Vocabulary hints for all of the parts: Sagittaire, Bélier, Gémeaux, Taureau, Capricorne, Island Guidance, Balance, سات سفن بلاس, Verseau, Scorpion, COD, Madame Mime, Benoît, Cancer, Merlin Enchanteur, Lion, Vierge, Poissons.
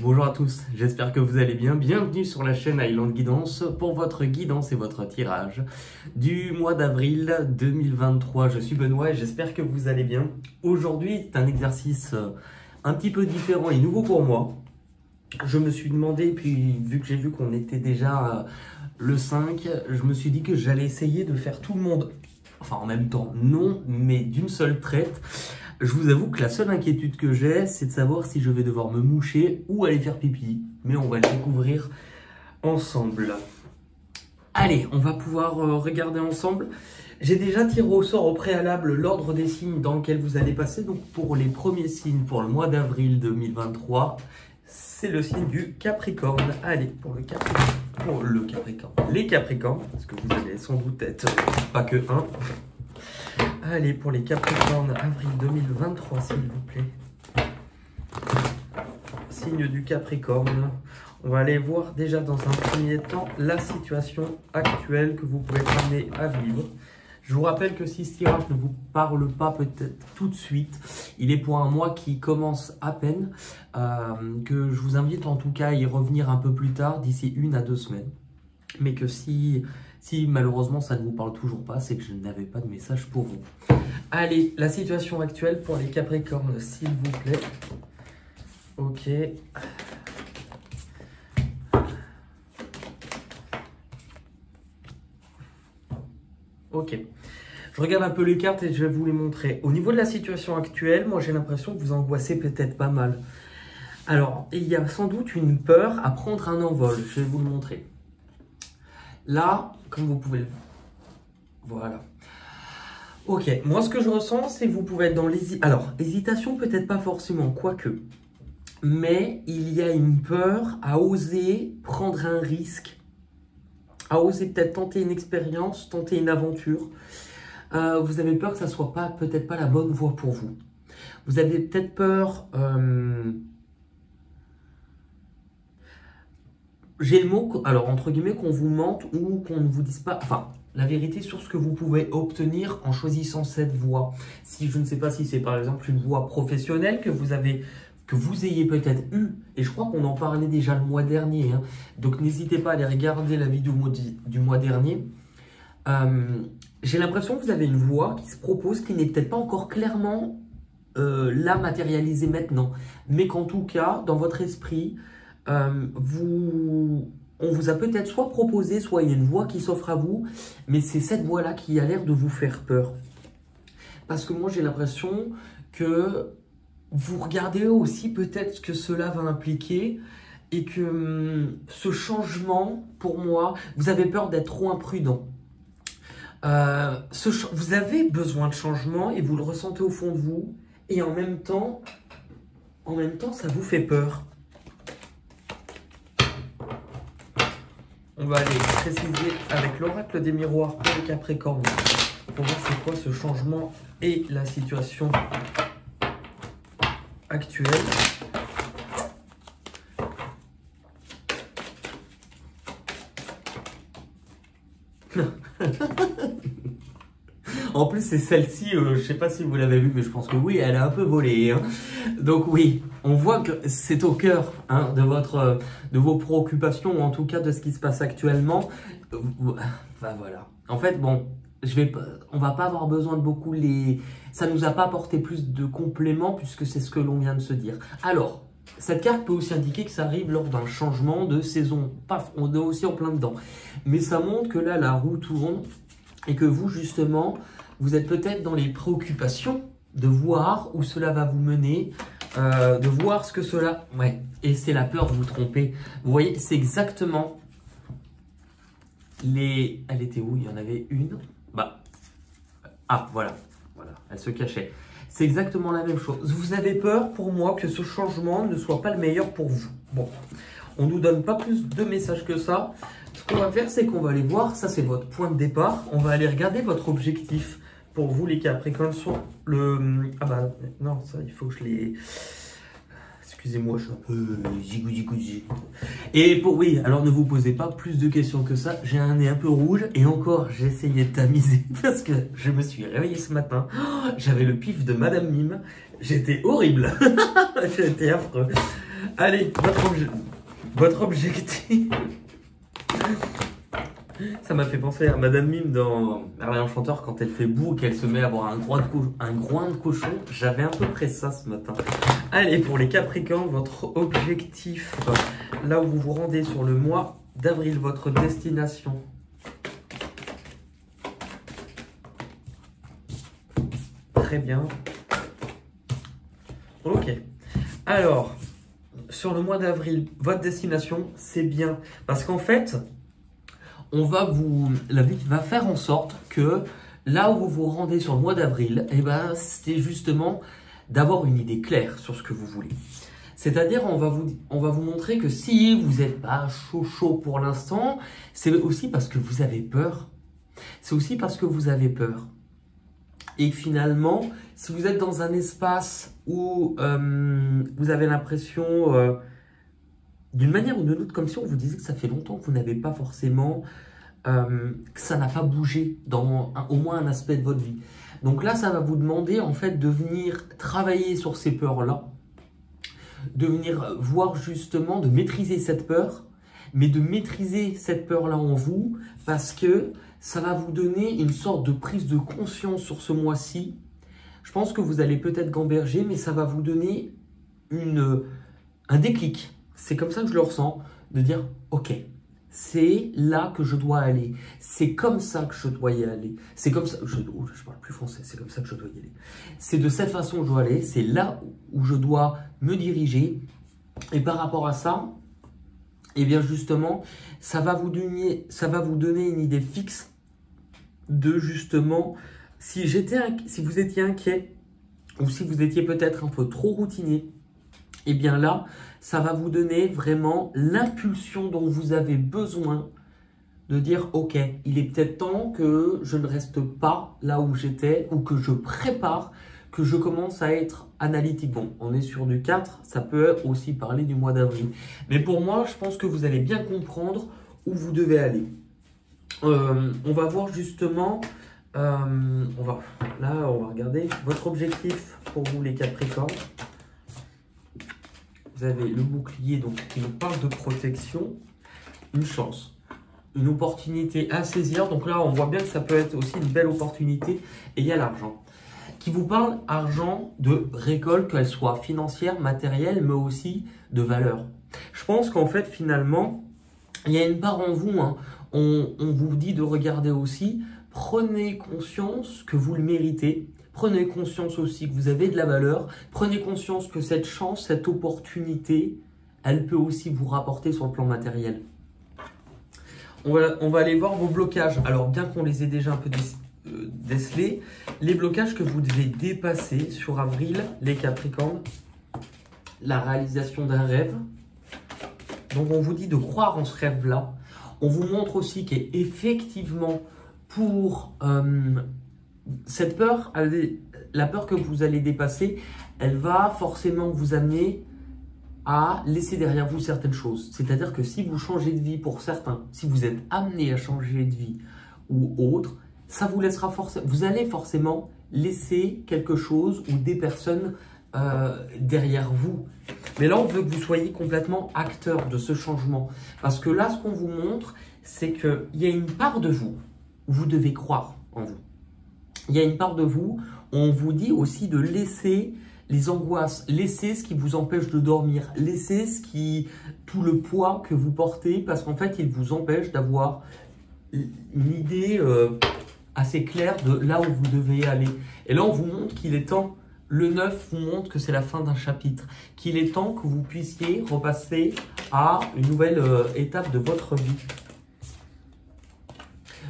Bonjour à tous, j'espère que vous allez bien. Bienvenue sur la chaîne Island Guidance pour votre guidance et votre tirage du mois d'avril 2023. Je suis Benoît et j'espère que vous allez bien. Aujourd'hui, c'est un exercice un petit peu différent et nouveau pour moi. Je me suis demandé, puis vu que j'ai vu qu'on était déjà le 5, je me suis dit que j'allais essayer de faire tout le monde, enfin en même temps, non, mais d'une seule traite. Je vous avoue que la seule inquiétude que j'ai, c'est de savoir si je vais devoir me moucher ou aller faire pipi. Mais on va le découvrir ensemble. Allez, on va pouvoir regarder ensemble. J'ai déjà tiré au sort au préalable l'ordre des signes dans lequel vous allez passer. Donc pour les premiers signes pour le mois d'avril 2023, c'est le signe du Capricorne. Allez, les Capricornes, parce que vous allez sans doute être pas que un. Allez, pour les Capricornes, avril 2023, s'il vous plaît. Signe du Capricorne. On va aller voir déjà dans un premier temps la situation actuelle que vous pouvez amener à vivre. Je vous rappelle que si ce tirage ne vous parle pas peut-être tout de suite, il est pour un mois qui commence à peine, que je vous invite en tout cas à y revenir un peu plus tard, d'ici 1 à 2 semaines. Mais que si malheureusement ça ne vous parle toujours pas, c'est que je n'avais pas de message pour vous. Allez, la situation actuelle pour les Capricornes, s'il vous plaît. Ok. Ok. Je regarde un peu les cartes et je vais vous les montrer. Au niveau de la situation actuelle, moi j'ai l'impression que vous angoissez peut-être pas mal. Alors, il y a sans doute une peur à prendre un envol. Je vais vous le montrer. Là, comme vous pouvez le voir. Voilà. Ok, moi ce que je ressens, c'est que vous pouvez être dans l'hésitation. Alors, hésitation peut-être pas forcément, quoique. Mais il y a une peur à oser prendre un risque. À oser peut-être tenter une expérience, tenter une aventure. Vous avez peur que ça ne soit peut-être pas la bonne voie pour vous. Vous avez peut-être peur... J'ai le mot, alors entre guillemets, qu'on vous mente ou qu'on ne vous dise pas, enfin, la vérité sur ce que vous pouvez obtenir en choisissant cette voie. Si je ne sais pas si c'est par exemple une voie professionnelle que vous ayez peut-être eu, et je crois qu'on en parlait déjà le mois dernier, hein, donc n'hésitez pas à aller regarder la vidéo du mois dernier. J'ai l'impression que vous avez une voie qui se propose, qui n'est peut-être pas encore clairement là matérialisée maintenant, mais qu'en tout cas, dans votre esprit, on vous a peut-être soit proposé, soit il y a une voie qui s'offre à vous, mais c'est cette voie-là qui a l'air de vous faire peur. Parce que moi, j'ai l'impression que vous regardez aussi peut-être ce que cela va impliquer et que ce changement, pour moi, vous avez peur d'être trop imprudent. Vous avez besoin de changement et vous le ressentez au fond de vous et en même temps ça vous fait peur. On va aller préciser avec l'oracle des miroirs pour les Capricornes pour voir c'est quoi ce changement et la situation actuelle. En plus, c'est celle-ci, je ne sais pas si vous l'avez vue, mais je pense que oui, elle a un peu volé. Hein. Donc oui, on voit que c'est au cœur hein, de vos préoccupations, ou en tout cas de ce qui se passe actuellement. Enfin, voilà. En fait, bon, on ne va pas avoir besoin de beaucoup les... Ça ne nous a pas apporté plus de compléments, puisque c'est ce que l'on vient de se dire. Alors, cette carte peut aussi indiquer que ça arrive lors d'un changement de saison. Paf, on est aussi en plein dedans. Mais ça montre que là, la roue tourne et que vous, justement... Vous êtes peut-être dans les préoccupations de voir où cela va vous mener, de voir ce que cela... Ouais, et c'est la peur de vous tromper. Vous voyez, c'est exactement les... Elle était où? Il y en avait une. Bah, ah, voilà, elle se cachait. C'est exactement la même chose. Vous avez peur, pour moi, que ce changement ne soit pas le meilleur pour vous. Bon, on ne nous donne pas plus de messages que ça. Ce qu'on va faire, c'est qu'on va aller voir. Ça, c'est votre point de départ. On va aller regarder votre objectif. Pour vous, les Capricornes, sur le... Ah bah, non, ça, il faut que je les... Excusez-moi, je suis un peu zigouzi. Et pour... Oui, alors ne vous posez pas plus de questions que ça. J'ai un nez un peu rouge. Et encore, j'ai essayé de tamiser parce que je me suis réveillé ce matin. Oh, j'avais le pif de Madame Mime. J'étais horrible. J'étais affreux. Allez, votre objectif. Ça m'a fait penser à Madame Mime dans Merlin Enchanteur, quand elle fait boue, qu'elle se met à avoir un groin de cochon. J'avais à peu près ça ce matin. Allez, pour les Capricornes, votre objectif, là où vous vous rendez sur le mois d'avril, votre destination. Très bien. Ok. Alors, sur le mois d'avril, votre destination, c'est bien. Parce qu'en fait, la vie va faire en sorte que là où vous vous rendez sur le mois d'avril, eh ben, c'est justement d'avoir une idée claire sur ce que vous voulez. C'est-à-dire, on va vous montrer que si vous n'êtes pas chaud pour l'instant, c'est aussi parce que vous avez peur. C'est aussi parce que vous avez peur. Et finalement, si vous êtes dans un espace où vous avez l'impression, d'une manière ou d'une autre, comme si on vous disait que ça fait longtemps que vous n'avez pas forcément, que ça n'a pas bougé dans au moins un aspect de votre vie. Donc là, ça va vous demander en fait de venir travailler sur ces peurs-là, de venir voir justement, de maîtriser cette peur, mais de maîtriser cette peur-là en vous, parce que ça va vous donner une sorte de prise de conscience sur ce mois-ci. Je pense que vous allez peut-être gamberger, mais ça va vous donner un déclic. C'est comme ça que je le ressens, de dire « Ok, c'est là que je dois aller. C'est comme ça que je dois y aller. C'est comme ça... » je parle plus français. C'est comme ça que je dois y aller. C'est de cette façon que je dois aller. C'est là où je dois me diriger. Et par rapport à ça, eh bien justement, ça va vous donner une idée fixe de justement, si vous étiez inquiet ou si vous étiez peut-être un peu trop routinier, et eh bien là, ça va vous donner vraiment l'impulsion dont vous avez besoin de dire « Ok, il est peut-être temps que je ne reste pas là où j'étais ou que je prépare, que je commence à être analytique. » Bon, on est sur du 4, ça peut aussi parler du mois d'avril. Mais pour moi, je pense que vous allez bien comprendre où vous devez aller. On va voir justement... on va regarder votre objectif pour vous les Capricornes. Vous avez le bouclier donc, qui nous parle de protection, une chance, une opportunité à saisir. Donc là, on voit bien que ça peut être aussi une belle opportunité. Et il y a l'argent qui vous parle, argent de récolte, qu'elle soit financière, matérielle, mais aussi de valeur. Je pense qu'en fait, finalement, il y a une part en vous. Hein. On vous dit de regarder aussi. Prenez conscience que vous le méritez. Prenez conscience aussi que vous avez de la valeur. Prenez conscience que cette chance, cette opportunité, elle peut aussi vous rapporter sur le plan matériel. On va aller voir vos blocages. Alors, bien qu'on les ait déjà un peu décelés, les blocages que vous devez dépasser sur avril, les Capricornes, la réalisation d'un rêve. Donc, on vous dit de croire en ce rêve-là. On vous montre aussi qu'effectivement, pour... cette peur, la peur que vous allez dépasser, elle va forcément vous amener à laisser derrière vous certaines choses. C'est-à-dire que si vous changez de vie pour certains, si vous êtes amené à changer de vie ou autre, ça vous laissera forcément, vous allez forcément laisser quelque chose ou des personnes derrière vous. Mais là, on veut que vous soyez complètement acteur de ce changement. Parce que là, ce qu'on vous montre, c'est qu'il y a une part de vous où vous devez croire en vous. Il y a une part de vous, on vous dit aussi de laisser les angoisses, laisser ce qui vous empêche de dormir, laisser tout le poids que vous portez, parce qu'en fait, il vous empêche d'avoir une idée assez claire de là où vous devez aller. Et là, on vous montre qu'il est temps, le 9 vous montre que c'est la fin d'un chapitre, qu'il est temps que vous puissiez repasser à une nouvelle étape de votre vie.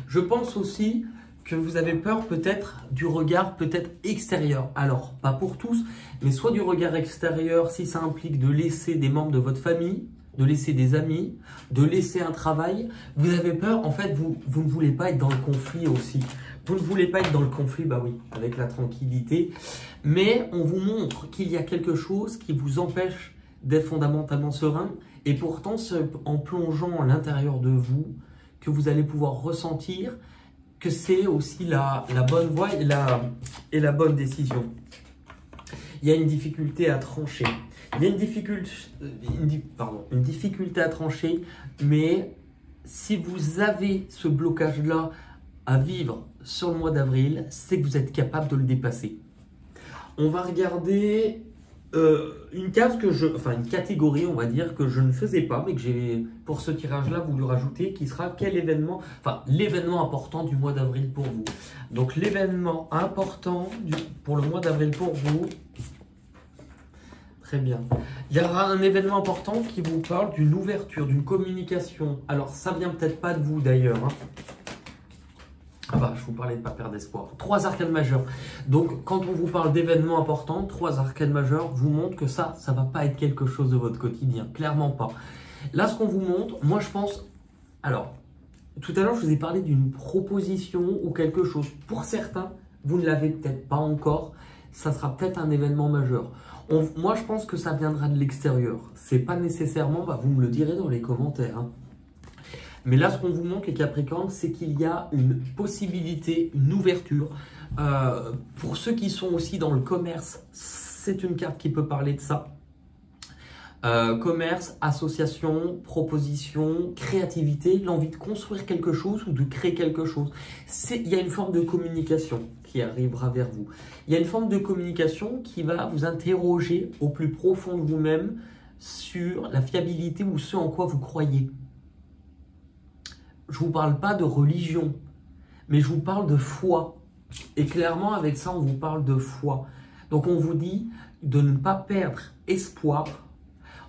Je pense aussi... que vous avez peur peut-être du regard peut-être extérieur. Alors, pas pour tous, mais soit du regard extérieur si ça implique de laisser des membres de votre famille, de laisser des amis, de laisser un travail. Vous avez peur, en fait, vous ne voulez pas être dans le conflit aussi. Vous ne voulez pas être dans le conflit, bah oui, avec la tranquillité. Mais on vous montre qu'il y a quelque chose qui vous empêche d'être fondamentalement serein. Et pourtant, c'est en plongeant à l'intérieur de vous que vous allez pouvoir ressentir que c'est aussi la bonne voie et la bonne décision. Il y a une difficulté à trancher. Il y a une difficulté à trancher, mais si vous avez ce blocage-là à vivre sur le mois d'avril, c'est que vous êtes capable de le dépasser. On va regarder une case que je, enfin une catégorie, on va dire, que je ne faisais pas, mais que j'ai pour ce tirage-là voulu rajouter, qui sera quel événement, enfin l'événement important du mois d'avril pour vous. Donc l'événement important pour le mois d'avril pour vous. Très bien. Il y aura un événement important qui vous parle d'une ouverture, d'une communication. Alors, ça vient peut-être pas de vous d'ailleurs, hein. Ah bah, je vous parlais de pas perdre espoir. 3 arcanes majeurs. Donc, quand on vous parle d'événements importants, 3 arcanes majeurs vous montrent que ça va pas être quelque chose de votre quotidien. Clairement pas. Là, ce qu'on vous montre, moi je pense... Alors, tout à l'heure, je vous ai parlé d'une proposition ou quelque chose. Pour certains, vous ne l'avez peut-être pas encore. Ça sera peut-être un événement majeur. Moi, je pense que ça viendra de l'extérieur. C'est pas nécessairement, bah, vous me le direz dans les commentaires. Hein. Mais là, ce qu'on vous montre, les Capricornes, c'est qu'il y a une possibilité, une ouverture. Pour ceux qui sont aussi dans le commerce, c'est une carte qui peut parler de ça. Commerce, association, proposition, créativité, l'envie de construire quelque chose ou de créer quelque chose. Il y a une forme de communication qui arrivera vers vous. Il y a une forme de communication qui va vous interroger au plus profond de vous-même sur la fiabilité ou ce en quoi vous croyez. Je ne vous parle pas de religion, mais je vous parle de foi. Et clairement, avec ça, on vous parle de foi. Donc, on vous dit de ne pas perdre espoir.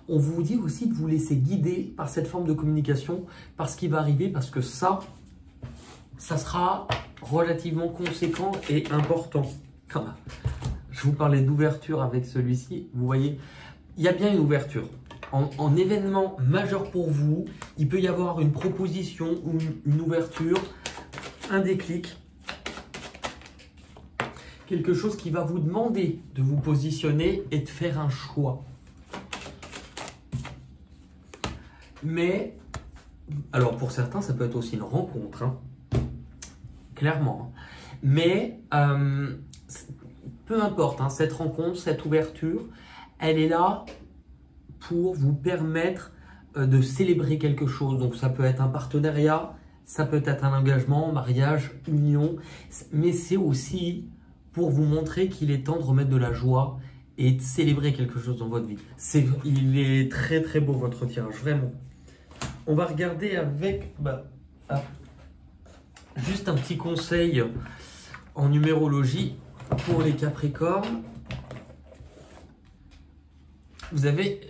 On vous dit aussi de vous laisser guider par cette forme de communication, par ce qui va arriver, parce que ça sera relativement conséquent et important. Je vous parlais d'ouverture avec celui-ci, vous voyez, il y a bien une ouverture. En événement majeur pour vous, il peut y avoir une proposition ou une ouverture, un déclic, quelque chose qui va vous demander de vous positionner et de faire un choix. Mais, alors pour certains, ça peut être aussi une rencontre, hein, clairement. Mais, peu importe, hein, cette rencontre, cette ouverture, elle est là pour vous permettre de célébrer quelque chose. Donc, ça peut être un partenariat, ça peut être un engagement, mariage, union. Mais c'est aussi pour vous montrer qu'il est temps de remettre de la joie et de célébrer quelque chose dans votre vie. Il est très très beau votre tirage, vraiment. On va regarder avec juste un petit conseil en numérologie pour les Capricornes. Vous avez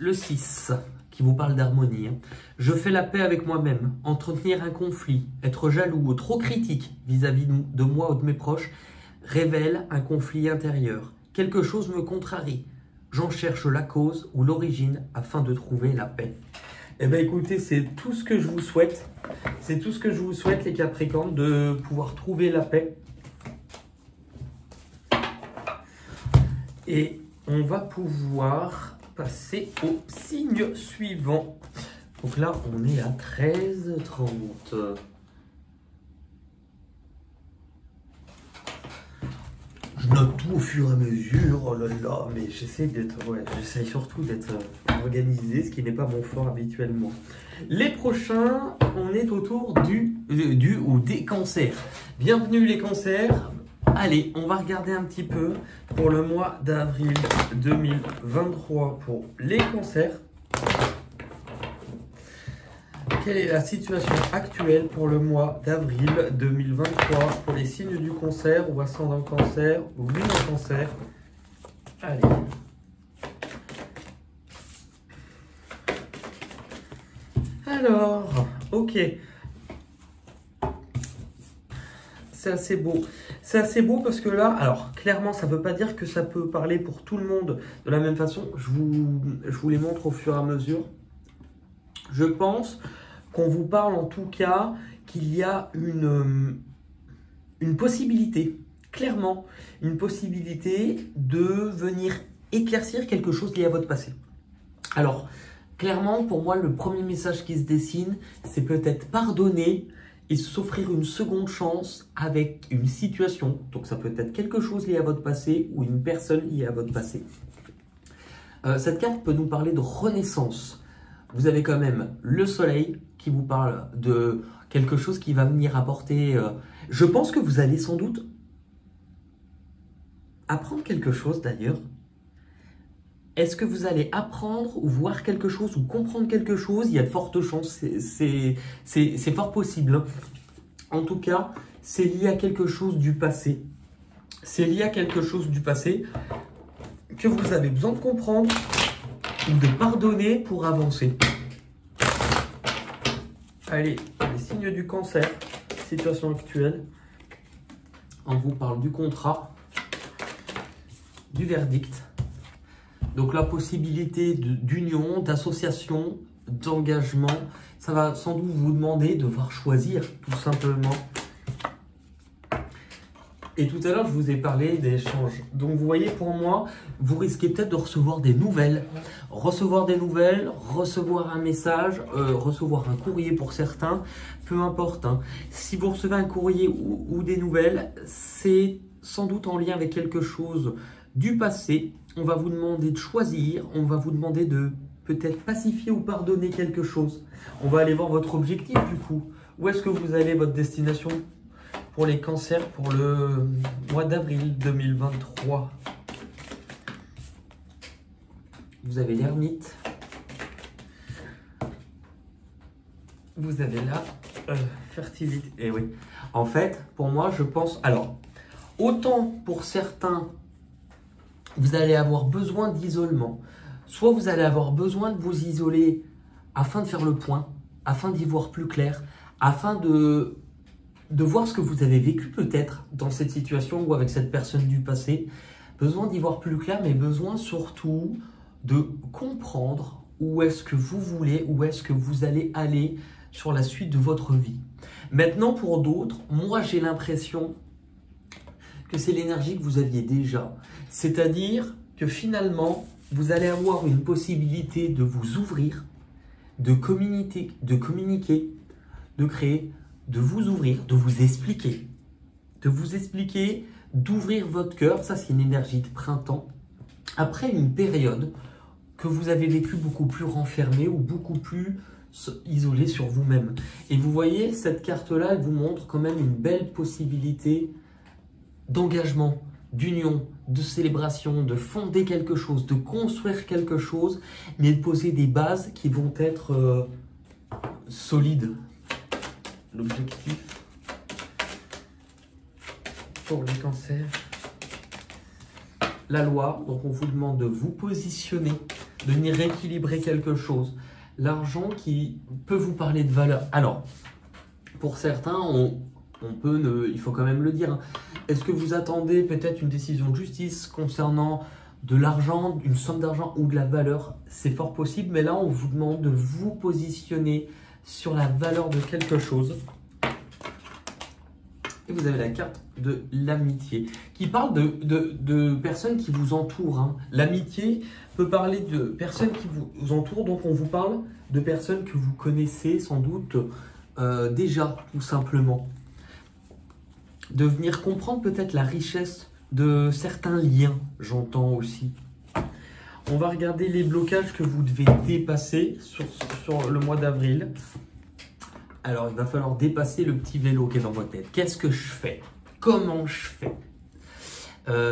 le 6 qui vous parle d'harmonie. Je fais la paix avec moi-même, entretenir un conflit, être jaloux ou trop critique vis-à-vis de moi ou de mes proches révèle un conflit intérieur. Quelque chose me contrarie. J'en cherche la cause ou l'origine afin de trouver la paix. Eh bien, écoutez, c'est tout ce que je vous souhaite. C'est tout ce que je vous souhaite, les Capricornes, de pouvoir trouver la paix. Et on va pouvoir passer au signe suivant. Donc là, on est à 13h30. Je note tout au fur et à mesure, oh là là, mais j'essaie surtout d'être organisé, ce qui n'est pas mon fort habituellement. Les prochains, on est autour du ou des cancers. Bienvenue les cancers. Allez, on va regarder un petit peu pour le mois d'avril 2023 pour les cancers. Quelle est la situation actuelle pour le mois d'avril 2023 pour les signes du cancer ou ascendant cancer ou lune en cancer? Allez. Alors, ok. C'est assez beau. C'est assez beau parce que là, alors clairement, ça ne veut pas dire que ça peut parler pour tout le monde de la même façon. Je vous les montre au fur et à mesure. Je pense qu'on vous parle en tout cas qu'il y a une possibilité, clairement, une possibilité de venir éclaircir quelque chose lié à votre passé. Alors, clairement, pour moi, le premier message qui se dessine, c'est peut-être pardonner et s'offrir une seconde chance avec une situation. Donc, ça peut être quelque chose lié à votre passé ou une personne liée à votre passé. Cette carte peut nous parler de renaissance. Vous avez quand même le soleil qui vous parle de quelque chose qui va venir apporter... Je pense que vous allez sans doute apprendre quelque chose d'ailleurs. Est-ce que vous allez apprendre ou voir quelque chose ou comprendre quelque chose? Il y a de fortes chances, c'est fort possible. En tout cas, c'est lié à quelque chose du passé. C'est lié à quelque chose du passé que vous avez besoin de comprendre ou de pardonner pour avancer. Allez, les signes du cancer, situation actuelle. On vous parle du contrat, du verdict. Donc la possibilité d'union, d'association, d'engagement. Ça va sans doute vous demander de devoir choisir, tout simplement. Et tout à l'heure, je vous ai parlé d'échanges. Donc vous voyez, pour moi, vous risquez peut-être de recevoir des nouvelles. Recevoir un message, recevoir un courrier pour certains, peu importe. Hein. Si vous recevez un courrier ou des nouvelles, c'est sans doute en lien avec quelque chose du passé. On va vous demander de choisir, on va vous demander de peut-être pacifier ou pardonner quelque chose. On va aller voir votre objectif du coup. Où est-ce que vous allez, votre destination pour les cancers pour le mois d'avril 2023? Vous avez l'ermite. Vous avez la fertilité. Eh oui. En fait, pour moi, je pense... Alors, autant pour certains... Vous allez avoir besoin d'isolement. Soit vous allez avoir besoin de vous isoler afin de faire le point, afin d'y voir plus clair, afin de voir ce que vous avez vécu peut-être dans cette situation ou avec cette personne du passé. Besoin d'y voir plus clair, mais besoin surtout de comprendre où est-ce que vous voulez, où est-ce que vous allez aller sur la suite de votre vie. Maintenant, pour d'autres, moi j'ai l'impression... que c'est l'énergie que vous aviez déjà. C'est-à-dire que finalement, vous allez avoir une possibilité de vous ouvrir, de communiquer, de créer, de vous ouvrir, de vous expliquer, d'ouvrir votre cœur. Ça, c'est une énergie de printemps. Après une période que vous avez vécue beaucoup plus renfermée ou beaucoup plus isolée sur vous-même. Et vous voyez, cette carte-là, elle vous montre quand même une belle possibilité d'engagement, d'union, de célébration, de fonder quelque chose, de construire quelque chose, mais de poser des bases qui vont être solides. L'objectif pour les cancers, la loi, donc on vous demande de vous positionner, de venir rééquilibrer quelque chose. L'argent qui peut vous parler de valeur. Alors, pour certains, il faut quand même le dire. Est-ce que vous attendez peut-être une décision de justice concernant de l'argent, une somme d'argent ou de la valeur? C'est fort possible, mais là, on vous demande de vous positionner sur la valeur de quelque chose. Et vous avez la carte de l'amitié qui parle de personnes qui vous entourent. Hein. L'amitié peut parler de personnes qui vous entourent, donc on vous parle de personnes que vous connaissez sans doute déjà, tout simplement. De venir comprendre peut-être la richesse de certains liens, j'entends aussi. On va regarder les blocages que vous devez dépasser sur le mois d'avril. Alors, il va falloir dépasser le petit vélo qui est dans votre tête. Qu'est-ce que je fais? Comment je fais?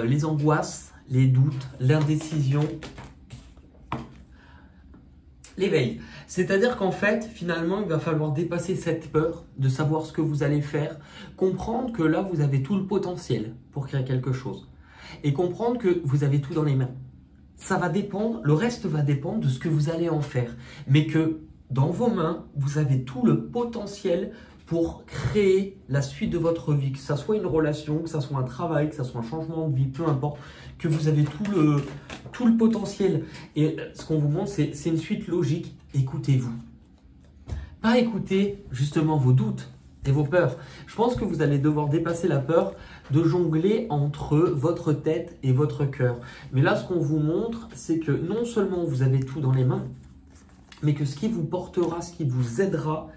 Les angoisses, les doutes, l'indécision, l'éveil. C'est-à-dire qu'en fait, finalement, il va falloir dépasser cette peur de savoir ce que vous allez faire, comprendre que là, vous avez tout le potentiel pour créer quelque chose et comprendre que vous avez tout dans les mains. Ça va dépendre, le reste va dépendre de ce que vous allez en faire, mais que dans vos mains, vous avez tout le potentiel pour créer la suite de votre vie, que ça soit une relation, que ça soit un travail, que ça soit un changement de vie, peu importe, que vous avez tout le potentiel. Et ce qu'on vous montre, c'est une suite logique. Écoutez-vous. Pas écouter justement vos doutes et vos peurs. Je pense que vous allez devoir dépasser la peur de jongler entre votre tête et votre cœur. Mais là, ce qu'on vous montre, c'est que non seulement vous avez tout dans les mains, mais que ce qui vous portera, ce qui vous aidera,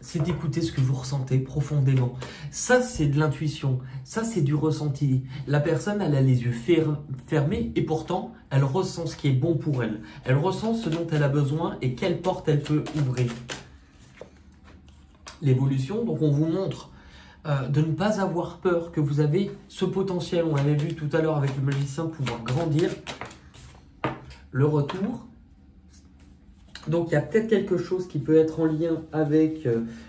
c'est d'écouter ce que vous ressentez profondément. Ça, c'est de l'intuition. Ça, c'est du ressenti. La personne, elle a les yeux fermés et pourtant, elle ressent ce qui est bon pour elle. Elle ressent ce dont elle a besoin et quelle porte elle peut ouvrir. L'évolution, donc on vous montre de ne pas avoir peur, que vous avez ce potentiel. On l'avait vu tout à l'heure avec le magicien, pouvoir grandir. Le retour. Donc, il y a peut-être quelque chose qui peut être en lien avec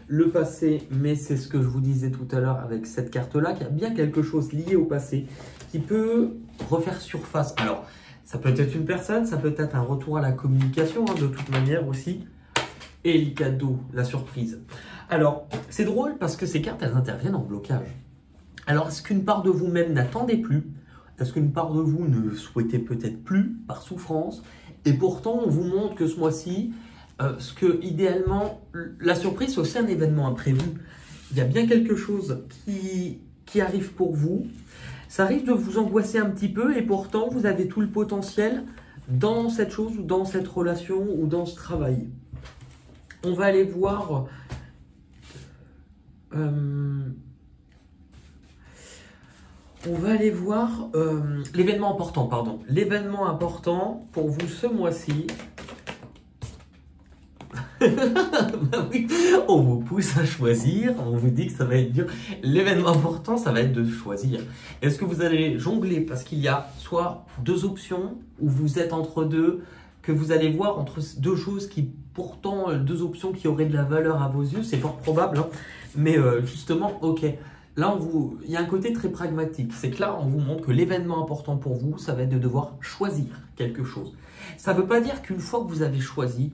le passé, mais c'est ce que je vous disais tout à l'heure avec cette carte-là, qu'il y a bien quelque chose lié au passé qui peut refaire surface. Alors, ça peut être une personne, ça peut être un retour à la communication, hein, de toute manière aussi. Et le cadeau, la surprise. Alors, c'est drôle parce que ces cartes, elles interviennent en blocage. Alors, est-ce qu'une part de vous-même n'attendait plus? Est-ce qu'une part de vous ne souhaitait peut-être plus par souffrance? Et pourtant, on vous montre que ce mois-ci, ce que, idéalement, la surprise, c'est aussi un événement imprévu. Il y a bien quelque chose qui arrive pour vous. Ça risque de vous angoisser un petit peu et pourtant, vous avez tout le potentiel dans cette chose ou dans cette relation ou dans ce travail. On va aller voir... l'événement important, pardon. L'événement important pour vous ce mois-ci. Bah oui, on vous pousse à choisir, on vous dit que ça va être dur. L'événement important, ça va être de choisir. Est-ce que vous allez jongler parce qu'il y a soit deux options ou vous êtes entre deux, que vous allez voir entre deux choses qui, pourtant, deux options qui auraient de la valeur à vos yeux, c'est fort probable, hein. Mais justement, ok. Là, il y a un côté très pragmatique. C'est que là, on vous montre que l'événement important pour vous, ça va être de devoir choisir quelque chose. Ça ne veut pas dire qu'une fois que vous avez choisi,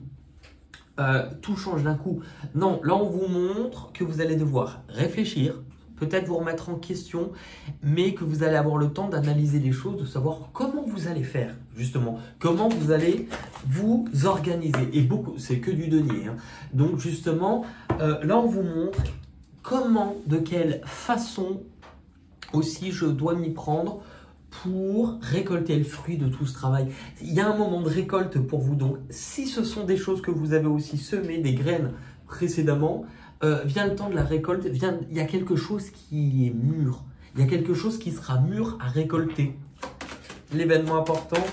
tout change d'un coup. Non, là, on vous montre que vous allez devoir réfléchir, peut-être vous remettre en question, mais que vous allez avoir le temps d'analyser les choses, de savoir comment vous allez faire, justement. Comment vous allez vous organiser. Et beaucoup, c'est que du denier, hein. Donc, justement, là, on vous montre... Comment, de quelle façon aussi je dois m'y prendre pour récolter le fruit de tout ce travail. Il y a un moment de récolte pour vous. Donc, si ce sont des choses que vous avez aussi semées, des graines précédemment, vient le temps de la récolte, il y a quelque chose qui est mûr. Il y a quelque chose qui sera mûr à récolter. L'événement important,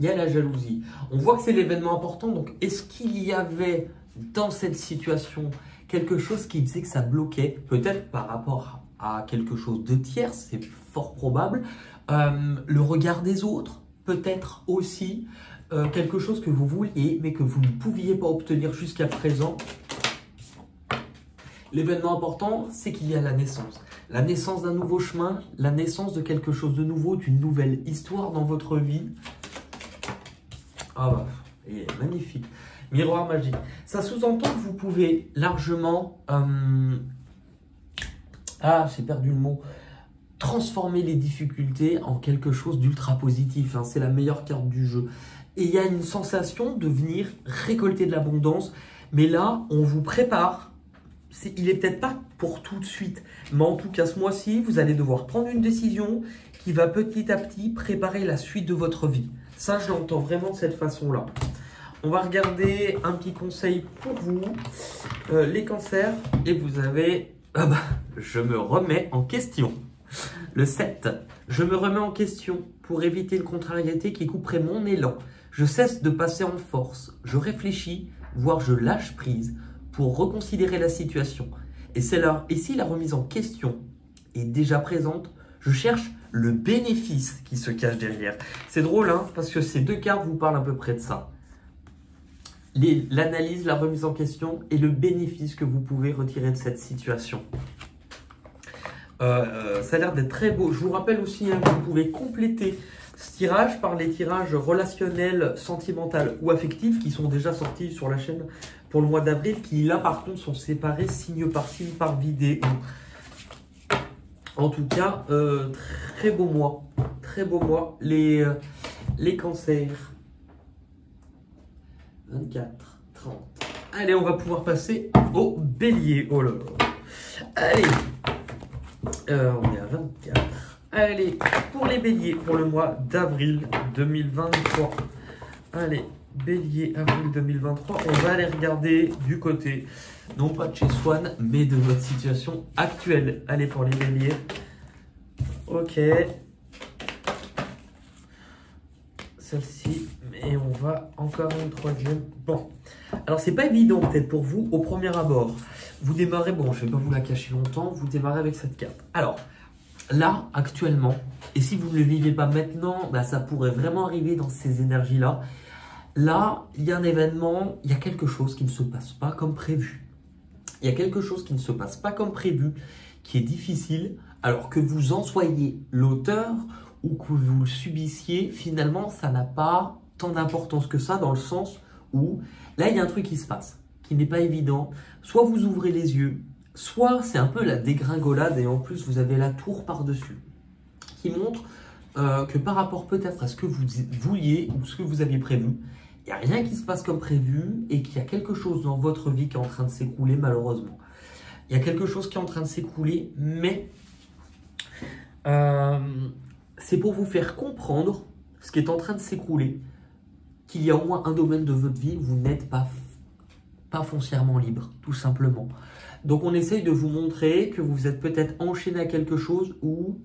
il y a la jalousie. On voit que c'est l'événement important. Donc, est-ce qu'il y avait... dans cette situation, quelque chose qui faisait que ça bloquait, peut-être par rapport à quelque chose de tiers, c'est fort probable, le regard des autres, peut-être aussi quelque chose que vous vouliez mais que vous ne pouviez pas obtenir jusqu'à présent. L'événement important, c'est qu'il y a la naissance. La naissance d'un nouveau chemin, la naissance de quelque chose de nouveau, d'une nouvelle histoire dans votre vie. Ah bah, il est magnifique. Miroir magique. Ça sous-entend que vous pouvez largement... Ah, j'ai perdu le mot. Transformer les difficultés en quelque chose d'ultra positif. Hein. C'est la meilleure carte du jeu. Et il y a une sensation de venir récolter de l'abondance. Mais là, on vous prépare. Il n'est peut-être pas pour tout de suite. Mais en tout cas, ce mois-ci, vous allez devoir prendre une décision qui va petit à petit préparer la suite de votre vie. Ça, je l'entends vraiment de cette façon-là. On va regarder un petit conseil pour vous, les cancers, et vous avez, ah bah, je me remets en question. Le 7, je me remets en question pour éviter une contrariété qui couperait mon élan. Je cesse de passer en force, je réfléchis, voire je lâche prise pour reconsidérer la situation. Et c'est là, et si la remise en question est déjà présente, je cherche le bénéfice qui se cache derrière. C'est drôle, hein, parce que ces deux cartes vous parlent à peu près de ça. L'analyse, la remise en question et le bénéfice que vous pouvez retirer de cette situation. Ça a l'air d'être très beau. Je vous rappelle aussi, hein, que vous pouvez compléter ce tirage par les tirages relationnels, sentimental ou affectifs qui sont déjà sortis sur la chaîne pour le mois d'avril, qui là par contre sont séparés signe par signe par vidéo. En tout cas, très beau mois. Très beau mois. Les cancers. 24, 30. Allez, on va pouvoir passer au bélier. Oh là là. Allez, on est à 24. Allez, pour les béliers, pour le mois d'avril 2023. Allez, Bélier, avril 2023, on va aller regarder du côté, non pas de chez Swan, mais de votre situation actuelle. Allez pour les Béliers. Ok. Celle-ci, et on va encore une troisième. Bon, alors c'est pas évident peut-être pour vous au premier abord. Vous démarrez, bon, je vais pas vous la cacher longtemps, vous démarrez avec cette carte. Alors, là, actuellement, et si vous ne le vivez pas maintenant, bah, ça pourrait vraiment arriver dans ces énergies-là. Là, il y a un événement, il y a quelque chose qui ne se passe pas comme prévu. Il y a quelque chose qui ne se passe pas comme prévu, qui est difficile, alors que vous en soyez l'auteur ou que vous le subissiez, finalement, ça n'a pas tant d'importance que ça, dans le sens où, là, il y a un truc qui se passe, qui n'est pas évident. Soit vous ouvrez les yeux, soit c'est un peu la dégringolade, et en plus, vous avez la tour par-dessus, qui montre que par rapport peut-être à ce que vous vouliez ou ce que vous aviez prévu, il n'y a rien qui se passe comme prévu et qu'il y a quelque chose dans votre vie qui est en train de s'écouler, malheureusement. Il y a quelque chose qui est en train de s'écouler, mais c'est pour vous faire comprendre ce qui est en train de s'écouler, qu'il y a au moins un domaine de votre vie où vous n'êtes pas foncièrement libre, tout simplement. Donc on essaye de vous montrer que vous êtes peut-être enchaîné à quelque chose où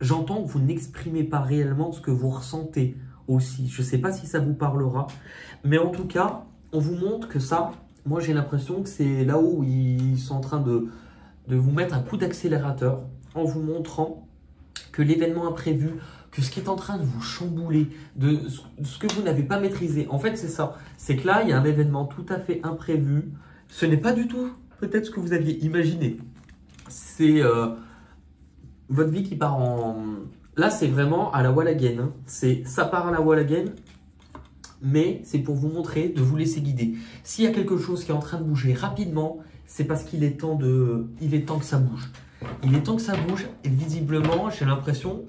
j'entends que vous n'exprimez pas réellement ce que vous ressentez aussi. Je ne sais pas si ça vous parlera, mais en tout cas, on vous montre que ça, moi j'ai l'impression que c'est là où ils sont en train de vous mettre un coup d'accélérateur en vous montrant que l'événement imprévu, que ce qui est en train de vous chambouler, de ce que vous n'avez pas maîtrisé. En fait, c'est ça. C'est que là, il y a un événement tout à fait imprévu. Ce n'est pas du tout peut-être ce que vous aviez imaginé. C'est votre vie qui part en... Là, c'est vraiment à la wall again, hein. Ça part à la wall again, mais c'est pour vous montrer, de vous laisser guider. S'il y a quelque chose qui est en train de bouger rapidement, c'est parce qu'il est temps de... Il est temps que ça bouge. Il est temps que ça bouge, et visiblement, j'ai l'impression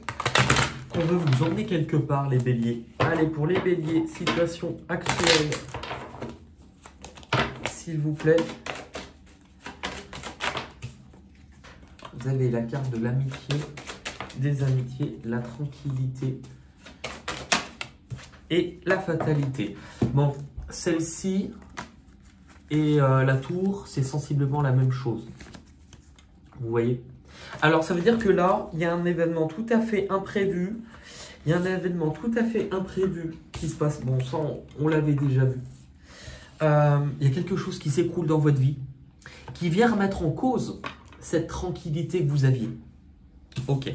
qu'on veut vous emmener quelque part, les Béliers. Allez, pour les Béliers, situation actuelle, s'il vous plaît. Vous avez la carte de l'amitié, des amitiés, la tranquillité et la fatalité. Bon, celle-ci et la tour, c'est sensiblement la même chose. Vous voyez? Alors, ça veut dire que là, il y a un événement tout à fait imprévu. Il y a un événement tout à fait imprévu qui se passe. Bon, ça, on l'avait déjà vu. Il y a quelque chose qui s'écoule dans votre vie, qui vient remettre en cause cette tranquillité que vous aviez. Ok.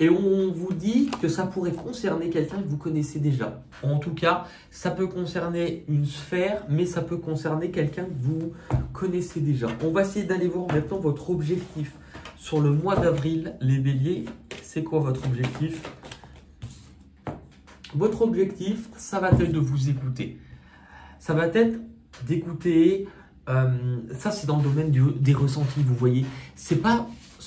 Et on vous dit que ça pourrait concerner quelqu'un que vous connaissez déjà. En tout cas, ça peut concerner une sphère, mais ça peut concerner quelqu'un que vous connaissez déjà. On va essayer d'aller voir maintenant votre objectif. Sur le mois d'avril, les Béliers, c'est quoi votre objectif? Votre objectif, ça va être de vous écouter. Ça va être d'écouter... ça, c'est dans le domaine des ressentis, vous voyez. Ce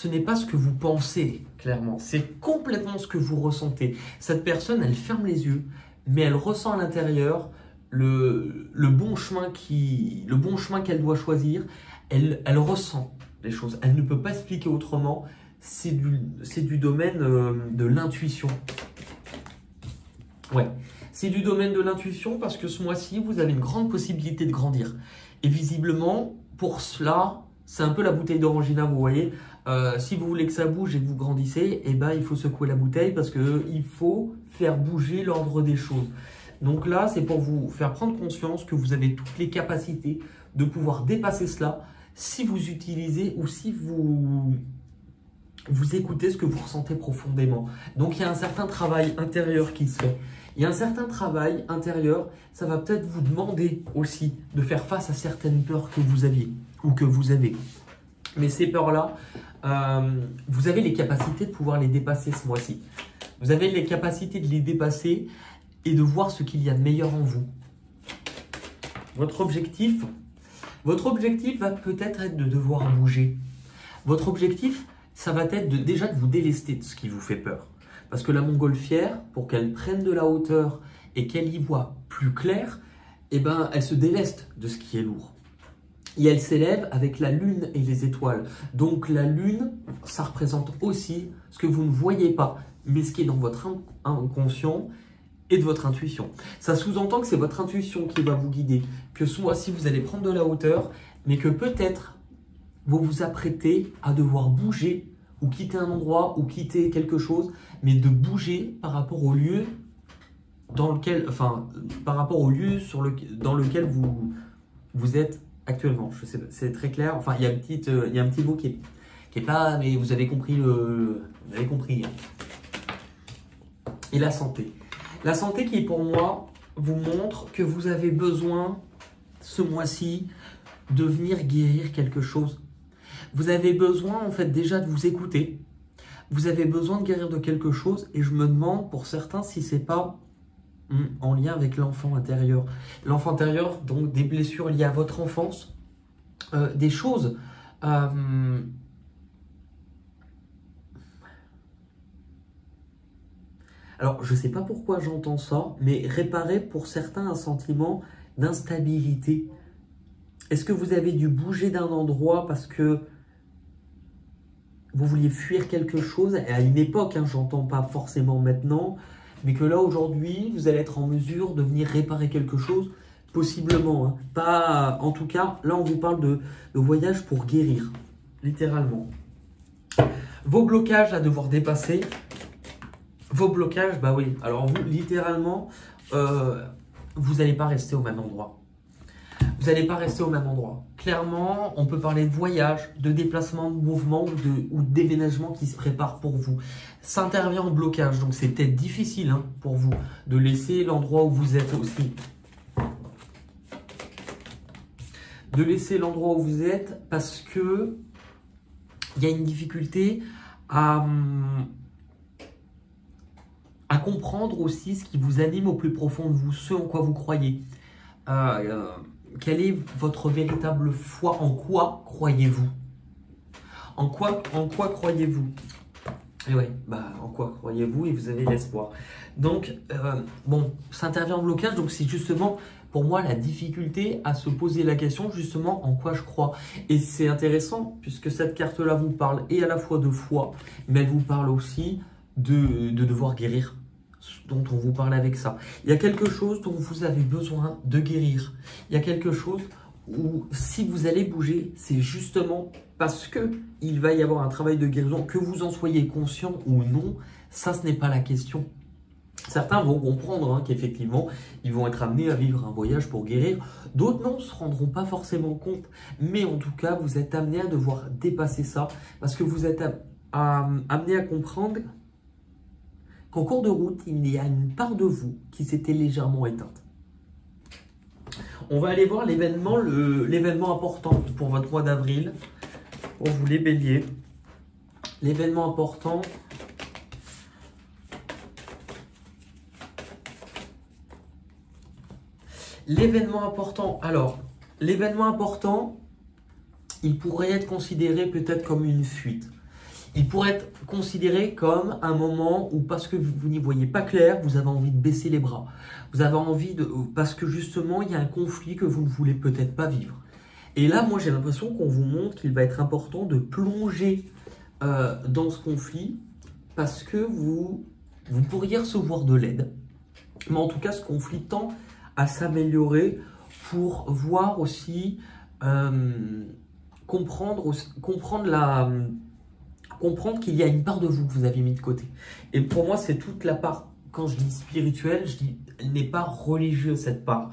n'est pas ce que vous pensez, clairement. C'est complètement ce que vous ressentez. Cette personne, elle ferme les yeux, mais elle ressent à l'intérieur le bon chemin qu'elle doit choisir. Elle ressent les choses. Elle ne peut pas expliquer autrement. C'est du domaine de l'intuition. Ouais. C'est du domaine de l'intuition parce que ce mois-ci, vous avez une grande possibilité de grandir. Et visiblement, pour cela, c'est un peu la bouteille d'Orangina, vous voyez. Si vous voulez que ça bouge et que vous grandissez, eh ben, il faut secouer la bouteille parce qu'il faut faire bouger l'ordre des choses. Donc là, c'est pour vous faire prendre conscience que vous avez toutes les capacités de pouvoir dépasser cela si vous utilisez ou si vous écoutez ce que vous ressentez profondément. Donc, il y a un certain travail intérieur qui se fait. Il y a un certain travail intérieur, ça va peut-être vous demander aussi de faire face à certaines peurs que vous aviez ou que vous avez. Mais ces peurs-là, vous avez les capacités de pouvoir les dépasser ce mois-ci. Vous avez les capacités de les dépasser et de voir ce qu'il y a de meilleur en vous. Votre objectif va peut-être être de devoir bouger. Votre objectif, ça va être déjà de vous délester de ce qui vous fait peur. Parce que la montgolfière, pour qu'elle prenne de la hauteur et qu'elle y voit plus clair, eh ben, elle se déleste de ce qui est lourd. Et elle s'élève avec la lune et les étoiles. Donc la lune, ça représente aussi ce que vous ne voyez pas, mais ce qui est dans votre inconscient et de votre intuition. Ça sous-entend que c'est votre intuition qui va vous guider, que ce mois-ci vous allez prendre de la hauteur, mais que peut-être vous vous apprêtez à devoir bouger ou quitter un endroit ou quitter quelque chose, mais de bouger par rapport au lieu dans lequel, dans lequel vous êtes actuellement. Je sais pas, c'est très clair. Enfin, il y a un petit mot qui est pas, mais vous avez compris le, vous avez compris. Et la santé. La santé qui, pour moi, vous montre que vous avez besoin, ce mois-ci, de venir guérir quelque chose. Vous avez besoin, en fait, déjà de vous écouter. Vous avez besoin de guérir de quelque chose. Et je me demande, pour certains, si c'est pas en lien avec l'enfant intérieur. L'enfant intérieur, donc, des blessures liées à votre enfance, des choses... Alors, je ne sais pas pourquoi j'entends ça, mais réparer pour certains un sentiment d'instabilité. Est-ce que vous avez dû bouger d'un endroit parce que vous vouliez fuir quelque chose à une époque, hein, j'entends pas forcément maintenant, mais que là, aujourd'hui, vous allez être en mesure de venir réparer quelque chose, possiblement. Hein, pas, en tout cas, là, on vous parle de voyage pour guérir, littéralement. Vos blocages à devoir dépasser... Vos blocages, bah oui. Alors vous, littéralement, vous n'allez pas rester au même endroit. Vous n'allez pas rester au même endroit. Clairement, on peut parler de voyage, de déplacement, de mouvement ou de déménagement qui se prépare pour vous. Ça intervient en blocage, donc c'est peut-être difficile, hein, pour vous de laisser l'endroit où vous êtes aussi. De laisser l'endroit où vous êtes parce que il y a une difficulté à comprendre aussi ce qui vous anime au plus profond de vous, ce en quoi vous croyez. Quelle est votre véritable foi? En quoi croyez-vous? En quoi croyez-vous? Et ouais, bah en quoi croyez-vous? Et vous avez l'espoir. Donc, bon, ça intervient en blocage, donc c'est justement... Pour moi, la difficulté à se poser la question, justement, en quoi je crois. Et c'est intéressant, puisque cette carte-là vous parle et à la fois de foi, mais elle vous parle aussi de devoir guérir, dont on vous parle avec ça. Il y a quelque chose dont vous avez besoin de guérir. Il y a quelque chose où, si vous allez bouger, c'est justement parce qu'il va y avoir un travail de guérison, que vous en soyez conscient ou non, ça, ce n'est pas la question. Certains vont comprendre, hein, qu'effectivement, ils vont être amenés à vivre un voyage pour guérir. D'autres, non, ne se rendront pas forcément compte. Mais en tout cas, vous êtes amenés à devoir dépasser ça parce que vous êtes amenés à comprendre qu'en cours de route, il y a une part de vous qui s'était légèrement éteinte. On va aller voir l'événement important pour votre mois d'avril, pour vous les béliers. L'événement important... L'événement important, alors, l'événement important, il pourrait être considéré peut-être comme une fuite. Il pourrait être considéré comme un moment où, parce que vous n'y voyez pas clair, vous avez envie de baisser les bras. Vous avez envie de... Parce que justement, il y a un conflit que vous ne voulez peut-être pas vivre. Et là, moi, j'ai l'impression qu'on vous montre qu'il va être important de plonger dans ce conflit parce que vous pourriez recevoir de l'aide. Mais en tout cas, ce conflit tend à s'améliorer pour voir aussi, comprendre qu'il y a une part de vous que vous avez mis de côté. Et pour moi, c'est toute la part, quand je dis spirituelle, je dis, elle n'est pas religieuse cette part.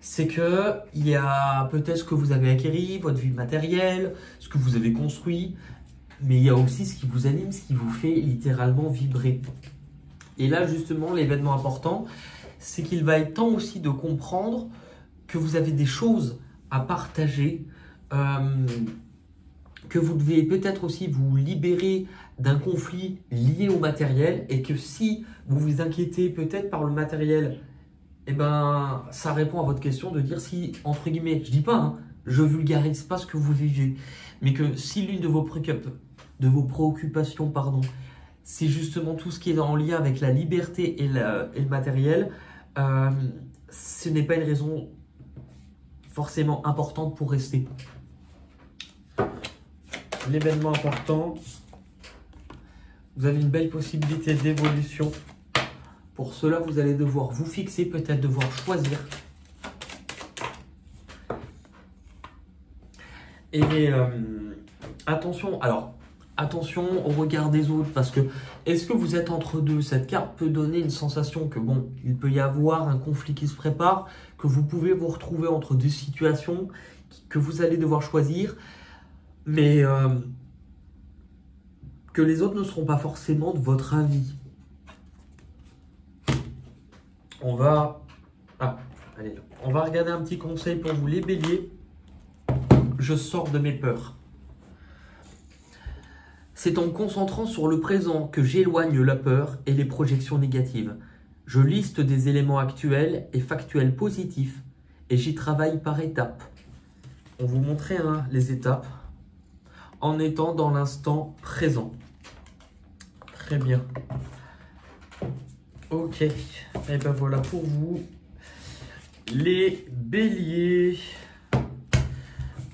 C'est que il y a peut-être ce que vous avez acquéri, votre vie matérielle, ce que vous avez construit, mais il y a aussi ce qui vous anime, ce qui vous fait littéralement vibrer. Et là, justement, l'événement important, c'est qu'il va être temps aussi de comprendre que vous avez des choses à partager, que vous devez peut-être aussi vous libérer d'un conflit lié au matériel et que si vous vous inquiétez peut-être par le matériel, eh ben, ça répond à votre question de dire si, entre guillemets, je dis pas, hein, je vulgarise pas ce que vous vivez, mais que si l'une de vos préoccupations, pardon, c'est justement tout ce qui est en lien avec la liberté et le matériel, ce n'est pas une raison forcément importante pour rester. L'événement important, vous avez une belle possibilité d'évolution Pour cela, vous allez devoir vous fixer, peut-être devoir choisir. Et attention, alors, attention au regard des autres, parce que est-ce que vous êtes entre deux? Cette carte peut donner une sensation que, bon, il peut y avoir un conflit qui se prépare, que vous pouvez vous retrouver entre deux situations, que vous allez devoir choisir, mais que les autres ne seront pas forcément de votre avis. On va... Ah, allez, on va regarder un petit conseil pour vous, les béliers. Je sors de mes peurs. C'est en me concentrant sur le présent que j'éloigne la peur et les projections négatives. Je liste des éléments actuels et factuels positifs et j'y travaille par étapes. On vous montrait hein, les étapes en étant dans l'instant présent. Très bien. Ok. Et ben voilà pour vous les béliers.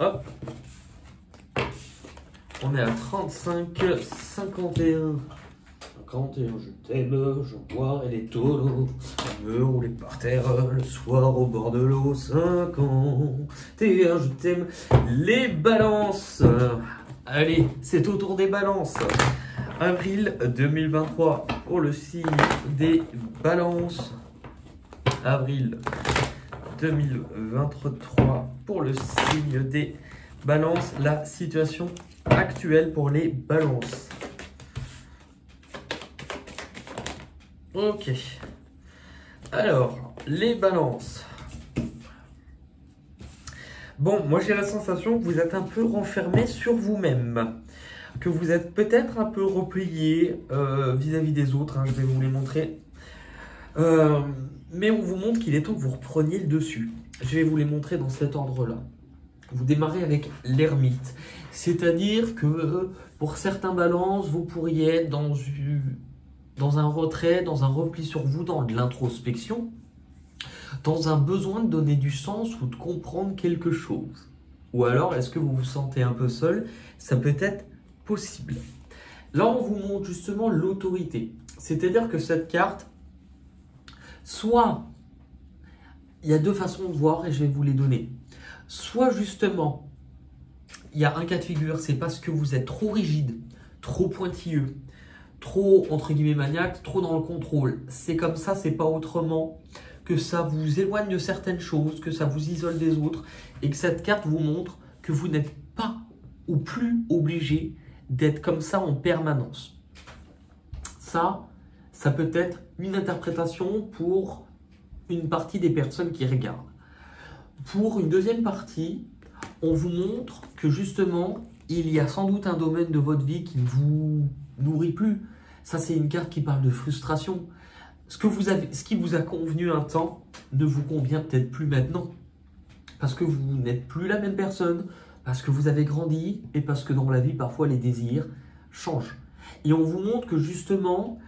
Hop, on est à 35, 51, 51, je t'aime, je boirai les taureaux, je me rouler par terre le soir au bord de l'eau, 51, je t'aime, les balances. Allez, c'est au tour des balances. Avril 2023 pour le signe des balances. Avril 2023 pour le signe des balances, la situation actuelle pour les balances. Ok. Alors, les balances. Bon, moi j'ai la sensation que vous êtes un peu renfermé sur vous-même, que vous êtes peut-être un peu replié vis-à-vis des autres, hein, je vais vous les montrer. Mais on vous montre qu'il est temps que vous repreniez le dessus. Je vais vous les montrer dans cet ordre-là. Vous démarrez avec l'ermite. C'est-à-dire que pour certains balances, vous pourriez être dans un retrait, dans un repli sur vous, dans de l'introspection, dans un besoin de donner du sens ou de comprendre quelque chose. Ou alors, est-ce que vous vous sentez un peu seul? Ça peut être possible. Là, on vous montre justement l'autorité. C'est-à-dire que cette carte... Soit, il y a deux façons de voir et je vais vous les donner. Soit justement, il y a un cas de figure, c'est parce que vous êtes trop rigide, trop pointilleux, trop, entre guillemets, maniaque, trop dans le contrôle. C'est comme ça, c'est pas autrement, que ça vous éloigne de certaines choses, que ça vous isole des autres et que cette carte vous montre que vous n'êtes pas ou plus obligé d'être comme ça en permanence. Ça peut être une interprétation pour une partie des personnes qui regardent. Pour une deuxième partie, on vous montre que justement, il y a sans doute un domaine de votre vie qui ne vous nourrit plus. Ça, c'est une carte qui parle de frustration. Ce qui vous a convenu un temps ne vous convient peut-être plus maintenant. Parce que vous n'êtes plus la même personne, parce que vous avez grandi et parce que dans la vie, parfois, les désirs changent. Et on vous montre que justement...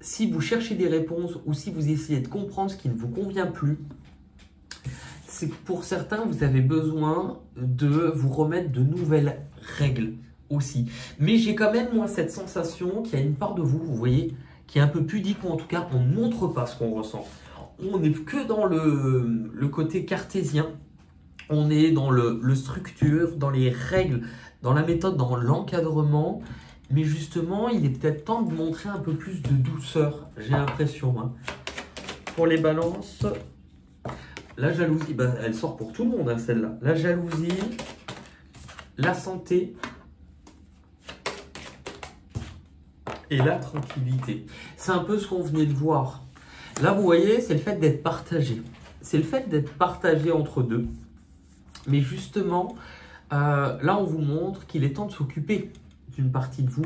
si vous cherchez des réponses ou si vous essayez de comprendre ce qui ne vous convient plus, c'est que pour certains, vous avez besoin de vous remettre de nouvelles règles aussi. Mais j'ai quand même, moi, cette sensation qu'il y a une part de vous, vous voyez, qui est un peu pudique, ou en tout cas, on ne montre pas ce qu'on ressent. On n'est que dans le côté cartésien, on est dans le structure, dans les règles, dans la méthode, dans l'encadrement. Mais justement, il est peut-être temps de montrer un peu plus de douceur, j'ai l'impression. Hein. Pour les balances, la jalousie, bah, elle sort pour tout le monde, hein, celle-là. La jalousie, la santé et la tranquillité. C'est un peu ce qu'on venait de voir. Là, vous voyez, c'est le fait d'être partagé. C'est le fait d'être partagé entre deux. Mais justement, là, on vous montre qu'il est temps de s'occuper d'une partie de vous,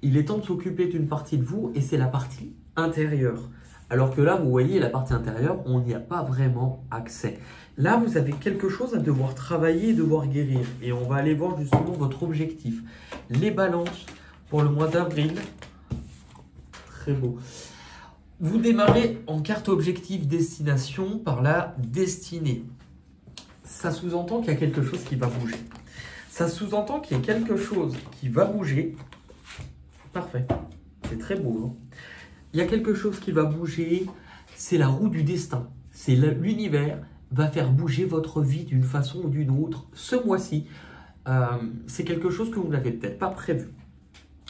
il est temps de s'occuper d'une partie de vous et c'est la partie intérieure. Alors que là, vous voyez, la partie intérieure, on n'y a pas vraiment accès. Là, vous avez quelque chose à devoir travailler et devoir guérir. Et on va aller voir justement votre objectif. Les balances pour le mois d'avril. Très beau. Vous démarrez en carte objectif destination par la destinée. Ça sous-entend qu'il y a quelque chose qui va bouger. Ça sous-entend qu'il y a quelque chose qui va bouger. Parfait. C'est très beau. Hein, il y a quelque chose qui va bouger, c'est la roue du destin. C'est l'univers va faire bouger votre vie d'une façon ou d'une autre ce mois-ci. C'est quelque chose que vous n'avez peut-être pas prévu.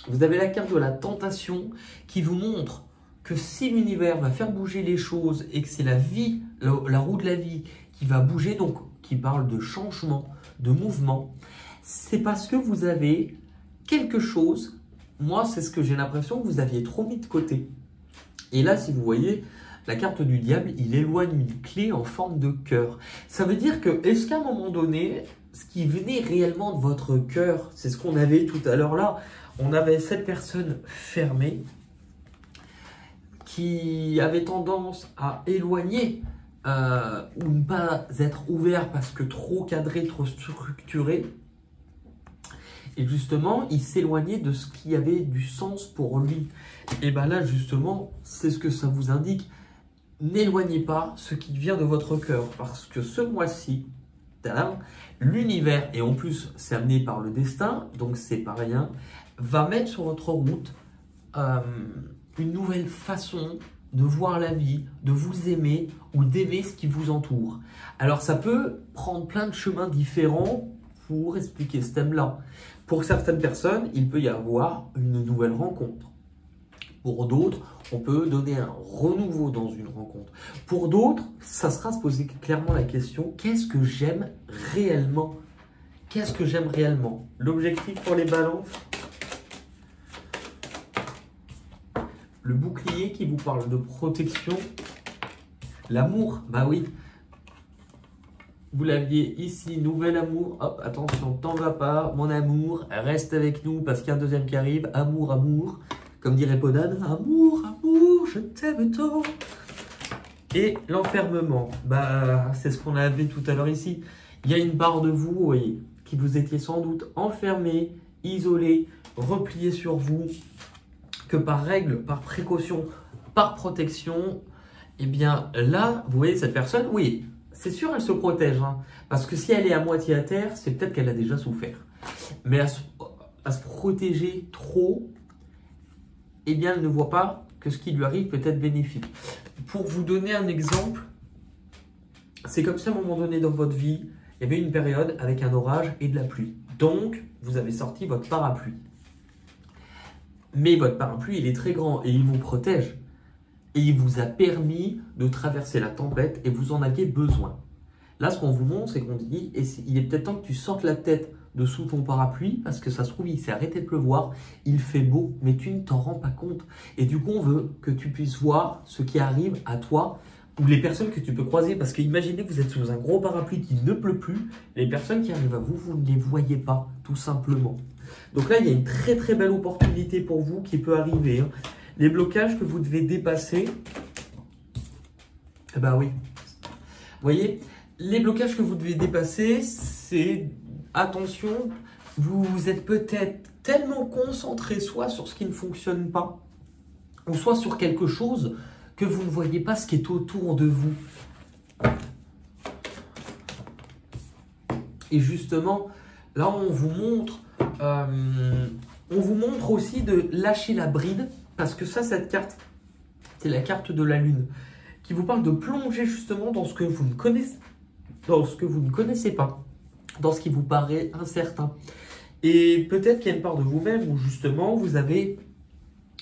Vous avez la carte de la tentation qui vous montre que si l'univers va faire bouger les choses et que c'est la vie, la roue de la vie qui va bouger, donc qui parle de changement, de mouvement, c'est parce que vous avez quelque chose, moi c'est ce que j'ai l'impression que vous aviez trop mis de côté. Et là, si vous voyez la carte du diable, il éloigne une clé en forme de cœur. Ça veut dire que, est-ce qu'à un moment donné, ce qui venait réellement de votre cœur, c'est ce qu'on avait tout à l'heure là, on avait cette personne fermée qui avait tendance à éloigner ou ne pas être ouvert parce que trop cadré, trop structuré. Et justement, il s'éloignait de ce qui avait du sens pour lui. Et bien là, justement, c'est ce que ça vous indique. N'éloignez pas ce qui vient de votre cœur parce que ce mois-ci, l'univers, et en plus c'est amené par le destin, donc c'est pas rien, va mettre sur votre route une nouvelle façon de voir la vie, de vous aimer ou d'aimer ce qui vous entoure. Alors ça peut prendre plein de chemins différents pour expliquer ce thème-là. Pour certaines personnes, il peut y avoir une nouvelle rencontre. Pour d'autres, on peut donner un renouveau dans une rencontre. Pour d'autres, ça sera se poser clairement la question, qu'est-ce que j'aime réellement? Qu'est-ce que j'aime réellement? L'objectif pour les balances, le bouclier qui vous parle de protection, l'amour, bah oui. Vous l'aviez ici, nouvel amour, hop, attention, t'en vas pas, mon amour, reste avec nous parce qu'il y a un deuxième qui arrive, amour, amour. Comme dirait Ponane, amour, amour, je t'aime tant. Et l'enfermement, bah, c'est ce qu'on avait tout à l'heure ici. Il y a une part de vous, vous voyez, qui vous étiez sans doute enfermé, isolé, replié sur vous, que par règle, par précaution, par protection, eh bien là, vous voyez cette personne, oui, c'est sûr, elle se protège, hein, parce que si elle est à moitié à terre, c'est peut-être qu'elle a déjà souffert. Mais à se protéger trop, eh bien, elle ne voit pas que ce qui lui arrive peut être bénéfique. Pour vous donner un exemple, c'est comme si à un moment donné dans votre vie, il y avait une période avec un orage et de la pluie. Donc, vous avez sorti votre parapluie. Mais votre parapluie, il est très grand et il vous protège. Et il vous a permis de traverser la tempête et vous en aviez besoin. Là, ce qu'on vous montre, c'est qu'on dit, il est peut-être temps que tu sortes la tête de sous ton parapluie, parce que ça se trouve, il s'est arrêté de pleuvoir, il fait beau, mais tu ne t'en rends pas compte. Et du coup, on veut que tu puisses voir ce qui arrive à toi, ou les personnes que tu peux croiser, parce que imaginez, vous êtes sous un gros parapluie qui ne pleut plus, les personnes qui arrivent à vous, vous ne les voyez pas, tout simplement. Donc là, il y a une très très belle opportunité pour vous qui peut arriver, hein. Les blocages que vous devez dépasser, bah oui, vous voyez, les blocages que vous devez dépasser, c'est... Attention, vous êtes peut-être tellement concentré soit sur ce qui ne fonctionne pas, ou soit sur quelque chose que vous ne voyez pas ce qui est autour de vous. Et justement, là on vous montre aussi de lâcher la bride, parce que ça, cette carte, c'est la carte de la Lune, qui vous parle de plonger justement dans ce que vous ne connaissez, pas. Dans ce qui vous paraît incertain. Et peut-être qu'il y a une part de vous-même où justement vous avez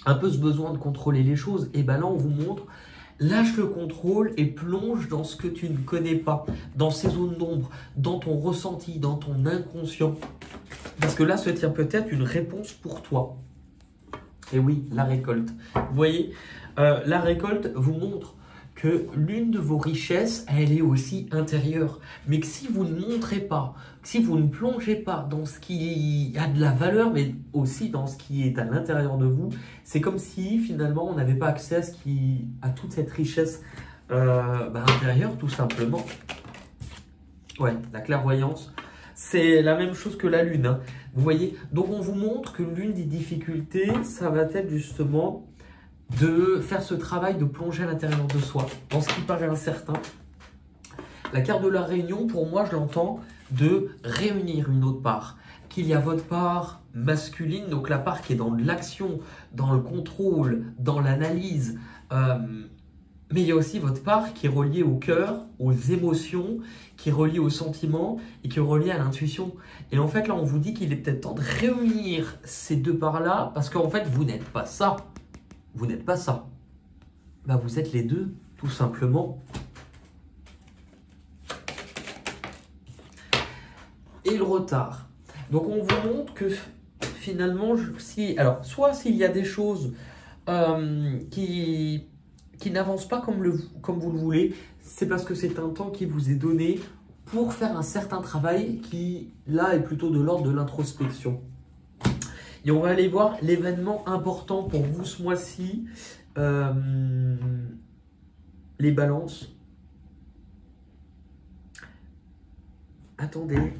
un peu ce besoin de contrôler les choses. Et bien là on vous montre, lâche le contrôle et plonge dans ce que tu ne connais pas, dans ces zones d'ombre, dans ton ressenti, dans ton inconscient. Parce que là se tient peut-être une réponse pour toi. Et oui, la récolte. Vous voyez, la récolte vous montre que l'une de vos richesses, elle est aussi intérieure. Mais que si vous ne montrez pas, que si vous ne plongez pas dans ce qui a de la valeur, mais aussi dans ce qui est à l'intérieur de vous, c'est comme si finalement on n'avait pas accès à, toute cette richesse intérieure, tout simplement. Ouais, la clairvoyance, c'est la même chose que la Lune, hein. Vous voyez, donc on vous montre que l'une des difficultés, ça va être justement... de faire ce travail de plonger à l'intérieur de soi, dans ce qui paraît incertain. La carte de la réunion, pour moi, je l'entends de réunir une autre part. qu'il y a votre part masculine, donc la part qui est dans de l'action, dans le contrôle, dans l'analyse, mais il y a aussi votre part qui est reliée au cœur, aux émotions, qui est reliée aux sentiments et qui est reliée à l'intuition. Et en fait, là, on vous dit qu'il est peut-être temps de réunir ces deux parts-là parce qu'en fait, vous n'êtes pas ça. Vous n'êtes pas ça. Bah, vous êtes les deux, tout simplement. Et le retard. Donc, on vous montre que finalement, si, alors, soit s'il y a des choses qui n'avance pas comme vous le voulez, c'est parce que c'est un temps qui vous est donné pour faire un certain travail qui, là, est plutôt de l'ordre de l'introspection. Et on va aller voir l'événement important pour vous ce mois-ci, les balances. Attendez.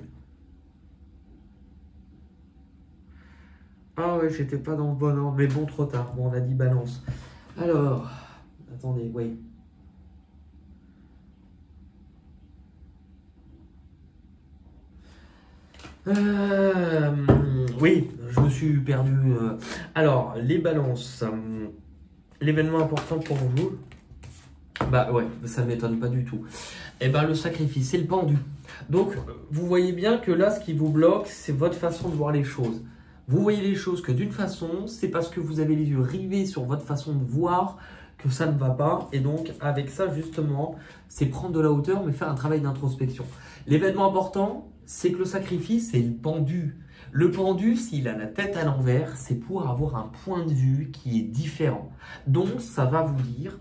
Ah ouais, j'étais pas dans le bon ordre, mais bon, trop tard. Bon, on a dit balance. Alors... attendez, oui. Oui, je me suis perdu. Alors, les balances. L'événement important pour vous. Bah ouais, ça ne m'étonne pas du tout. Eh ben, le sacrifice, c'est le pendu. Donc, vous voyez bien que là, ce qui vous bloque, c'est votre façon de voir les choses. Vous voyez les choses que d'une façon, c'est parce que vous avez les yeux rivés sur votre façon de voir que ça ne va pas, et donc avec ça justement, c'est prendre de la hauteur mais faire un travail d'introspection. L'événement important, c'est que le sacrifice, c'est le pendu. Le pendu, s'il a la tête à l'envers, c'est pour avoir un point de vue qui est différent. Donc ça va vous dire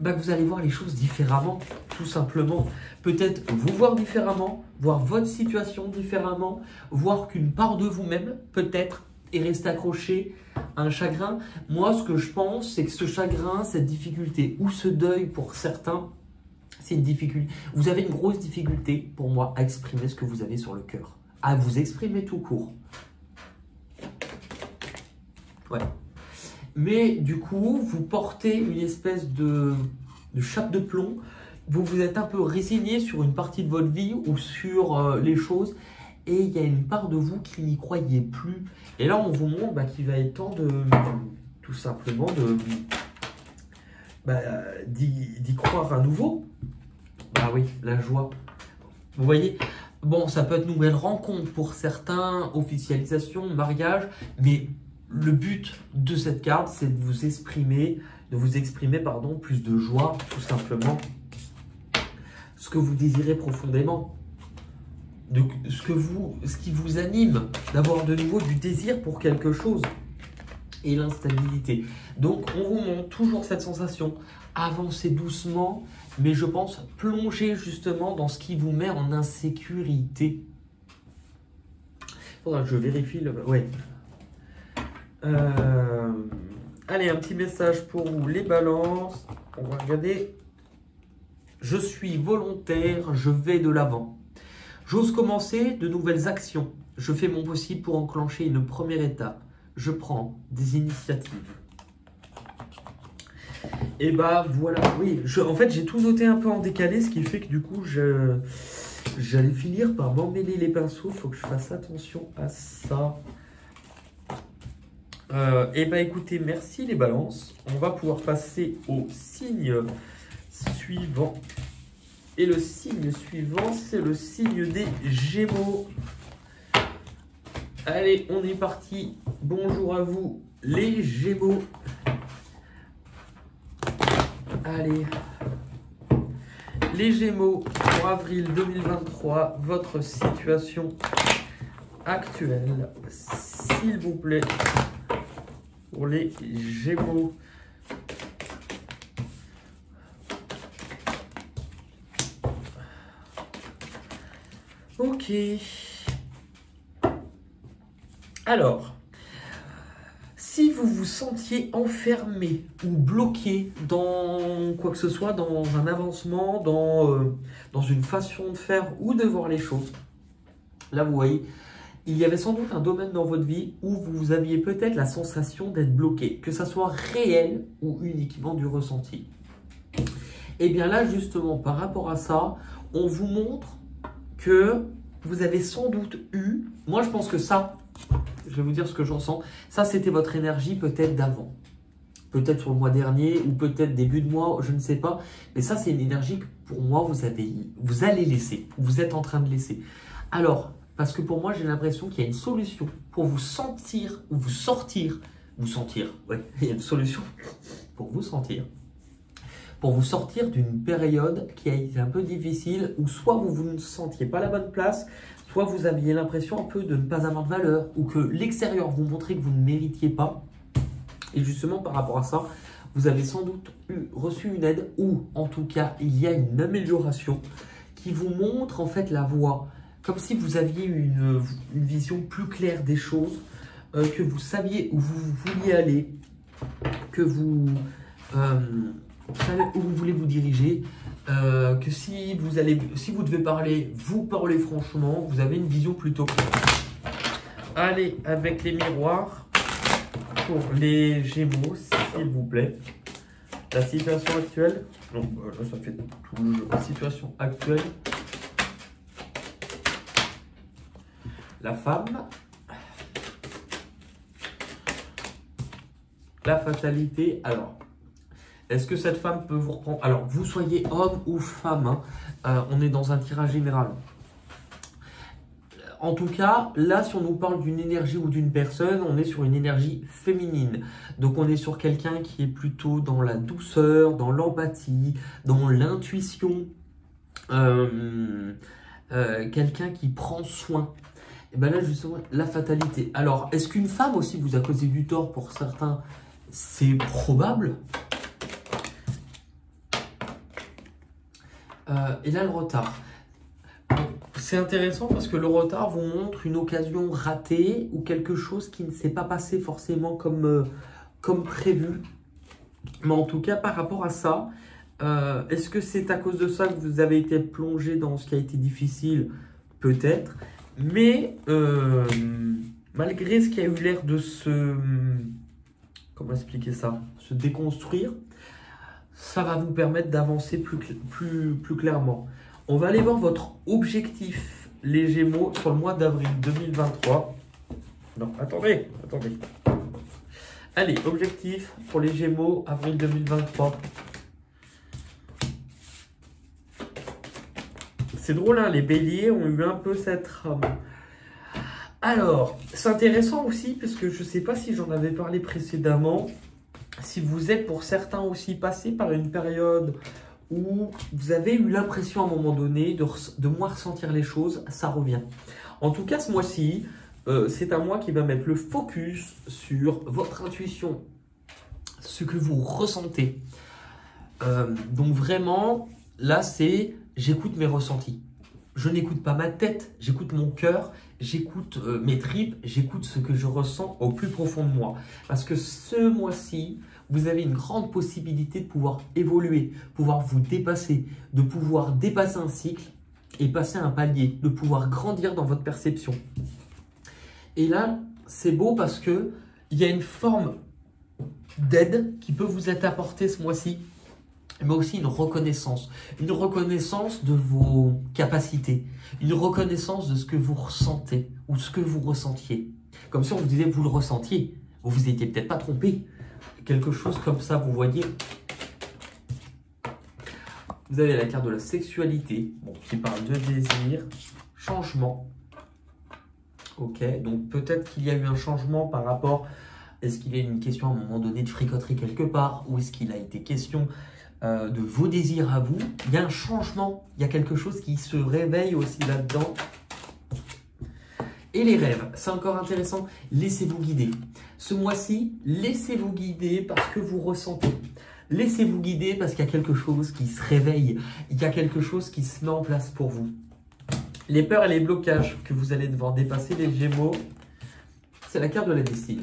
bah, que vous allez voir les choses différemment, tout simplement. Peut-être vous voir différemment, voir votre situation différemment, voir qu'une part de vous-même peut-être et rester accroché à un chagrin. Moi, ce que je pense, c'est que ce chagrin, cette difficulté ou ce deuil pour certains, c'est une difficulté. Vous avez une grosse difficulté, pour moi, à exprimer ce que vous avez sur le cœur, à vous exprimer tout court. Ouais. Mais du coup, vous portez une espèce de chape de plomb. Vous vous êtes un peu résigné sur une partie de votre vie ou sur les choses. Et il y a une part de vous qui n'y croyait plus. Et là, on vous montre bah, qu'il va être temps de, tout simplement, d'y croire à nouveau. Bah oui, la joie. Vous voyez? Bon, ça peut être une nouvelle rencontre pour certains, officialisation, mariage. Mais le but de cette carte, c'est de vous exprimer, pardon, plus de joie, tout simplement. Ce que vous désirez profondément. De ce qui vous anime, d'avoir de nouveau du désir pour quelque chose et l'instabilité. Donc, on vous montre toujours cette sensation, avancez doucement, mais je pense plonger justement dans ce qui vous met en insécurité. Faudra que je vérifie le... ouais. Allez, un petit message pour vous, les balances. On va regarder. Je suis volontaire, je vais de l'avant. J'ose commencer de nouvelles actions. Je fais mon possible pour enclencher une première étape. Je prends des initiatives. Et bah voilà, oui. En fait, j'ai tout noté un peu en décalé, ce qui fait que du coup, j'allais finir par m'emmêler les pinceaux. Faut que je fasse attention à ça. Et bah écoutez, merci les balances. On va pouvoir passer au signe suivant. Et le signe suivant, c'est le signe des Gémeaux. Allez, on est parti. Bonjour à vous, les Gémeaux. Allez. Les Gémeaux, pour avril 2023, votre situation actuelle, s'il vous plaît, pour les Gémeaux. Ok. Alors, si vous vous sentiez enfermé ou bloqué dans quoi que ce soit, dans un avancement, dans une façon de faire ou de voir les choses, là vous voyez, il y avait sans doute un domaine dans votre vie où vous aviez peut-être la sensation d'être bloqué, que ça soit réel ou uniquement du ressenti. Et bien là justement, par rapport à ça, on vous montre que vous avez sans doute eu, moi je pense que ça, je vais vous dire ce que j'en sens, ça c'était votre énergie peut-être d'avant, peut-être sur le mois dernier ou peut-être début de mois, je ne sais pas, mais ça c'est une énergie que pour moi vous allez laisser, vous êtes en train de laisser. Alors, parce que pour moi j'ai l'impression qu'il y a une solution pour vous sentir ou sortir d'une période qui a été un peu difficile, où soit vous ne sentiez pas la bonne place, soit vous aviez l'impression un peu de ne pas avoir de valeur, ou que l'extérieur vous montrait que vous ne méritiez pas. Et justement, par rapport à ça, vous avez sans doute reçu une aide, ou en tout cas, il y a une amélioration qui vous montre en fait la voie, comme si vous aviez une vision plus claire des choses, que vous saviez où vous vouliez aller, que vous savez où vous voulez vous diriger, que si vous devez parler, vous parlez franchement, vous avez une vision plutôt claire. Allez, avec les miroirs, pour les Gémeaux, s'il vous plaît. La situation actuelle, donc là, ça fait tout le jeu. La situation actuelle, la femme, la fatalité, alors... Est-ce que cette femme peut vous reprendre? Alors, vous soyez homme ou femme, hein, on est dans un tirage général. En tout cas, là, si on nous parle d'une énergie ou d'une personne, on est sur une énergie féminine. Donc, on est sur quelqu'un qui est plutôt dans la douceur, dans l'empathie, dans l'intuition. Quelqu'un qui prend soin. Et bien là, justement, la fatalité. Alors, est-ce qu'une femme aussi vous a causé du tort pour certains? C'est probable. Et là, le retard. C'est intéressant parce que le retard vous montre une occasion ratée ou quelque chose qui ne s'est pas passé forcément comme, comme prévu. Mais en tout cas, par rapport à ça, est-ce que c'est à cause de ça que vous avez été plongé dans ce qui a été difficile? Peut-être. Mais malgré ce qui a eu l'air de se... Comment expliquer ça? Se déconstruire. Ça va vous permettre d'avancer plus clairement. On va aller voir votre objectif, les Gémeaux, sur le mois d'avril 2023. Non, attendez. Allez, objectif pour les Gémeaux, avril 2023. C'est drôle, hein, les Béliers ont eu un peu cette rame. Alors, c'est intéressant aussi, parce que je ne sais pas si j'en avais parlé précédemment. Si vous êtes pour certains aussi passé par une période où vous avez eu l'impression à un moment donné de moins ressentir les choses, ça revient. En tout cas, ce mois-ci, c'est un mois qui va mettre le focus sur votre intuition, ce que vous ressentez. Donc vraiment, là, c'est j'écoute mes ressentis. Je n'écoute pas ma tête, j'écoute mon cœur, j'écoute mes tripes, j'écoute ce que je ressens au plus profond de moi. Parce que ce mois-ci, vous avez une grande possibilité de pouvoir évoluer, pouvoir vous dépasser, de pouvoir dépasser un cycle et passer un palier, de pouvoir grandir dans votre perception. Et là, c'est beau parce qu'il y a une forme d'aide qui peut vous être apportée ce mois-ci, mais aussi une reconnaissance de vos capacités, une reconnaissance de ce que vous ressentez ou ce que vous ressentiez. Comme si on vous disait vous le ressentiez, vous vous étiez peut-être pas trompé, quelque chose comme ça, vous voyez. Vous avez la carte de la sexualité, bon, qui parle de désir, changement. Ok, donc peut-être qu'il y a eu un changement par rapport, est-ce qu'il y a eu une question à un moment donné de fricoterie quelque part, ou est-ce qu'il a été question... de vos désirs à vous, il y a un changement, il y a quelque chose qui se réveille aussi là-dedans. Et les rêves, c'est encore intéressant, laissez-vous guider. Ce mois-ci, laissez-vous guider parce que vous ressentez. Laissez-vous guider parce qu'il y a quelque chose qui se réveille, il y a quelque chose qui se met en place pour vous. Les peurs et les blocages que vous allez devoir dépasser, les Gémeaux, c'est la carte de la destinée.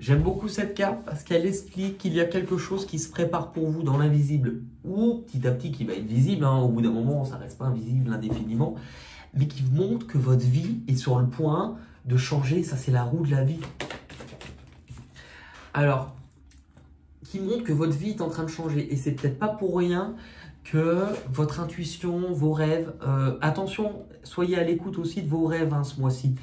J'aime beaucoup cette carte parce qu'elle explique qu'il y a quelque chose qui se prépare pour vous dans l'invisible, ou petit à petit qui va être visible, hein, au bout d'un moment ça ne reste pas invisible indéfiniment, mais qui montre que votre vie est sur le point de changer, ça c'est la roue de la vie. Alors, qui montre que votre vie est en train de changer, et c'est peut-être pas pour rien que votre intuition, vos rêves, attention, soyez à l'écoute aussi de vos rêves hein, ce mois-ci,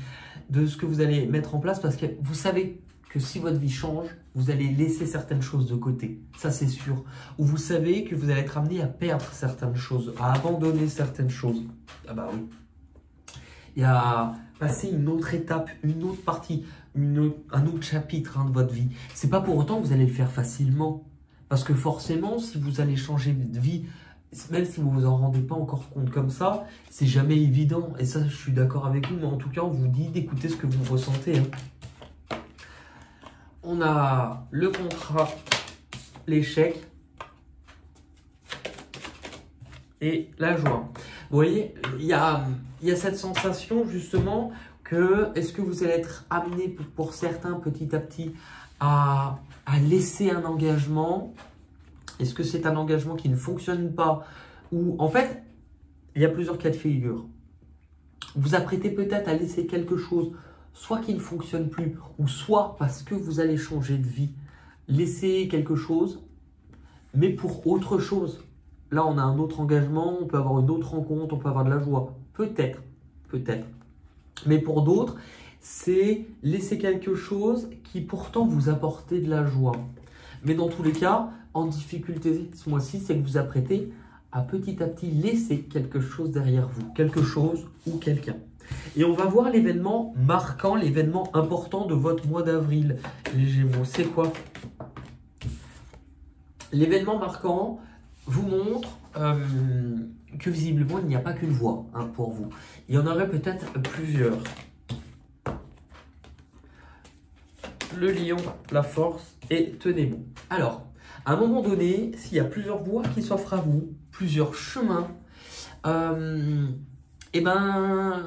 de ce que vous allez mettre en place, parce que vous savez que si votre vie change, vous allez laisser certaines choses de côté, ça c'est sûr, ou vous savez que vous allez être amené à perdre certaines choses, à abandonner certaines choses, ah bah oui, et à passer une autre étape, une autre partie, un autre chapitre hein, de votre vie. C'est pas pour autant que vous allez le faire facilement, parce que forcément, si vous allez changer de vie, même si vous ne vous en rendez pas encore compte comme ça, c'est jamais évident. Et ça, je suis d'accord avec vous, mais en tout cas, on vous dit d'écouter ce que vous ressentez. Hein. On a le contrat, l'échec et la joie. Vous voyez, il y a cette sensation justement que est-ce que vous allez être amené pour certains petit à petit à laisser un engagement ? Est-ce que c'est un engagement qui ne fonctionne pas? Ou en fait, il y a plusieurs cas de figure. Vous apprêtez peut-être à laisser quelque chose, soit qui ne fonctionne plus, ou soit parce que vous allez changer de vie. Laisser quelque chose, mais pour autre chose. Là, on a un autre engagement, on peut avoir une autre rencontre, on peut avoir de la joie. Peut-être, peut-être. Mais pour d'autres, c'est laisser quelque chose qui pourtant vous apporte de la joie. Mais dans tous les cas, en difficulté ce mois-ci, c'est que vous apprêtez à petit laisser quelque chose derrière vous, quelque chose ou quelqu'un. Et on va voir l'événement marquant, l'événement important de votre mois d'avril. Les Gémeaux, c'est quoi? L'événement marquant vous montre que visiblement, il n'y a pas qu'une voie hein, pour vous. Il y en aurait peut-être plusieurs. Le lion, la force et tenez bon. Alors, à un moment donné, s'il y a plusieurs voies qui s'offrent à vous, plusieurs chemins, et ben,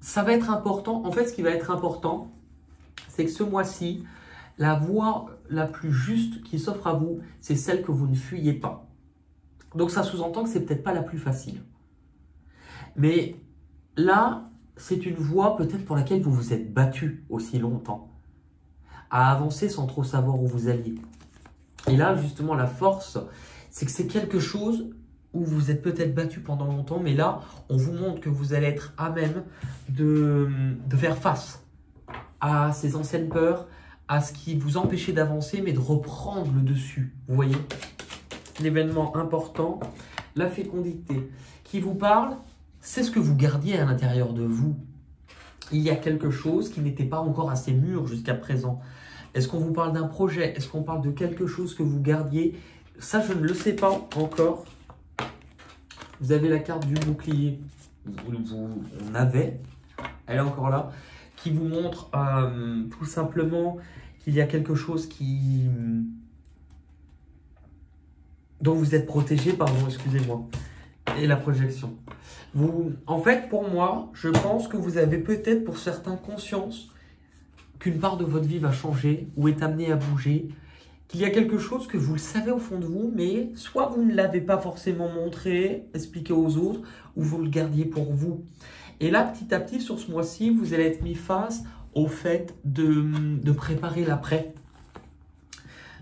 ça va être important. En fait, ce qui va être important, c'est que ce mois-ci, la voie la plus juste qui s'offre à vous, c'est celle que vous ne fuyez pas. Donc, ça sous-entend que c'est peut-être pas la plus facile. Mais là, c'est une voie peut-être pour laquelle vous vous êtes battu aussi longtemps, à avancer sans trop savoir où vous alliez. Et là, justement, la force, c'est que c'est quelque chose où vous êtes peut-être battu pendant longtemps, mais là, on vous montre que vous allez être à même de faire face à ces anciennes peurs, à ce qui vous empêchait d'avancer, mais de reprendre le dessus. Vous voyez, l'événement important, la fécondité qui vous parle, c'est ce que vous gardiez à l'intérieur de vous. Il y a quelque chose qui n'était pas encore assez mûr jusqu'à présent. Est-ce qu'on vous parle d'un projet? Est-ce qu'on parle de quelque chose que vous gardiez? Ça, je ne le sais pas encore. Vous avez la carte du bouclier. On avait. Elle est encore là. Qui vous montre tout simplement qu'il y a quelque chose qui... dont vous êtes protégé, pardon, excusez-moi. Et la projection. Vous, en fait, pour moi, je pense que vous avez peut-être pour certains conscience qu'une part de votre vie va changer ou est amenée à bouger, qu'il y a quelque chose que vous le savez au fond de vous, mais soit vous ne l'avez pas forcément montré, expliqué aux autres, ou vous le gardiez pour vous. Et là, petit à petit, sur ce mois-ci, vous allez être mis face au fait de préparer l'après.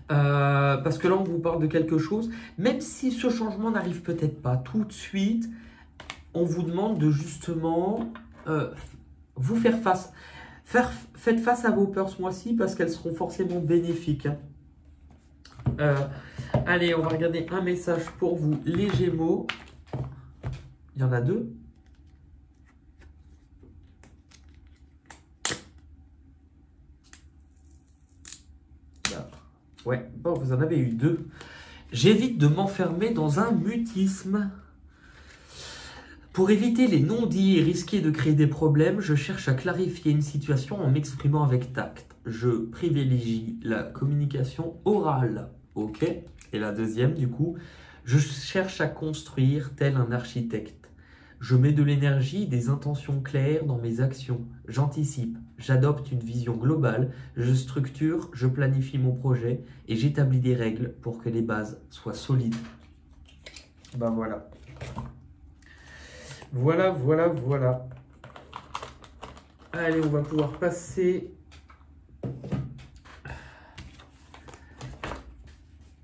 Parce que là, on vous parle de quelque chose, même si ce changement n'arrive peut-être pas tout de suite, on vous demande de justement vous faire face. Faites face à vos peurs ce mois-ci parce qu'elles seront forcément bénéfiques. Hein. Allez, on va regarder un message pour vous, les Gémeaux. Il y en a deux. Ouais, bon, vous en avez eu deux. J'évite de m'enfermer dans un mutisme. Pour éviter les non-dits et risquer de créer des problèmes, je cherche à clarifier une situation en m'exprimant avec tact. Je privilégie la communication orale. Ok. Et la deuxième, du coup, je cherche à construire tel un architecte. Je mets de l'énergie et des intentions claires dans mes actions. J'anticipe, j'adopte une vision globale, je structure, je planifie mon projet et j'établis des règles pour que les bases soient solides. Ben voilà. Voilà, voilà, voilà. Allez, on va pouvoir passer.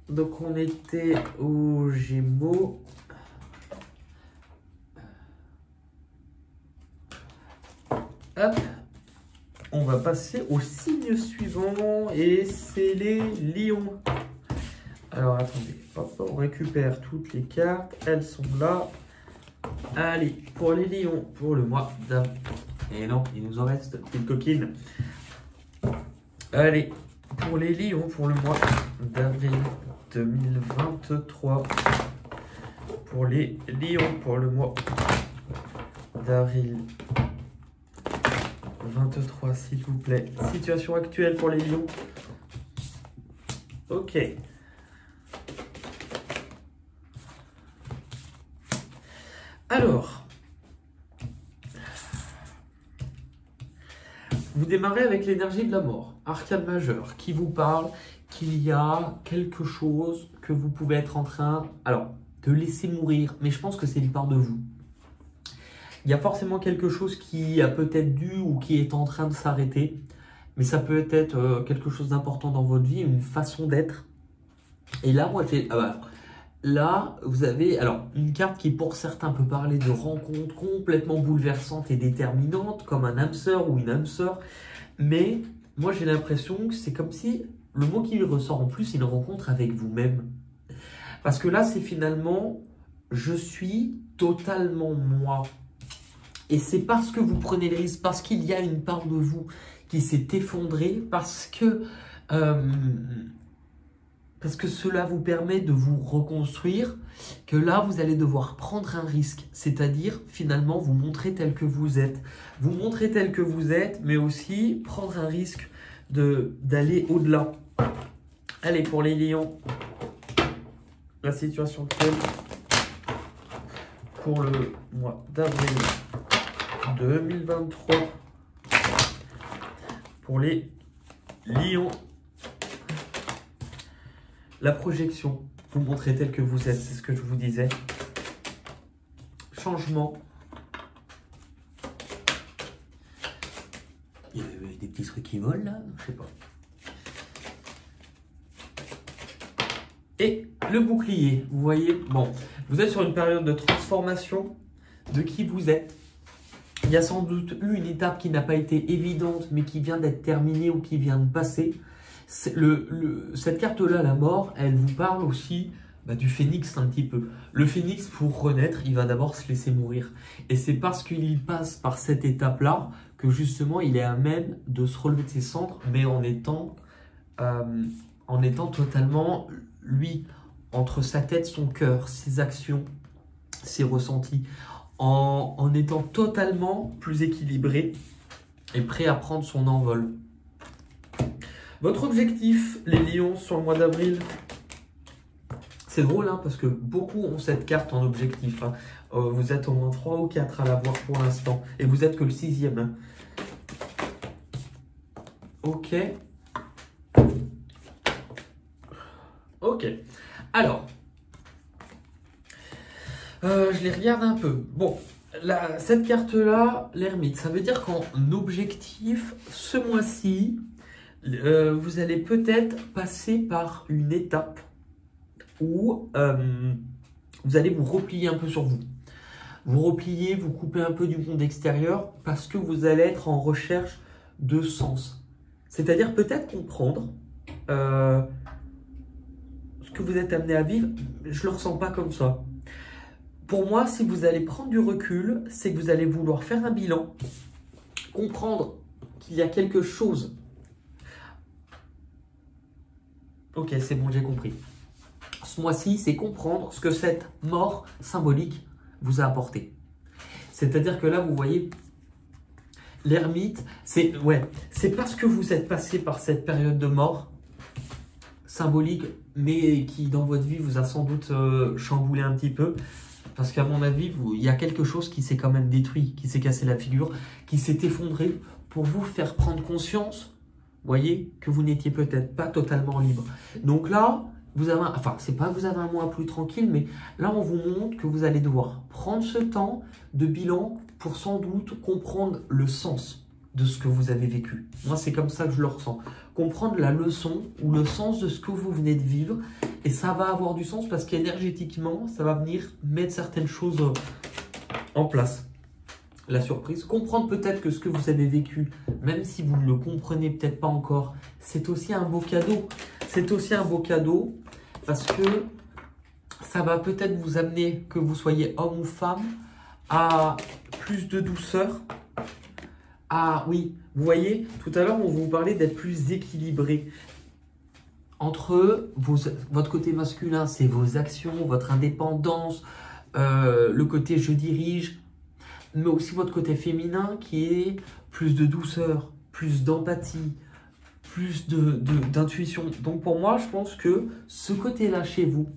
Donc, on était aux Gémeaux. Hop, on va passer au signe suivant et c'est les lions. Alors attendez, hop, on récupère toutes les cartes, elles sont là. Allez, pour les lions, pour le mois d'avril. Et non, il nous en reste une coquine. Allez, pour les lions, pour le mois d'avril 2023. Pour les lions, pour le mois d'avril 23, s'il vous plaît. Situation actuelle pour les lions. Ok. Alors, vous démarrez avec l'énergie de la mort, arcane majeur, qui vous parle qu'il y a quelque chose que vous pouvez être en train, alors, de laisser mourir, mais je pense que c'est une part de vous. Il y a forcément quelque chose qui a peut-être dû ou qui est en train de s'arrêter, mais ça peut être quelque chose d'important dans votre vie, une façon d'être. Et là, moi, j'ai... Ah bah, là, vous avez alors une carte qui, pour certains, peut parler de rencontre complètement bouleversante et déterminante, comme un âme sœur ou une âme sœur. Mais moi, j'ai l'impression que c'est comme si le mot qui ressort en plus, c'est une rencontre avec vous-même. Parce que là, c'est finalement « je suis totalement moi ». Et c'est parce que vous prenez le risque, parce qu'il y a une part de vous qui s'est effondrée, Parce que cela vous permet de vous reconstruire, que là, vous allez devoir prendre un risque. C'est-à-dire, finalement, vous montrer tel que vous êtes. Vous montrer tel que vous êtes, mais aussi prendre un risque d'aller au-delà. Allez, pour les lions, la situation actuelle pour le mois d'avril 2023. Pour les lions, la projection, vous montrez tel que vous êtes, c'est ce que je vous disais. Changement. Il y avait des petits trucs qui volent là, je sais pas. Et le bouclier, vous voyez, bon, vous êtes sur une période de transformation de qui vous êtes. Il y a sans doute eu une étape qui n'a pas été évidente, mais qui vient d'être terminée ou qui vient de passer. Cette carte-là, la mort, elle vous parle aussi du phénix un petit peu. Le phénix, pour renaître, il va d'abord se laisser mourir. Et c'est parce qu'il passe par cette étape-là que justement, il est à même de se relever de ses cendres, mais en étant totalement, lui, entre sa tête, son cœur, ses actions, ses ressentis, en étant totalement plus équilibré et prêt à prendre son envol. Votre objectif, les lions, sur le mois d'avril, c'est drôle hein, parce que beaucoup ont cette carte en objectif. Hein. Vous êtes au moins 3 ou 4 à l'avoir pour l'instant et vous n'êtes que le 6e. Hein. Ok. Ok. Alors, je les regarde un peu. Bon, cette carte-là, l'ermite, ça veut dire qu'en objectif, ce mois-ci, vous allez peut-être passer par une étape où vous allez vous replier un peu sur vous. Vous repliez, vous coupez un peu du monde extérieur parce que vous allez être en recherche de sens. C'est-à-dire peut-être comprendre ce que vous êtes amené à vivre. Je ne le ressens pas comme ça. Pour moi, si vous allez prendre du recul, c'est que vous allez vouloir faire un bilan, comprendre qu'il y a quelque chose. Ok, c'est bon, j'ai compris. Ce mois-ci, c'est comprendre ce que cette mort symbolique vous a apporté. C'est-à-dire que là, vous voyez, l'ermite, c'est parce que vous êtes passé par cette période de mort symbolique, mais qui, dans votre vie, vous a sans doute chamboulé un petit peu. Parce qu'à mon avis, il y a quelque chose qui s'est quand même détruit, qui s'est cassé la figure, qui s'est effondré pour vous faire prendre conscience... voyez que vous n'étiez peut-être pas totalement libre. Donc là, vous avez, enfin, c'est pas que vous avez un mois plus tranquille, mais là, on vous montre que vous allez devoir prendre ce temps de bilan pour sans doute comprendre le sens de ce que vous avez vécu. Moi, c'est comme ça que je le ressens. Comprendre la leçon ou le sens de ce que vous venez de vivre. Et ça va avoir du sens parce qu'énergétiquement, ça va venir mettre certaines choses en place. la surprise, comprendre peut-être que ce que vous avez vécu, même si vous ne le comprenez peut-être pas encore, c'est aussi un beau cadeau. C'est aussi un beau cadeau parce que ça va peut-être vous amener, que vous soyez homme ou femme, à plus de douceur. Ah oui, vous voyez, tout à l'heure, on vous parlait d'être plus équilibré. Entre votre côté masculin, c'est vos actions, votre indépendance, le côté « je dirige », mais aussi votre côté féminin qui est plus de douceur, plus d'empathie, plus d'intuition. Donc pour moi, je pense que ce côté-là chez vous,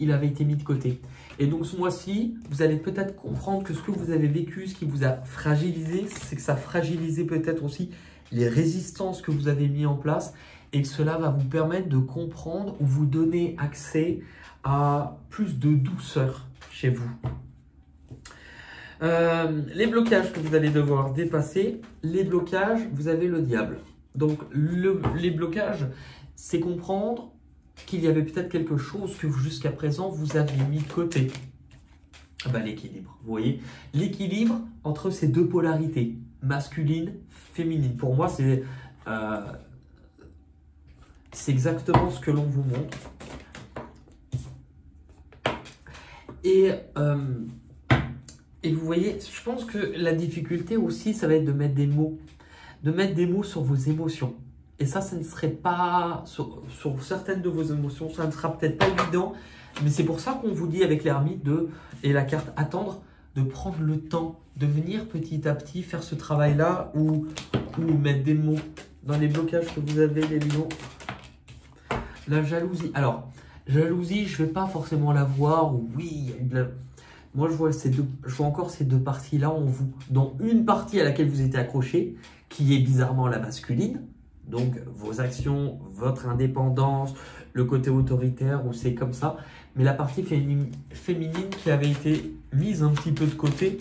il avait été mis de côté. Et donc ce mois-ci, vous allez peut-être comprendre que ce que vous avez vécu, ce qui vous a fragilisé, c'est que ça fragilisait peut-être aussi les résistances que vous avez mises en place et que cela va vous permettre de comprendre ou vous donner accès à plus de douceur chez vous. Les blocages que vous allez devoir dépasser, les blocages, vous avez le diable. Donc les blocages, c'est comprendre qu'il y avait peut-être quelque chose que jusqu'à présent vous aviez mis de côté. Ben, l'équilibre, vous voyez, l'équilibre entre ces deux polarités, masculine, féminine. Pour moi, c'est exactement ce que l'on vous montre. Et vous voyez, je pense que la difficulté aussi, ça va être de mettre des mots. De mettre des mots sur vos émotions. Et ça, ça ne serait pas... Sur certaines de vos émotions, ça ne sera peut-être pas évident. Mais c'est pour ça qu'on vous dit avec l'ermite et la carte attendre, de prendre le temps, de venir petit à petit faire ce travail-là ou mettre des mots dans les blocages que vous avez, les lions. La jalousie. Alors, jalousie, je ne vais pas forcément la voir. Oui, moi, je vois encore ces deux parties-là en vous, dont une partie à laquelle vous étiez accroché, qui est bizarrement la masculine. Donc, vos actions, votre indépendance, le côté autoritaire, ou c'est comme ça. Mais la partie féminine qui avait été mise un petit peu de côté.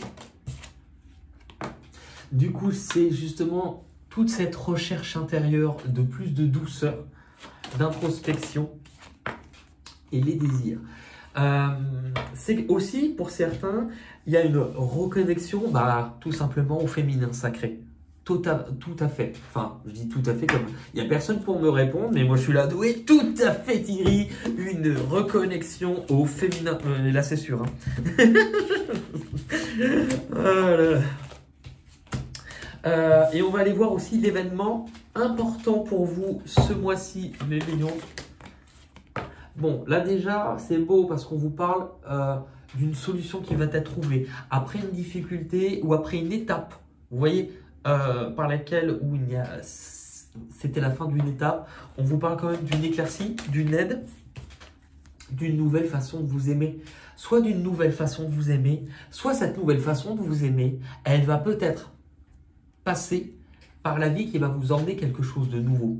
Du coup, c'est justement toute cette recherche intérieure de plus de douceur, d'introspection et les désirs. C'est aussi, pour certains, il y a une reconnexion tout simplement au féminin sacré. Tout à fait. Enfin, je dis tout à fait comme... Il n'y a personne pour me répondre, mais moi, je suis là. Oui, tout à fait, Thierry. Une reconnexion au féminin. Là, c'est sûr. Hein. Oh là là. Et on va aller voir aussi l'événement important pour vous ce mois-ci, mes mignons. Bon, là, déjà, c'est beau parce qu'on vous parle d'une solution qui va être trouvée. Après une difficulté ou après une étape, vous voyez... par laquelle c'était la fin d'une étape, on vous parle quand même d'une éclaircie, d'une aide, d'une nouvelle façon de vous aimer. Soit d'une nouvelle façon de vous aimer, soit cette nouvelle façon de vous aimer, elle va peut-être passer par la vie qui va vous emmener quelque chose de nouveau.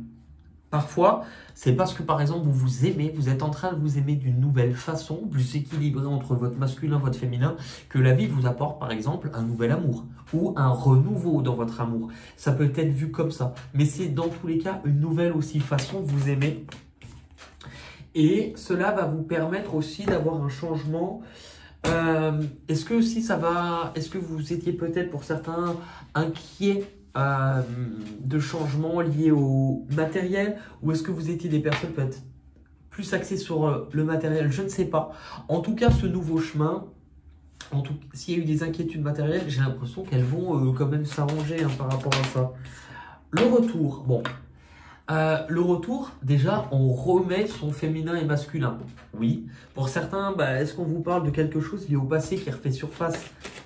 Parfois, c'est parce que par exemple vous vous aimez, vous êtes en train de vous aimer d'une nouvelle façon, plus équilibrée entre votre masculin et votre féminin, que la vie vous apporte par exemple un nouvel amour ou un renouveau dans votre amour. Ça peut être vu comme ça, mais c'est dans tous les cas une nouvelle aussi façon de vous aimer. Et cela va vous permettre aussi d'avoir un changement. Est-ce que si ça va, est-ce que vous étiez peut-être pour certains inquiets de changements liés au matériel, ou est-ce que vous étiez des personnes peut-être plus axées sur le matériel? Je ne sais pas. En tout cas, ce nouveau chemin, s'il y a eu des inquiétudes matérielles, j'ai l'impression qu'elles vont quand même s'arranger par rapport à ça. Le retour, bon. Le retour, déjà, on remet son féminin et masculin. Oui. Pour certains, est-ce qu'on vous parle de quelque chose lié au passé qui refait surface?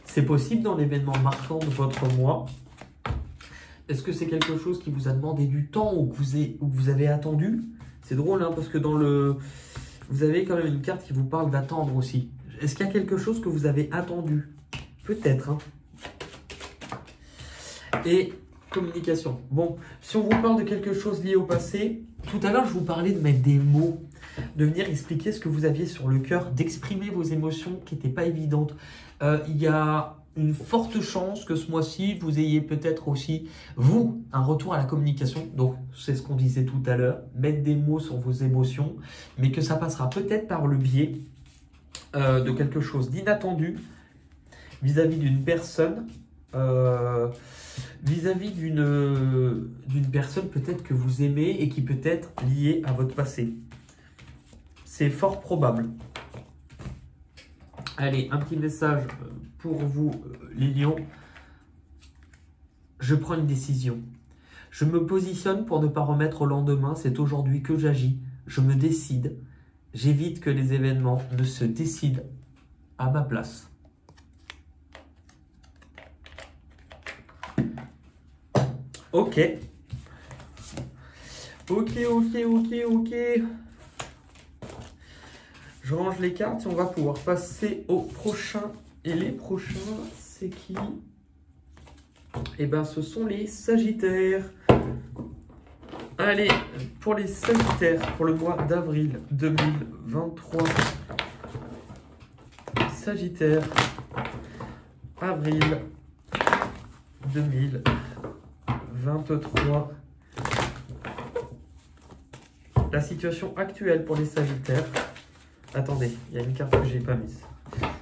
C'est possible dans l'événement marquant de votre mois. Est-ce que c'est quelque chose qui vous a demandé du temps ou que vous avez attendu? C'est drôle, hein, parce que vous avez quand même une carte qui vous parle d'attendre aussi. Est-ce qu'il y a quelque chose que vous avez attendu? Peut-être. Hein. Et communication. Bon, si on vous parle de quelque chose lié au passé, tout à l'heure, je vous parlais de mettre des mots, de venir expliquer ce que vous aviez sur le cœur, d'exprimer vos émotions qui n'étaient pas évidentes. Il y a... une forte chance que ce mois-ci, vous ayez peut-être aussi, vous, un retour à la communication. Donc, c'est ce qu'on disait tout à l'heure, mettre des mots sur vos émotions, mais que ça passera peut-être par le biais de quelque chose d'inattendu, vis-à-vis d'une personne, peut-être que vous aimez et qui peut être liée à votre passé. C'est fort probable. Allez, un petit message pour vous, les lions. Je prends une décision. Je me positionne pour ne pas remettre au lendemain. C'est aujourd'hui que j'agis. Je me décide. J'évite que les événements ne se décident à ma place. Ok. Ok. Je range les cartes et on va pouvoir passer au prochain. Et les prochains, c'est qui? Eh bien, ce sont les Sagittaires. Allez, pour les Sagittaires, pour le mois d'avril 2023. Sagittaire, avril 2023. La situation actuelle pour les Sagittaires. Attendez, il y a une carte que j'ai pas mise.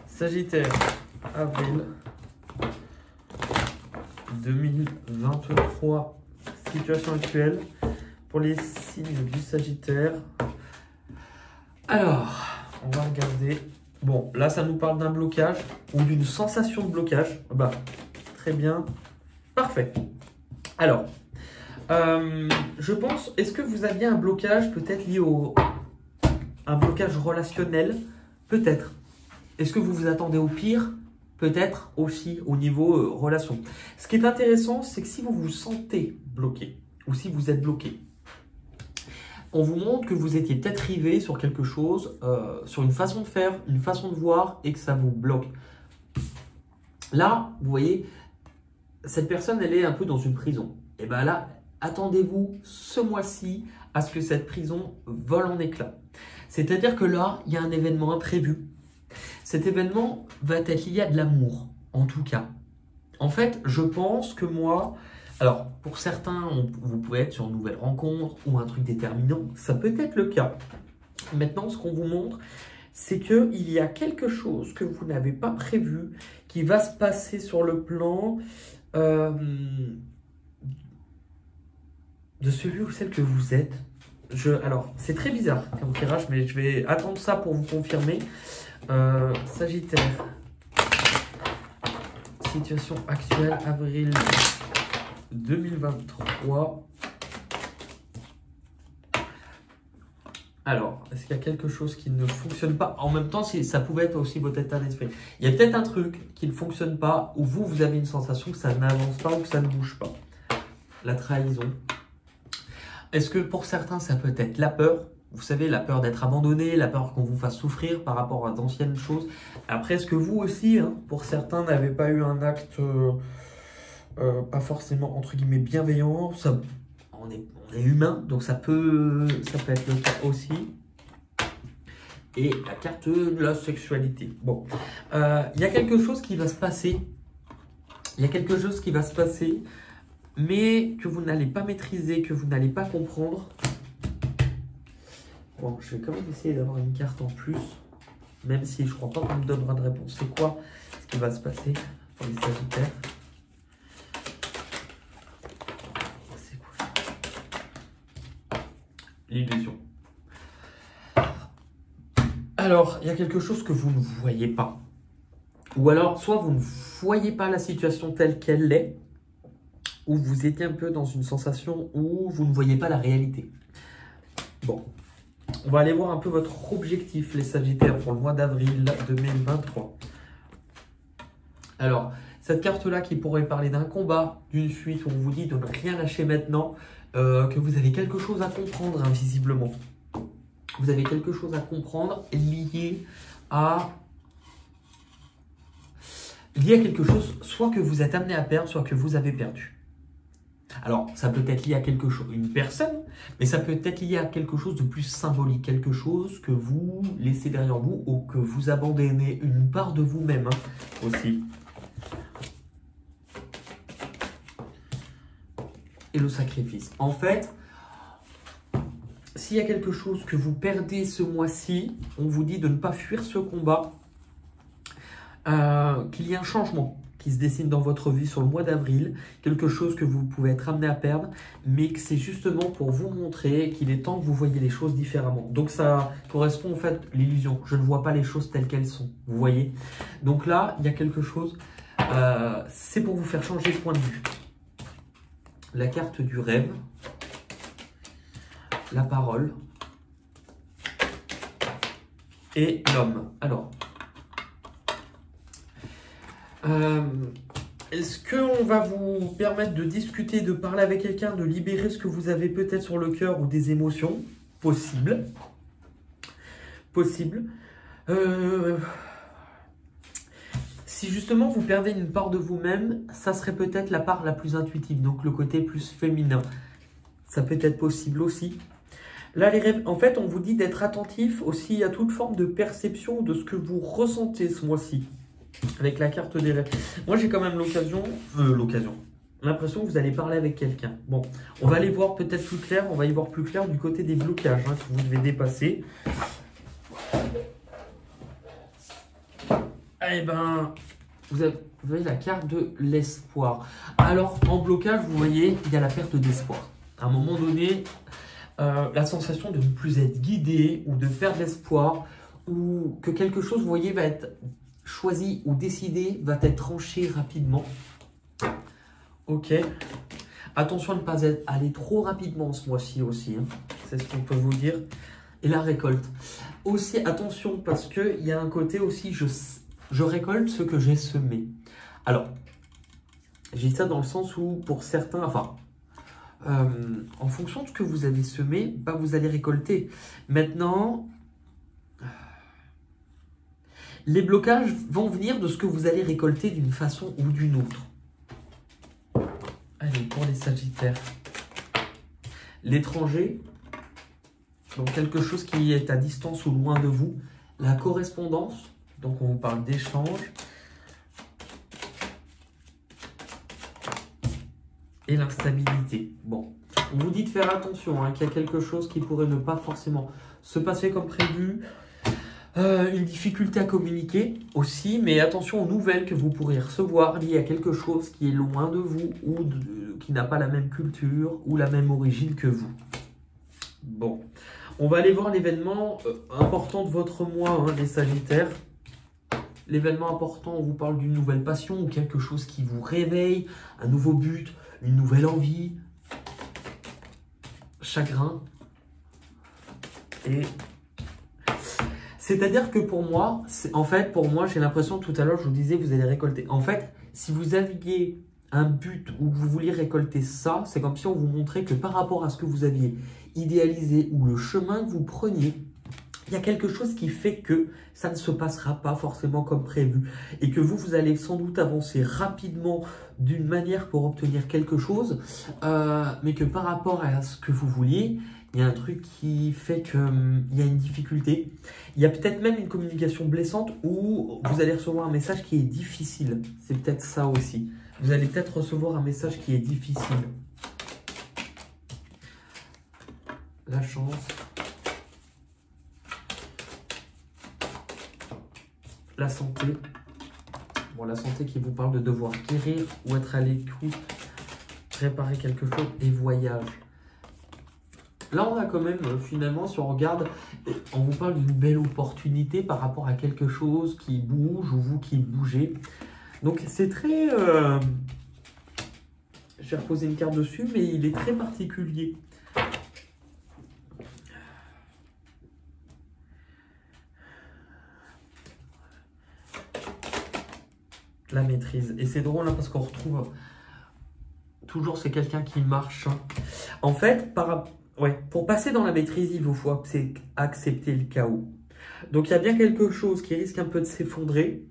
Sagittaire, avril 2023. Situation actuelle pour les signes du Sagittaire. Alors, on va regarder. Bon, là, ça nous parle d'un blocage ou d'une sensation de blocage. Bah, très bien. Parfait. Alors, je pense, est-ce que vous aviez un blocage peut-être lié au... un blocage relationnel? Peut-être. Est-ce que vous vous attendez au pire? Peut-être aussi au niveau relation. Ce qui est intéressant, c'est que si vous vous sentez bloqué, ou si vous êtes bloqué, on vous montre que vous étiez peut-être rivé sur quelque chose, sur une façon de faire, une façon de voir, et que ça vous bloque. Là, vous voyez, cette personne, elle est un peu dans une prison. Et bien là, attendez-vous ce mois-ci à ce que cette prison vole en éclats. C'est-à-dire que là, il y a un événement imprévu. Cet événement va être lié à de l'amour, en tout cas. En fait, je pense que moi... Alors, pour certains, vous pouvez être sur une nouvelle rencontre ou un truc déterminant. Ça peut être le cas. Maintenant, ce qu'on vous montre, c'est qu'il y a quelque chose que vous n'avez pas prévu qui va se passer sur le plan de celui ou celle que vous êtes. Alors, c'est très bizarre comme tirage, mais je vais attendre ça pour vous confirmer. Sagittaire, situation actuelle, avril 2023. Alors, est-ce qu'il y a quelque chose qui ne fonctionne pas? En même temps, ça pouvait être aussi votre état d'esprit. Il y a peut-être un truc qui ne fonctionne pas, où vous avez une sensation que ça n'avance pas ou que ça ne bouge pas. La trahison. Est-ce que pour certains, ça peut être la peur? Vous savez, la peur d'être abandonné, la peur qu'on vous fasse souffrir par rapport à d'anciennes choses. Après, est-ce que vous aussi, hein, pour certains, n'avez pas eu un acte pas forcément, entre guillemets, bienveillant? Ça, on est humain, donc ça peut être le cas aussi. Et la carte de la sexualité. Bon, il y a quelque chose qui va se passer. Il y a quelque chose qui va se passer, mais que vous n'allez pas maîtriser, que vous n'allez pas comprendre. Bon, je vais quand même essayer d'avoir une carte en plus, même si je crois pas qu'on me donnera de réponse. C'est quoi ce qui va se passer pour les Sagittaires? C'est quoi? L'illusion. Alors, il y a quelque chose que vous ne voyez pas. Ou alors, soit vous ne voyez pas la situation telle qu'elle est, ou vous étiez un peu dans une sensation où vous ne voyez pas la réalité. Bon. On va aller voir un peu votre objectif, les Sagittaires, pour le mois d'avril 2023. Alors, cette carte-là qui pourrait parler d'un combat, d'une fuite, où on vous dit de ne rien lâcher maintenant, que vous avez quelque chose à comprendre, invisiblement. Vous avez quelque chose à comprendre lié à quelque chose, soit que vous êtes amené à perdre, soit que vous avez perdu. Alors, ça peut être lié à quelque chose, une personne, mais ça peut être lié à quelque chose de plus symbolique, quelque chose que vous laissez derrière vous ou que vous abandonnez, une part de vous-même hein, aussi. Et le sacrifice. En fait, s'il y a quelque chose que vous perdez ce mois-ci, on vous dit de ne pas fuir ce combat qu'il y ait un changement qui se dessine dans votre vie sur le mois d'avril, quelque chose que vous pouvez être amené à perdre, mais que c'est justement pour vous montrer qu'il est temps que vous voyez les choses différemment. Donc ça correspond en fait à l'illusion. Je ne vois pas les choses telles qu'elles sont, vous voyez. Donc là, il y a quelque chose, c'est pour vous faire changer de point de vue. La carte du rêve, la parole et l'homme. Alors, est-ce qu'on va vous permettre de discuter, de parler avec quelqu'un, de libérer ce que vous avez peut-être sur le cœur ou des émotions? Possible. Possible. Si justement vous perdez une part de vous-même, ça serait peut-être la part la plus intuitive, donc le côté plus féminin. Ça peut être possible aussi. Là, les rêves, en fait, on vous dit d'être attentif aussi à toute forme de perception de ce que vous ressentez ce mois-ci. Avec la carte des rêves. Moi, j'ai quand même l'occasion... l'impression que vous allez parler avec quelqu'un. Bon, on va aller voir peut-être plus clair. On va y voir plus clair du côté des blocages hein, que vous devez dépasser. Eh ben, vous voyez la carte de l'espoir. Alors, en blocage, vous voyez, il y a la perte d'espoir. À un moment donné, la sensation de ne plus être guidé ou de perdre l'espoir ou que quelque chose, vous voyez, va être... choisi ou décidé, va être tranché rapidement. Ok. Attention à ne pas aller trop rapidement ce mois-ci aussi. Hein. C'est ce qu'on peut vous dire. Et la récolte. Aussi, attention, parce qu'il y a un côté aussi, je récolte ce que j'ai semé. Alors, j'ai dit ça dans le sens où, pour certains, enfin, en fonction de ce que vous avez semé, bah, vous allez récolter. Maintenant... les blocages vont venir de ce que vous allez récolter d'une façon ou d'une autre. Allez, pour les Sagittaires. L'étranger, donc quelque chose qui est à distance ou loin de vous. La correspondance, donc on vous parle d'échange. Et l'instabilité. Bon, on vous dit de faire attention, hein, qu'il y a quelque chose qui pourrait ne pas forcément se passer comme prévu. Une difficulté à communiquer aussi, mais attention aux nouvelles que vous pourrez recevoir liées à quelque chose qui est loin de vous ou qui n'a pas la même culture ou la même origine que vous. Bon, on va aller voir l'événement important de votre mois, hein, les Sagittaires. L'événement important, on vous parle d'une nouvelle passion ou quelque chose qui vous réveille, un nouveau but, une nouvelle envie, chagrin et... c'est-à-dire que pour moi, en fait, pour moi, j'ai l'impression, tout à l'heure, je vous disais, vous allez récolter. En fait, si vous aviez un but où vous vouliez récolter ça, c'est comme si on vous montrait que par rapport à ce que vous aviez idéalisé ou le chemin que vous preniez, il y a quelque chose qui fait que ça ne se passera pas forcément comme prévu et que vous allez sans doute avancer rapidement d'une manière pour obtenir quelque chose, mais que par rapport à ce que vous vouliez, il y a un truc qui fait qu'il y a une difficulté. Il y a peut-être même une communication blessante où vous allez recevoir un message qui est difficile. C'est peut-être ça aussi. Vous allez peut-être recevoir un message qui est difficile. La chance. La santé. Bon, la santé qui vous parle de devoir guérir ou être à l'écoute, réparer quelque chose et voyage. Là, on a quand même, finalement, si on regarde, on vous parle d'une belle opportunité par rapport à quelque chose qui bouge ou vous qui bougez. Donc, c'est très... j'ai reposé une carte dessus, mais il est très particulier. La maîtrise. Et c'est drôle, hein, parce qu'on retrouve toujours, c'est quelqu'un qui marche. En fait, par rapport... ouais. Pour passer dans la maîtrise, il vous faut accepter le chaos. Donc, il y a bien quelque chose qui risque un peu de s'effondrer.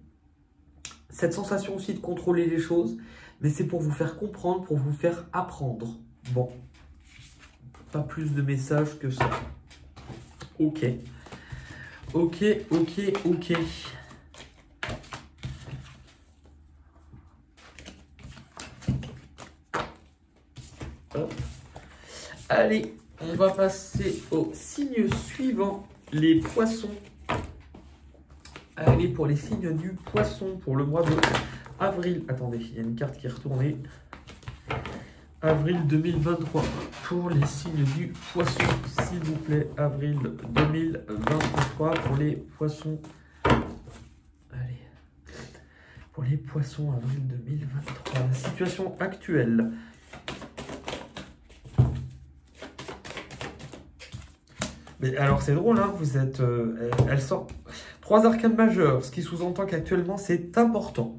Cette sensation aussi de contrôler les choses. Mais c'est pour vous faire comprendre, pour vous faire apprendre. Bon. Pas plus de messages que ça. Ok. Ok, ok, ok. Hop. Allez. On va passer au signe suivant, les poissons. Allez, pour les signes du Poisson, pour le mois de avril. Attendez, il y a une carte qui est retournée. Avril 2023. Pour les signes du Poisson, s'il vous plaît. Avril 2023 pour les Poissons. Allez. Pour les Poissons, avril 2023. La situation actuelle. Mais alors c'est drôle, hein, vous êtes... elle sort 3 arcanes majeures, ce qui sous-entend qu'actuellement c'est important.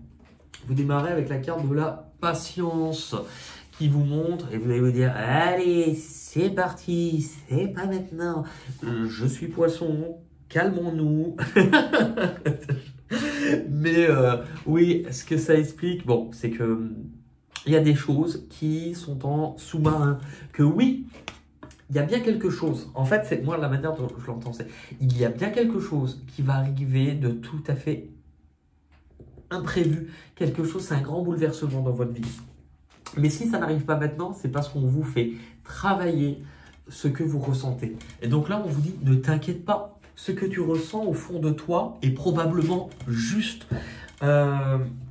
Vous démarrez avec la carte de la patience qui vous montre et vous allez vous dire « Allez, c'est parti, c'est pas maintenant, je suis poisson, calmons-nous ». Mais oui, ce que ça explique, bon, c'est que il y a des choses qui sont en sous-marin, que oui, il y a bien quelque chose, en fait, c'est moi la manière dont je l'entends, c'est il y a bien quelque chose qui va arriver de tout à fait imprévu. Quelque chose, c'est un grand bouleversement dans votre vie. Mais si ça n'arrive pas maintenant, c'est parce qu'on vous fait travailler ce que vous ressentez. Et donc là, on vous dit, ne t'inquiète pas, ce que tu ressens au fond de toi est probablement juste.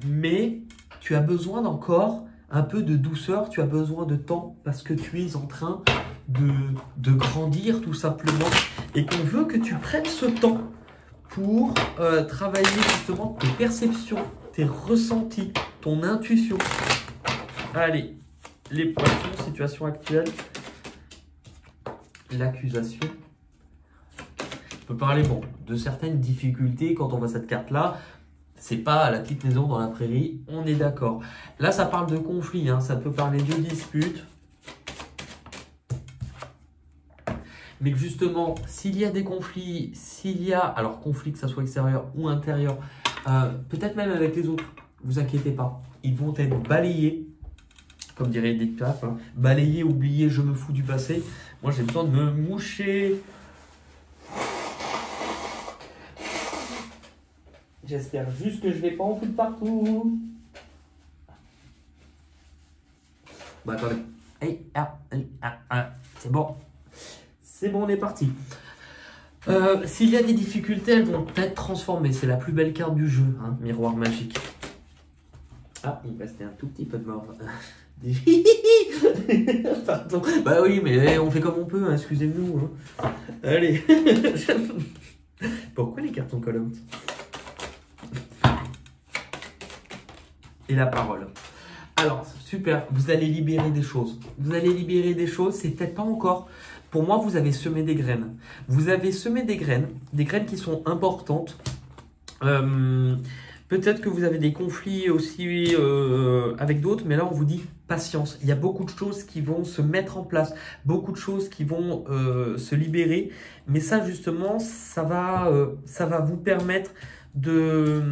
Mais tu as besoin d'encore un peu de douceur, tu as besoin de temps parce que tu es en train de grandir tout simplement et qu'on veut que tu prennes ce temps pour travailler justement tes perceptions, tes ressentis, ton intuition. Allez, les poissons, situation actuelle, l'accusation. On peut parler bon, de certaines difficultés quand on voit cette carte-là. C'est pas à la petite maison dans la prairie, on est d'accord. Là, ça parle de conflit, hein, ça peut parler de disputes. Mais justement, s'il y a des conflits, s'il y a, alors conflit que ça soit extérieur ou intérieur, peut-être même avec les autres, vous inquiétez pas, ils vont être balayés, comme dirait des tapes, hein, balayés, oubliés, je me fous du passé. Moi, j'ai besoin de me moucher. J'espère juste que je vais pas en foutre partout. Bah, attendez. C'est bon. C'est bon, on est parti. S'il y a des difficultés, elles vont être transformées. C'est la plus belle carte du jeu, hein, miroir magique. Ah, il me restait un tout petit peu de mort. Pardon. Bah oui, mais on fait comme on peut, hein, excusez-nous. Hein. Allez. Pourquoi les cartons collantes? Et la parole. Alors, super, vous allez libérer des choses. Vous allez libérer des choses, c'est peut-être pas encore... Pour moi, vous avez semé des graines. Vous avez semé des graines qui sont importantes. Peut-être que vous avez des conflits aussi avec d'autres, mais là, on vous dit patience. Il y a beaucoup de choses qui vont se mettre en place, beaucoup de choses qui vont se libérer. Mais ça, justement, ça va vous permettre de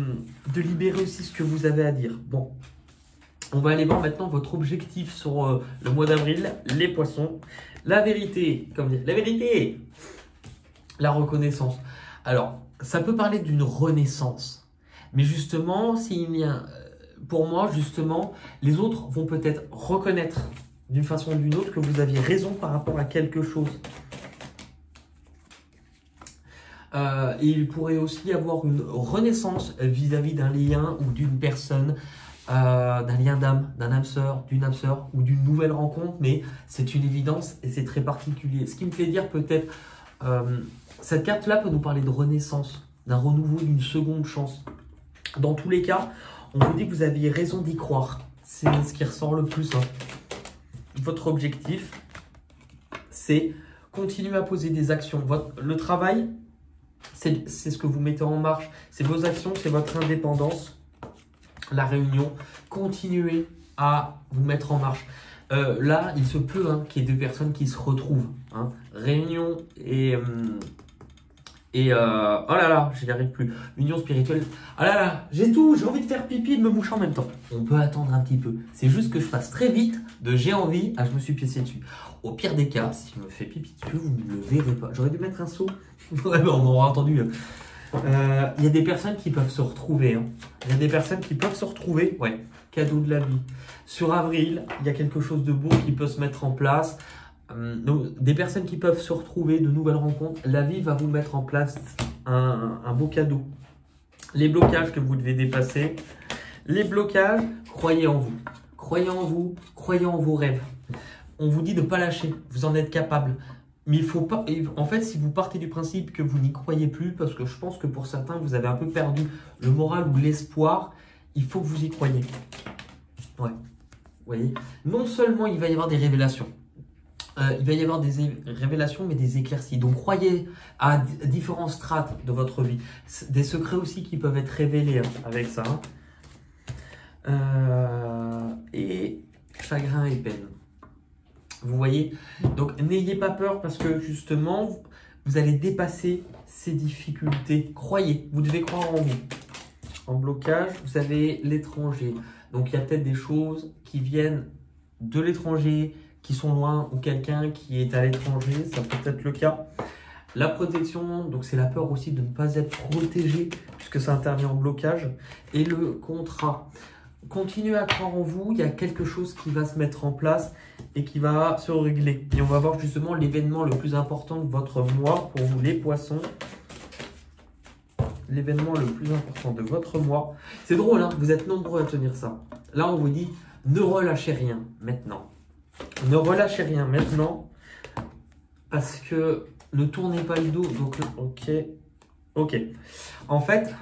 libérer aussi ce que vous avez à dire. Bon, on va aller voir maintenant votre objectif sur le mois d'avril, les poissons. La vérité, comme dire, la vérité, la reconnaissance. Alors, ça peut parler d'une renaissance, mais justement, pour moi, justement, les autres vont peut-être reconnaître d'une façon ou d'une autre que vous aviez raison par rapport à quelque chose. Et il pourrait aussi avoir une renaissance vis-à-vis d'un lien ou d'une personne. D'un lien d'âme, d'un âme sœur, d'une âme sœur ou d'une nouvelle rencontre, mais c'est une évidence et c'est très particulier. Ce qui me fait dire peut-être, cette carte-là peut nous parler de renaissance, d'un renouveau, d'une seconde chance. Dans tous les cas, on vous dit que vous aviez raison d'y croire. C'est ce qui ressort le plus. Hein. Votre objectif, c'est continuer à poser des actions. Le travail, c'est ce que vous mettez en marche. C'est vos actions, c'est votre indépendance. La réunion, continuez à vous mettre en marche. Là, il se peut hein, qu'il y ait deux personnes qui se retrouvent. Hein. Réunion et oh là là, je n'y arrive plus. Union spirituelle. Ah là là, j'ai tout, j'ai envie de faire pipi et de me moucher en même temps. On peut attendre un petit peu. C'est juste que je passe très vite de j'ai envie à je me suis piécé dessus. Au pire des cas, si je me fais pipi dessus, vous ne le verrez pas. J'aurais dû mettre un seau. Ouais, on aura entendu. Il y a des personnes qui peuvent se retrouver. Hein. Il y a des personnes qui peuvent se retrouver. Ouais, cadeau de la vie. Sur avril, il y a quelque chose de beau qui peut se mettre en place. Donc, des personnes qui peuvent se retrouver, de nouvelles rencontres. La vie va vous mettre en place un beau cadeau. les blocages que vous devez dépasser, les blocages, croyez en vous. Croyez en vous, croyez en vos rêves. On vous dit de ne pas lâcher, vous en êtes capable. Mais il faut pas. En fait, si vous partez du principe que vous n'y croyez plus, parce que je pense que pour certains, vous avez un peu perdu le moral ou l'espoir, il faut que vous y croyez. Ouais. Vous voyez, non seulement il va y avoir des révélations, il va y avoir des révélations, mais des éclaircies. Donc, croyez à différentes strates de votre vie. Des secrets aussi qui peuvent être révélés avec ça. Hein. Et chagrin et peine. Vous voyez, donc n'ayez pas peur parce que justement, vous allez dépasser ces difficultés. Croyez, vous devez croire en vous. En blocage, vous avez l'étranger. Donc, il y a peut-être des choses qui viennent de l'étranger, qui sont loin, ou quelqu'un qui est à l'étranger, ça peut être le cas. La protection, donc c'est la peur aussi de ne pas être protégé, puisque ça intervient en blocage. Et le contrat. Continuez à croire en vous, il y a quelque chose qui va se mettre en place et qui va se régler. Et on va voir justement l'événement le plus important de votre mois pour vous, les poissons. L'événement le plus important de votre mois. C'est drôle, hein, vous êtes nombreux à tenir ça. Là, on vous dit, ne relâchez rien maintenant. Ne relâchez rien maintenant, parce que ne tournez pas le dos. Donc, ok, ok. En fait,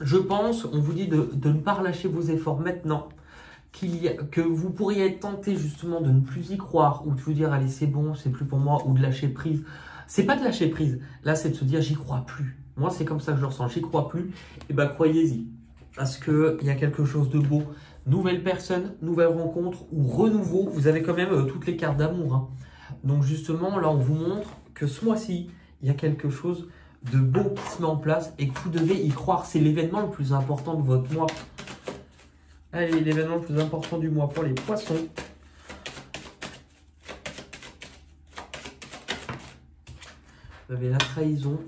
je pense, on vous dit de ne pas relâcher vos efforts maintenant, que vous pourriez être tenté justement de ne plus y croire, ou de vous dire, allez, c'est bon, c'est plus pour moi, ou de lâcher prise. C'est pas de lâcher prise, là, c'est de se dire, j'y crois plus. Moi, c'est comme ça que je le ressens, j'y crois plus, et ben croyez-y, parce qu'il y a quelque chose de beau. Nouvelle personne, nouvelle rencontre ou renouveau, vous avez quand même toutes les cartes d'amour. Hein. Donc justement, là, on vous montre que ce mois-ci, il y a quelque chose de beau qui se met en place et que vous devez y croire. C'est l'événement le plus important de votre mois. Allez, l'événement le plus important du mois pour les poissons. Vous avez la trahison,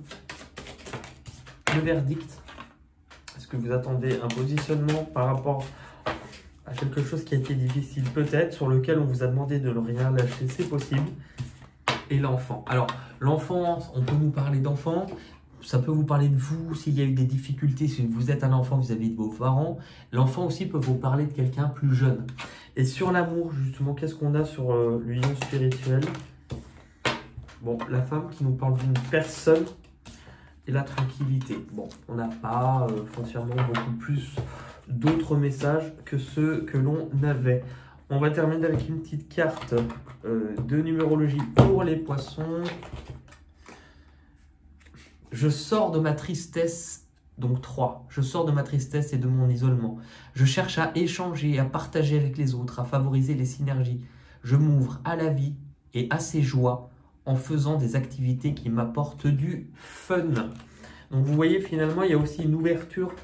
le verdict. Est-ce que vous attendez un positionnement par rapport à quelque chose qui a été difficile peut-être, sur lequel on vous a demandé de ne rien lâcher, c'est possible. Et l'enfant. Alors, l'enfance, on peut nous parler d'enfant, ça peut vous parler de vous, s'il y a eu des difficultés, si vous êtes un enfant vis-à-vis de vos parents. L'enfant aussi peut vous parler de quelqu'un plus jeune. Et sur l'amour, justement, qu'est-ce qu'on a sur le lion spirituel? Bon, la femme qui nous parle d'une personne et la tranquillité. Bon, on n'a pas foncièrement beaucoup plus d'autres messages que ceux que l'on avait. On va terminer avec une petite carte de numérologie pour les poissons. Je sors de ma tristesse, donc 3. Je sors de ma tristesse et de mon isolement. Je cherche à échanger, à partager avec les autres, à favoriser les synergies. Je m'ouvre à la vie et à ses joies en faisant des activités qui m'apportent du fun. Donc vous voyez, finalement, il y a aussi une ouverture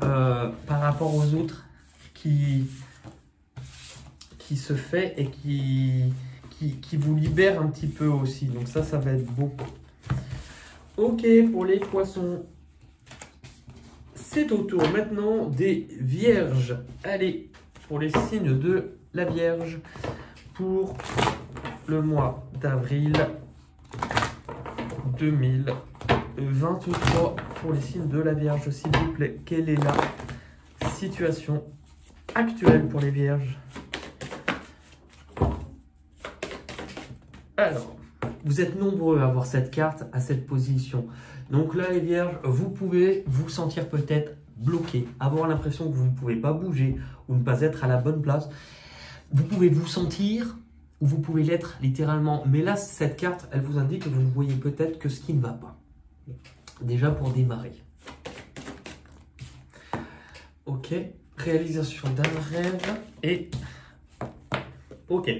par rapport aux autres qui se fait et qui vous libère un petit peu aussi. Donc ça, ça va être beau. Ok, pour les poissons, c'est au tour maintenant des vierges. Allez, pour les signes de la Vierge, pour le mois d'avril 2023. Pour les signes de la Vierge, s'il vous plaît, quelle est la situation actuelle pour les Vierges? Alors, vous êtes nombreux à avoir cette carte, à cette position. Donc là, les Vierges, vous pouvez vous sentir peut-être bloqué, avoir l'impression que vous ne pouvez pas bouger ou ne pas être à la bonne place. Vous pouvez vous sentir ou vous pouvez l'être littéralement. Mais là, cette carte, elle vous indique que vous ne voyez peut-être que ce qui ne va pas. Déjà pour démarrer. Ok. Réalisation d'un rêve. Et ok.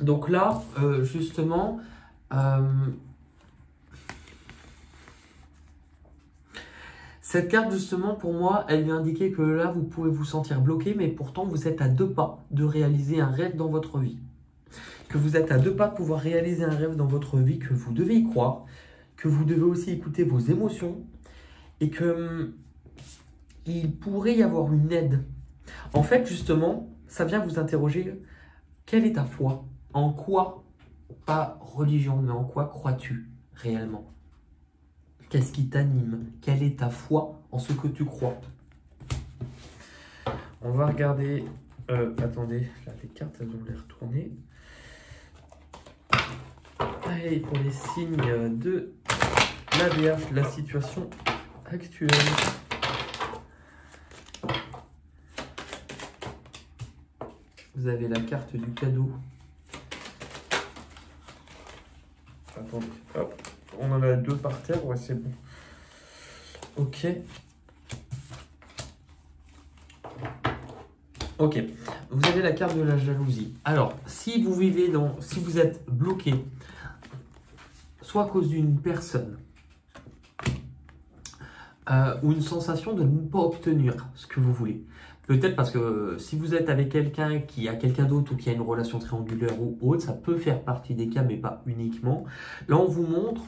Donc là, justement, cette carte, justement, pour moi, elle vient indiquer que là, vous pouvez vous sentir bloqué, mais pourtant, vous êtes à 2 pas de réaliser un rêve dans votre vie. Que vous êtes à 2 pas de pouvoir réaliser un rêve dans votre vie, que vous devez y croire, que vous devez aussi écouter vos émotions et que il pourrait y avoir une aide. En fait, justement, ça vient vous interroger, quelle est ta foi? En quoi, pas religion, mais en quoi crois-tu réellement? Qu'est-ce qui t'anime? Quelle est ta foi en ce que tu crois? On va regarder... attendez, là, les cartes, elles vont les retourner. Allez, pour les signes de la Vierge, la situation actuelle. Vous avez la carte du cadeau. Attendez, hop. On en a deux par terre, ouais, c'est bon. Ok. Ok. Vous avez la carte de la jalousie. Alors, si vous vivez dans... Si vous êtes bloqué, soit à cause d'une personne, ou une sensation de ne pas obtenir ce que vous voulez. Peut-être parce que si vous êtes avec quelqu'un qui a quelqu'un d'autre ou qui a une relation triangulaire ou autre, ça peut faire partie des cas, mais pas uniquement. Là, on vous montre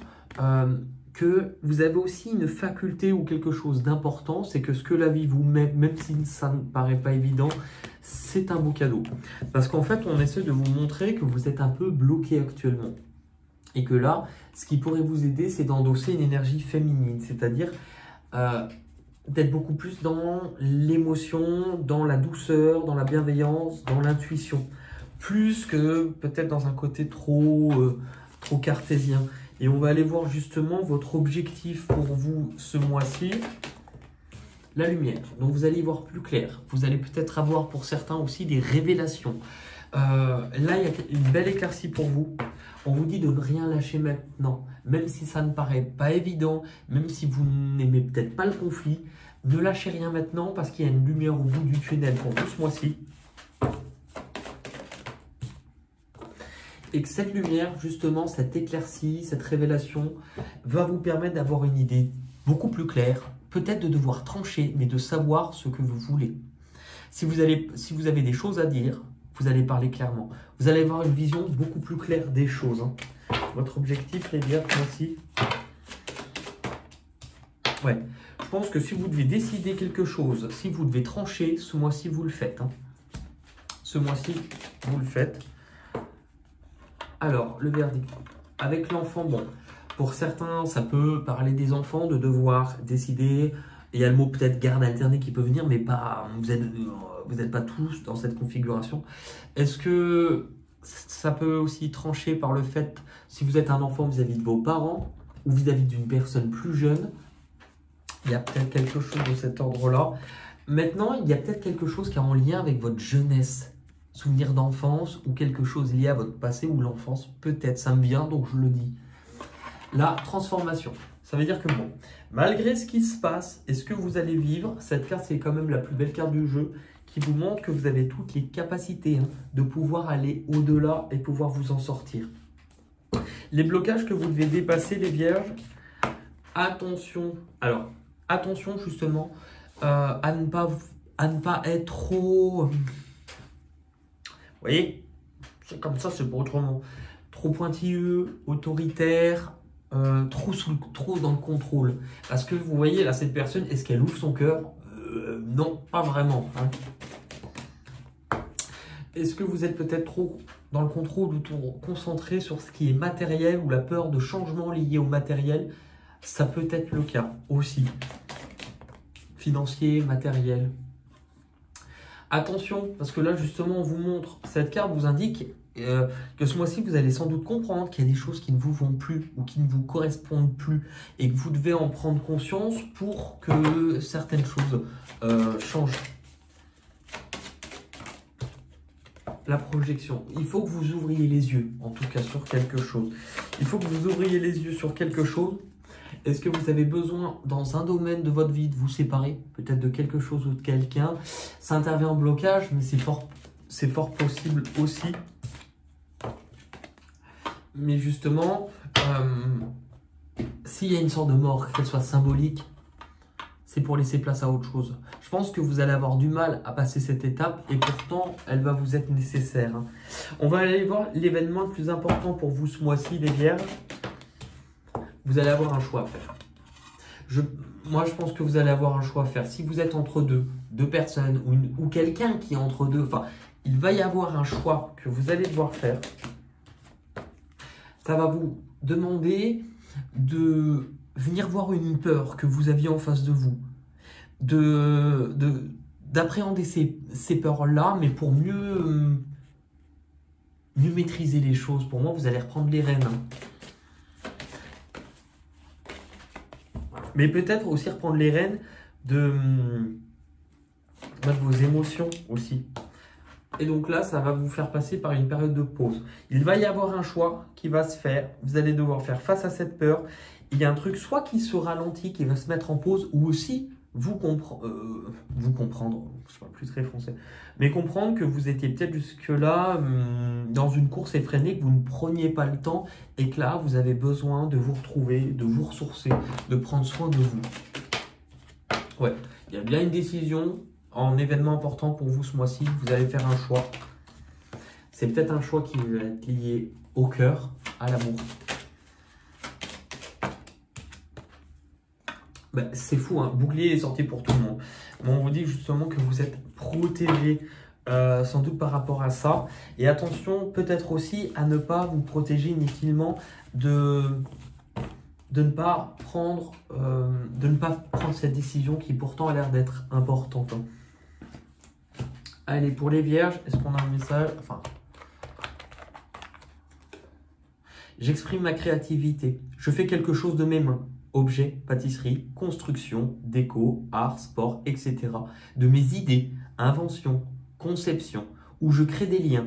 que vous avez aussi une faculté ou quelque chose d'important, c'est que ce que la vie vous met, même si ça ne paraît pas évident, c'est un beau cadeau. Parce qu'en fait, on essaie de vous montrer que vous êtes un peu bloqué actuellement. Et que là, ce qui pourrait vous aider, c'est d'endosser une énergie féminine, c'est-à-dire... d'être beaucoup plus dans l'émotion, dans la douceur, dans la bienveillance, dans l'intuition, plus que peut-être dans un côté trop cartésien. Et on va aller voir justement votre objectif pour vous ce mois-ci, la lumière. Donc vous allez y voir plus clair, vous allez peut-être avoir pour certains aussi des révélations. Là, il y a une belle éclaircie pour vous. On vous dit de ne rien lâcher maintenant. Même si ça ne paraît pas évident, même si vous n'aimez peut-être pas le conflit, ne lâchez rien maintenant parce qu'il y a une lumière au bout du tunnel pour vous ce mois-ci. Et que cette lumière, justement, cette éclaircie, cette révélation, va vous permettre d'avoir une idée beaucoup plus claire, peut-être de devoir trancher, mais de savoir ce que vous voulez. Si vous avez des choses à dire, vous allez parler clairement. Vous allez avoir une vision beaucoup plus claire des choses. Hein. Votre objectif, les Vierges, aussi. Ouais. Je pense que si vous devez décider quelque chose, si vous devez trancher, ce mois-ci, vous le faites. Hein. Ce mois-ci, vous le faites. Alors, le verdict. Avec l'enfant, bon, pour certains, ça peut parler des enfants, de devoir décider. Il y a le mot peut-être garde alternée qui peut venir, mais pas, vous n'êtes pas tous dans cette configuration. Est-ce que ça peut aussi trancher par le fait, si vous êtes un enfant vis-à-vis de vos parents ou vis-à-vis d'une personne plus jeune, il y a peut-être quelque chose de cet ordre-là. Maintenant, il y a peut-être quelque chose qui est en lien avec votre jeunesse, souvenir d'enfance ou quelque chose lié à votre passé ou l'enfance, peut-être. Ça me vient, donc je le dis. La transformation. Ça veut dire que bon, malgré ce qui se passe et ce que vous allez vivre, cette carte, c'est quand même la plus belle carte du jeu qui vous montre que vous avez toutes les capacités de pouvoir aller au-delà et pouvoir vous en sortir. Les blocages que vous devez dépasser, les Vierges, attention. Alors, attention justement à ne pas être trop... Vous voyez, c'est comme ça, c'est pas autrement. Trop pointilleux, autoritaire... trop dans le contrôle. Parce que vous voyez là, cette personne, est-ce qu'elle ouvre son cœur? Non, pas vraiment. Hein. Est-ce que vous êtes peut-être trop dans le contrôle ou trop concentré sur ce qui est matériel ou la peur de changement lié au matériel? Ça peut être le cas aussi. Financier, matériel. Attention, parce que là justement, on vous montre, cette carte vous indique que ce mois-ci, vous allez sans doute comprendre qu'il y a des choses qui ne vous vont plus ou qui ne vous correspondent plus et que vous devez en prendre conscience pour que certaines choses changent. La projection. Il faut que vous ouvriez les yeux, en tout cas sur quelque chose. Il faut que vous ouvriez les yeux sur quelque chose. Est-ce que vous avez besoin, dans un domaine de votre vie, de vous séparer peut-être de quelque chose ou de quelqu'un? Ça intervient en blocage, mais c'est fort possible aussi. Mais justement, s'il y a une sorte de mort, qu'elle soit symbolique, c'est pour laisser place à autre chose. Je pense que vous allez avoir du mal à passer cette étape et pourtant, elle va vous être nécessaire. Hein. On va aller voir l'événement le plus important pour vous ce mois-ci, les Vierges. Vous allez avoir un choix à faire. Moi, je pense que vous allez avoir un choix à faire. Si vous êtes entre deux personnes ou quelqu'un qui est entre deux, enfin, il va y avoir un choix que vous allez devoir faire. Ça va vous demander de venir voir une peur que vous aviez en face de vous, d'appréhender ces peurs-là, mais pour mieux maîtriser les choses. Pour moi, vous allez reprendre les rênes. Mais peut-être aussi reprendre les rênes de vos émotions aussi. Et donc là, ça va vous faire passer par une période de pause. Il va y avoir un choix qui va se faire. Vous allez devoir faire face à cette peur. Il y a un truc soit qui se ralentit, qui va se mettre en pause, ou aussi vous comprendre, je ne parle plus très français, mais comprendre que vous étiez peut-être jusque-là dans une course effrénée, que vous ne preniez pas le temps et que là, vous avez besoin de vous retrouver, de vous ressourcer, de prendre soin de vous. Ouais, il y a bien une décision en événement important pour vous ce mois-ci, vous allez faire un choix. C'est peut-être un choix qui va être lié au cœur, à l'amour. Bah, c'est fou, hein. Bouclier est sorti pour tout le monde. Bon, on vous dit justement que vous êtes protégé sans doute par rapport à ça. Et attention peut-être aussi à ne pas vous protéger inutilement, de ne pas prendre cette décision qui pourtant a l'air d'être importante. Allez, pour les vierges, est-ce qu'on a un message? Enfin, j'exprime ma créativité. Je fais quelque chose de mes mains. Objets, pâtisserie, construction, déco, art, sport, etc. De mes idées, inventions, conceptions, où je crée des liens.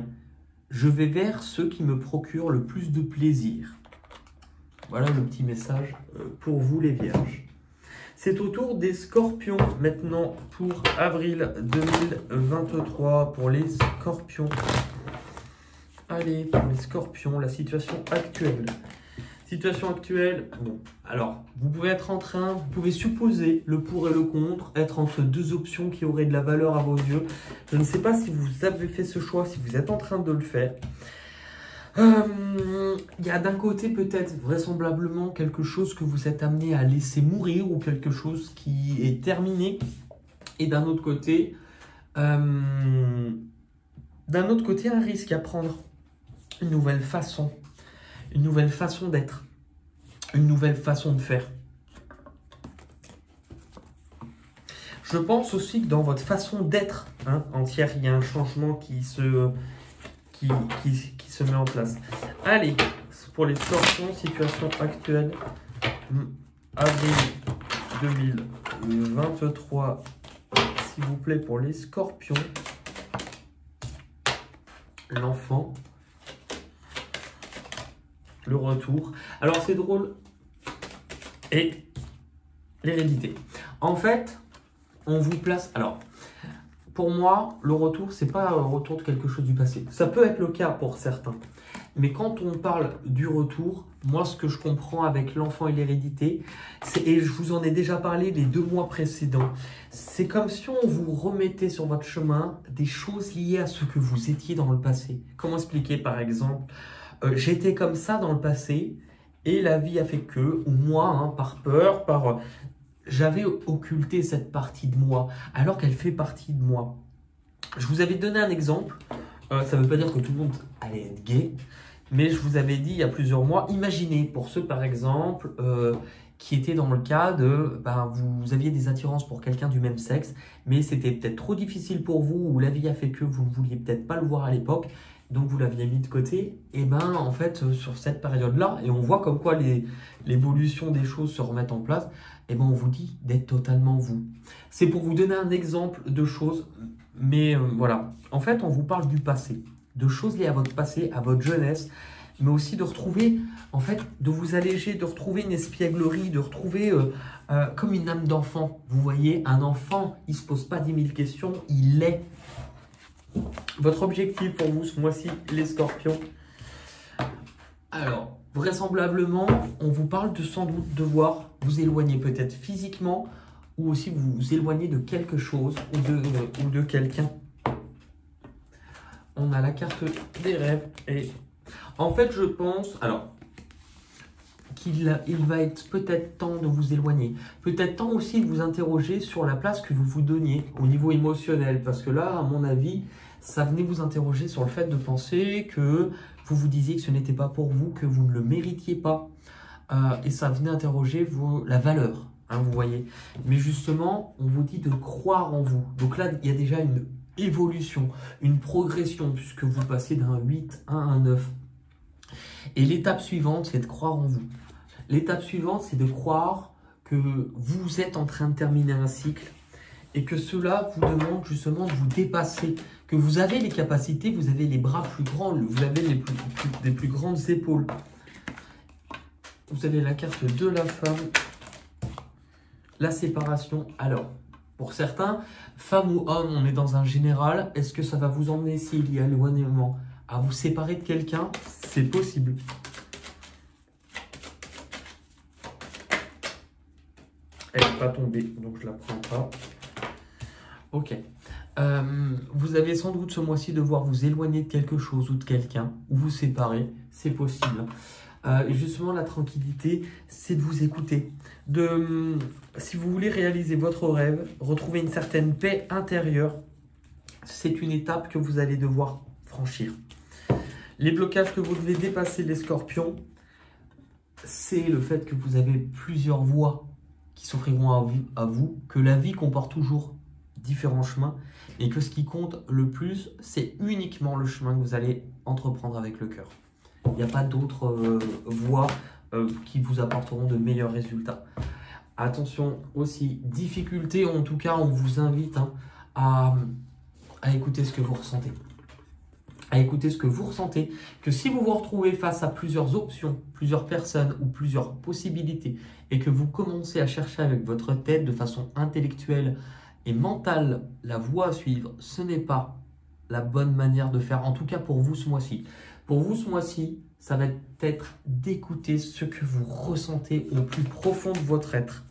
Je vais vers ceux qui me procurent le plus de plaisir. Voilà le petit message pour vous les vierges. C'est au tour des scorpions maintenant pour avril 2023 pour les scorpions. Allez, pour les scorpions, la situation actuelle. Situation actuelle, bon, alors, vous pouvez être en train, vous pouvez supposer le pour et le contre, être entre deux options qui auraient de la valeur à vos yeux. Je ne sais pas si vous avez fait ce choix, si vous êtes en train de le faire. Il y a d'un côté peut-être vraisemblablement quelque chose que vous êtes amené à laisser mourir ou quelque chose qui est terminé. Et d'un autre côté, un risque à prendre, une nouvelle façon. Une nouvelle façon d'être, une nouvelle façon de faire. Je pense aussi que dans votre façon d'être entière, il y a un changement qui se met en place. Allez, pour les scorpions, situation actuelle, avril 2023, s'il vous plaît, pour les scorpions, l'enfant. Le retour. Alors, c'est drôle. Et l'hérédité. En fait, on vous place... Alors, pour moi, le retour, c'est pas un retour de quelque chose du passé. Ça peut être le cas pour certains. Mais quand on parle du retour, moi, ce que je comprends avec l'enfant et l'hérédité, et je vous en ai déjà parlé les 2 mois précédents, c'est comme si on vous remettait sur votre chemin des choses liées à ce que vous étiez dans le passé. Comment expliquer, par exemple... j'étais comme ça dans le passé et la vie a fait que, ou moi, par peur, j'avais occulté cette partie de moi alors qu'elle fait partie de moi. Je vous avais donné un exemple, ça ne veut pas dire que tout le monde allait être gay, mais je vous avais dit il y a plusieurs mois, imaginez pour ceux par exemple qui étaient dans le cas de, vous aviez des attirances pour quelqu'un du même sexe, mais c'était peut-être trop difficile pour vous ou la vie a fait que vous ne vouliez peut-être pas le voir à l'époque. Donc, vous l'aviez mis de côté, et en fait, sur cette période-là, et on voit comme quoi l'évolution des choses se remettent en place, on vous dit d'être totalement vous. C'est pour vous donner un exemple de choses, mais voilà. En fait, on vous parle du passé, de choses liées à votre passé, à votre jeunesse, mais aussi de retrouver, en fait, de vous alléger, de retrouver une espièglerie, de retrouver comme une âme d'enfant. Vous voyez, un enfant, il ne se pose pas 10 000 questions, il est. Votre objectif pour vous ce mois-ci, les scorpions. Alors, vraisemblablement, on vous parle de sans doute devoir vous éloigner peut-être physiquement ou aussi vous vous éloigner de quelque chose ou de quelqu'un. On a la carte des rêves et en fait, je pense... Alors, il va être peut-être temps de vous éloigner, peut-être temps aussi de vous interroger sur la place que vous vous donniez au niveau émotionnel, parce que là, à mon avis, ça venait vous interroger sur le fait de penser que vous vous disiez que ce n'était pas pour vous, que vous ne le méritiez pas, et ça venait interroger la valeur, hein, vous voyez. Mais justement, on vous dit de croire en vous. Donc là, il y a déjà une évolution, une progression, puisque vous passez d'un 8 à un 9. Et l'étape suivante, c'est de croire en vous. L'étape suivante, c'est de croire que vous êtes en train de terminer un cycle et que cela vous demande justement de vous dépasser, que vous avez les capacités, vous avez les bras plus grands, vous avez les plus grandes épaules. Vous avez la carte de la femme, la séparation. Alors, pour certains, femme ou homme, on est dans un général. Est-ce que ça va vous emmener, s'il y a éloignement, à vous séparer de quelqu'un? C'est possible. Elle n'est pas tombée, donc je ne la prends pas. Ok. Vous avez sans doute ce mois-ci devoir vous éloigner de quelque chose ou de quelqu'un, ou vous séparer, c'est possible. Justement, la tranquillité, c'est de vous écouter. Si vous voulez réaliser votre rêve, retrouver une certaine paix intérieure, c'est une étape que vous allez devoir franchir. Les blocages que vous devez dépasser, les scorpions, c'est le fait que vous avez plusieurs voies qui s'offriront à vous, que la vie comporte toujours différents chemins et que ce qui compte le plus, c'est uniquement le chemin que vous allez entreprendre avec le cœur. Il n'y a pas d'autres voies qui vous apporteront de meilleurs résultats. Attention aussi, difficulté, en tout cas, on vous invite hein, à écouter ce que vous ressentez. À écouter ce que vous ressentez, que si vous vous retrouvez face à plusieurs options, plusieurs personnes ou plusieurs possibilités et que vous commencez à chercher avec votre tête de façon intellectuelle et mentale la voie à suivre, ce n'est pas la bonne manière de faire, en tout cas pour vous ce mois-ci. Pour vous ce mois-ci, ça va être d'écouter ce que vous ressentez au plus profond de votre être.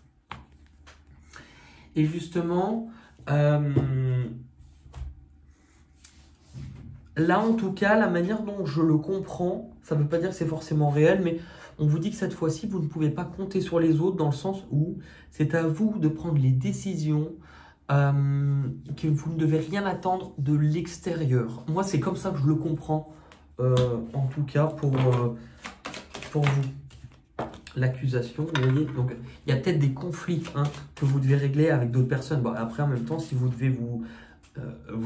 Et justement, là, en tout cas, la manière dont je le comprends, ça ne veut pas dire que c'est forcément réel, mais on vous dit que cette fois-ci, vous ne pouvez pas compter sur les autres dans le sens où c'est à vous de prendre les décisions, que vous ne devez rien attendre de l'extérieur. Moi, c'est comme ça que je le comprends, en tout cas, pour vous. L'accusation, vous voyez, donc il y a peut-être des conflits hein, que vous devez régler avec d'autres personnes. Bon, après, en même temps, si vous devez vous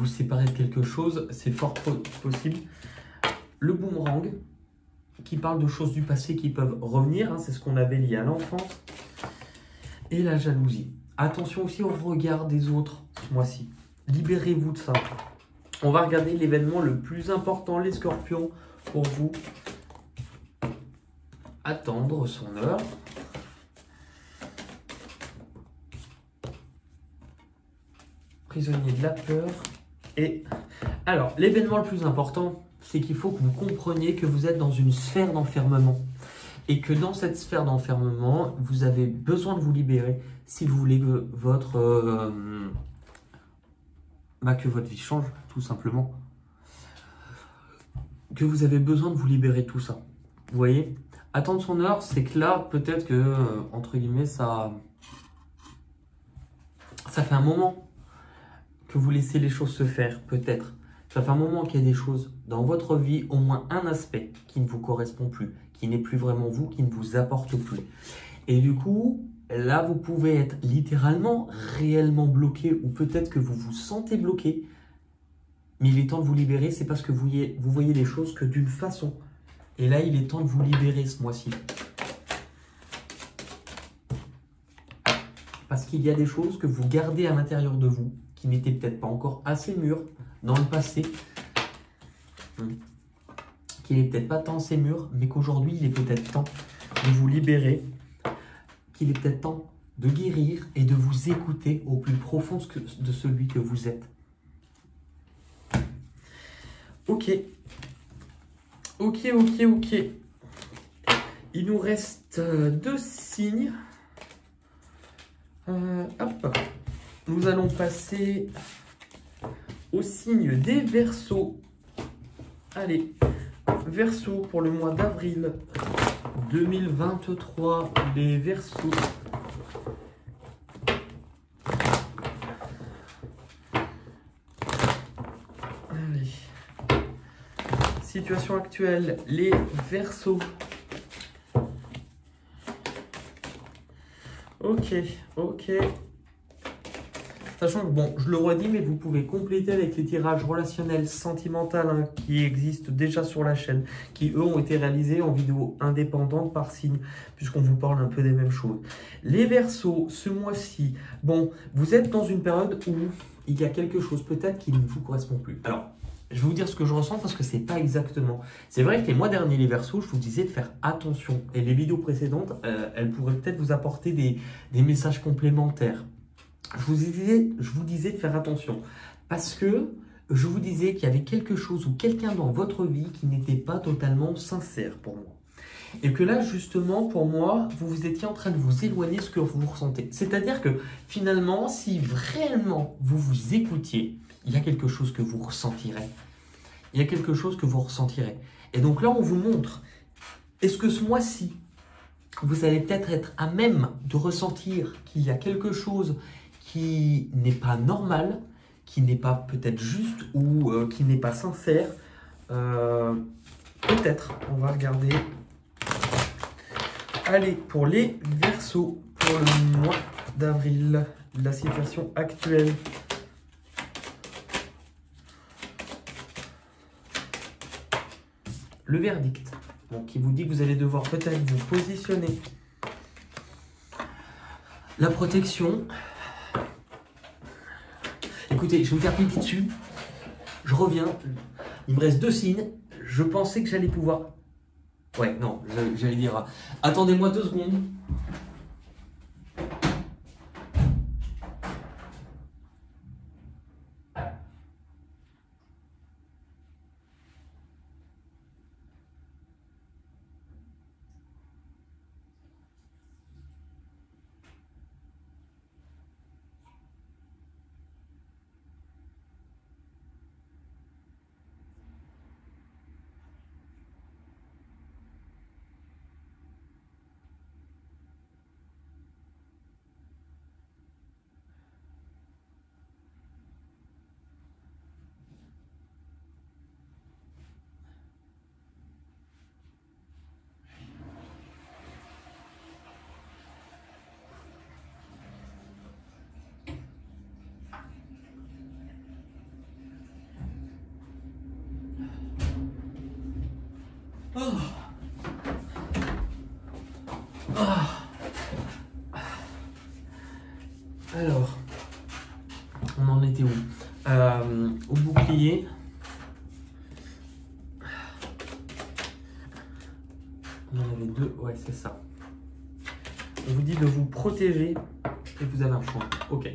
séparer de quelque chose, c'est fort possible. Le boomerang, qui parle de choses du passé qui peuvent revenir, hein, c'est ce qu'on avait lié à l'enfance. Et la jalousie. Attention aussi au regard des autres ce mois-ci. Libérez-vous de ça. On va regarder l'événement le plus important, les scorpions, pour vous. Attendre son heure. Prisonnier de la peur. Et alors, l'événement le plus important, c'est qu'il faut que vous compreniez que vous êtes dans une sphère d'enfermement et que dans cette sphère d'enfermement, vous avez besoin de vous libérer si vous voulez que votre vie change, tout simplement. Que vous avez besoin de vous libérer de tout ça. Vous voyez, attendre son heure, c'est que là, peut-être que, entre guillemets, ça fait un moment que vous laissez les choses se faire, peut-être. Ça fait un moment qu'il y a des choses dans votre vie, au moins un aspect qui ne vous correspond plus, qui n'est plus vraiment vous, qui ne vous apporte plus. Et du coup, là, vous pouvez être littéralement, réellement bloqué ou peut-être que vous vous sentez bloqué, mais il est temps de vous libérer, c'est parce que vous voyez les choses que d'une façon. Et là, il est temps de vous libérer ce mois-ci. Parce qu'il y a des choses que vous gardez à l'intérieur de vous, qui n'étaient peut-être pas encore assez mûres, dans le passé, qu'il n'est peut-être pas tant ces murs, mais qu'aujourd'hui, il est peut-être temps de vous libérer, qu'il est peut-être temps de guérir et de vous écouter au plus profond de celui que vous êtes. Ok. Ok, ok, ok. Il nous reste deux signes. Hop. Nous allons passer au signe des Verseaux. Allez, Verseau pour le mois d'avril 2023, les Verseaux. Allez. Situation actuelle, les Verseaux. Ok, ok. Sachant que, bon, je le redis, mais vous pouvez compléter avec les tirages relationnels, sentimentaux hein, qui existent déjà sur la chaîne, qui, eux, ont été réalisés en vidéo indépendante par signe, puisqu'on vous parle un peu des mêmes choses. Les Verseaux, ce mois-ci, bon, vous êtes dans une période où il y a quelque chose peut-être qui ne vous correspond plus. Alors, je vais vous dire ce que je ressens parce que c'est pas exactement. C'est vrai que les mois derniers, les Verseaux, je vous disais de faire attention. Et les vidéos précédentes, elles pourraient peut-être vous apporter des messages complémentaires. Je vous disais de faire attention parce que je vous disais qu'il y avait quelque chose ou quelqu'un dans votre vie qui n'était pas totalement sincère pour moi. Et que là, justement, pour moi, vous étiez en train de vous éloigner de ce que vous ressentez. C'est-à-dire que finalement, si vraiment vous vous écoutiez, il y a quelque chose que vous ressentirez. Il y a quelque chose que vous ressentirez. Et donc là, on vous montre, est-ce que ce mois-ci, vous allez peut-être être à même de ressentir qu'il y a quelque chose qui n'est pas normal, qui n'est pas peut-être juste ou qui n'est pas sincère. Peut-être, on va regarder. Allez, pour les Verseaux, pour le mois d'avril, la situation actuelle. Le verdict, donc, qui vous dit que vous allez devoir peut-être vous positionner. La protection. Écoutez, je vais vous faire pipi dessus, je reviens, il me reste 2 signes, je pensais que j'allais pouvoir... Ouais, non, j'allais dire... Attendez-moi 2 secondes. Alors, on en était où? Au bouclier. On en avait 2, ouais, c'est ça. On vous dit de vous protéger et vous avez un changement. Ok.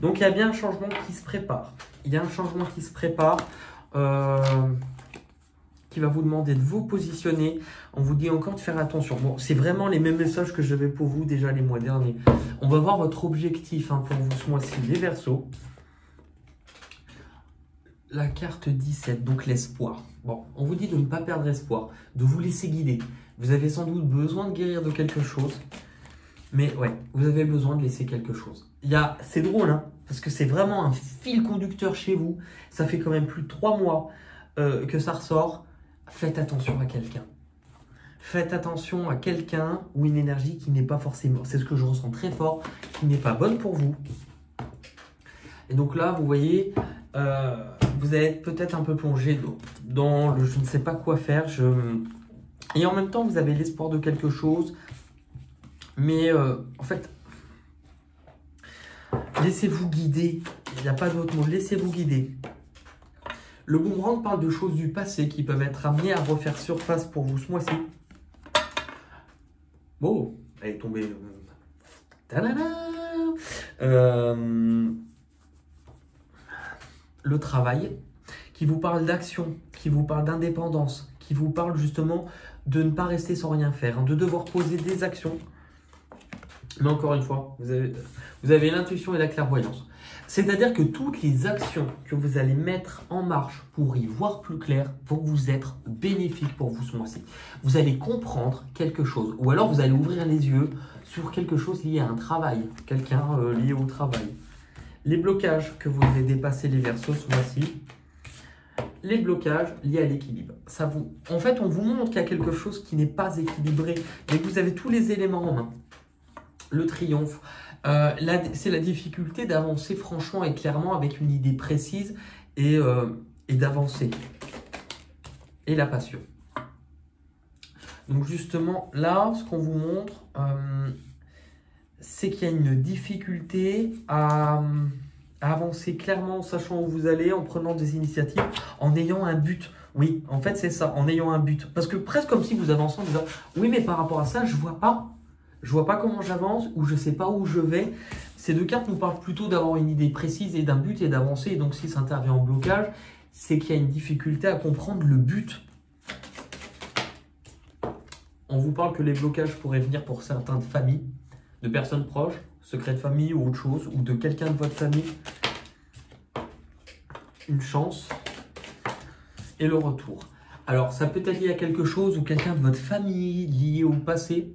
Donc, il y a bien un changement qui se prépare. Il y a un changement qui se prépare. Qui va vous demander de vous positionner. On vous dit encore de faire attention. Bon, c'est vraiment les mêmes messages que j'avais pour vous déjà les mois derniers. On va voir votre objectif hein, pour vous ce mois-ci, les Verseaux. La carte 17, donc l'espoir. Bon, on vous dit de ne pas perdre espoir, de vous laisser guider. Vous avez sans doute besoin de guérir de quelque chose, mais ouais, vous avez besoin de laisser quelque chose. C'est drôle, hein, parce que c'est vraiment un fil conducteur chez vous. Ça fait quand même plus de 3 mois que ça ressort. Faites attention à quelqu'un. Faites attention à quelqu'un ou une énergie qui n'est pas forcément, c'est ce que je ressens très fort, qui n'est pas bonne pour vous. Et donc là, vous voyez, vous allez être peut-être un peu plongé dans le je ne sais pas quoi faire. Et en même temps, vous avez l'espoir de quelque chose. Mais en fait, laissez-vous guider. Il n'y a pas d'autre mot. Laissez-vous guider. Le boomerang parle de choses du passé qui peuvent être amenées à refaire surface pour vous ce mois-ci. Oh, elle est tombée. Le travail qui vous parle d'action, qui vous parle d'indépendance, qui vous parle justement de ne pas rester sans rien faire, hein, de devoir poser des actions. Mais encore une fois, vous avez l'intuition et la clairvoyance. C'est-à-dire que toutes les actions que vous allez mettre en marche pour y voir plus clair vont vous être bénéfiques pour vous ce mois-ci. Vous allez comprendre quelque chose. Ou alors, vous allez ouvrir les yeux sur quelque chose lié à un travail. Quelqu'un lié au travail. Les blocages que vous avez dépassés les Verseaux ce mois-ci. Les blocages liés à l'équilibre. En fait, on vous montre qu'il y a quelque chose qui n'est pas équilibré. Mais vous avez tous les éléments en main. le triomphe. C'est la difficulté d'avancer franchement et clairement avec une idée précise et d'avancer. Et la passion. Donc justement, là, ce qu'on vous montre, c'est qu'il y a une difficulté à avancer clairement en sachant où vous allez, en prenant des initiatives, en ayant un but. Oui, en fait, c'est ça, en ayant un but. Parce que presque comme si vous avancez en disant « Oui, mais par rapport à ça, je ne vois pas. Je ne vois pas comment j'avance ou je ne sais pas où je vais. » Ces deux cartes nous parlent plutôt d'avoir une idée précise et d'un but et d'avancer. Et donc, si ça intervient en blocage, c'est qu'il y a une difficulté à comprendre le but. On vous parle que les blocages pourraient venir pour certains de famille, de personnes proches, secret de famille ou autre chose, ou de quelqu'un de votre famille. Une chance et le retour. Alors, ça peut être lié à quelque chose ou quelqu'un de votre famille, lié au passé.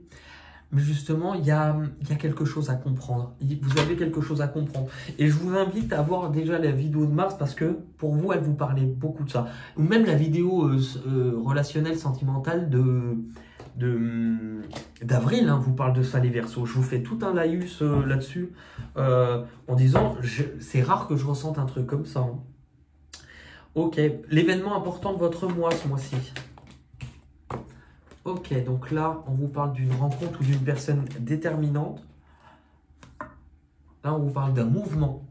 Mais justement, il y a quelque chose à comprendre. Vous avez quelque chose à comprendre. Et je vous invite à voir déjà la vidéo de mars parce que pour vous, elle vous parlait beaucoup de ça. Ou même la vidéo relationnelle, sentimentale d'avril, hein, vous parle de ça les Verseaux. Je vous fais tout un laïus là-dessus en disant c'est rare que je ressente un truc comme ça. Hein. Ok, l'événement important de votre mois ce mois-ci. Ok, donc là, on vous parle d'une rencontre ou d'une personne déterminante. Là, on vous parle d'un mouvement.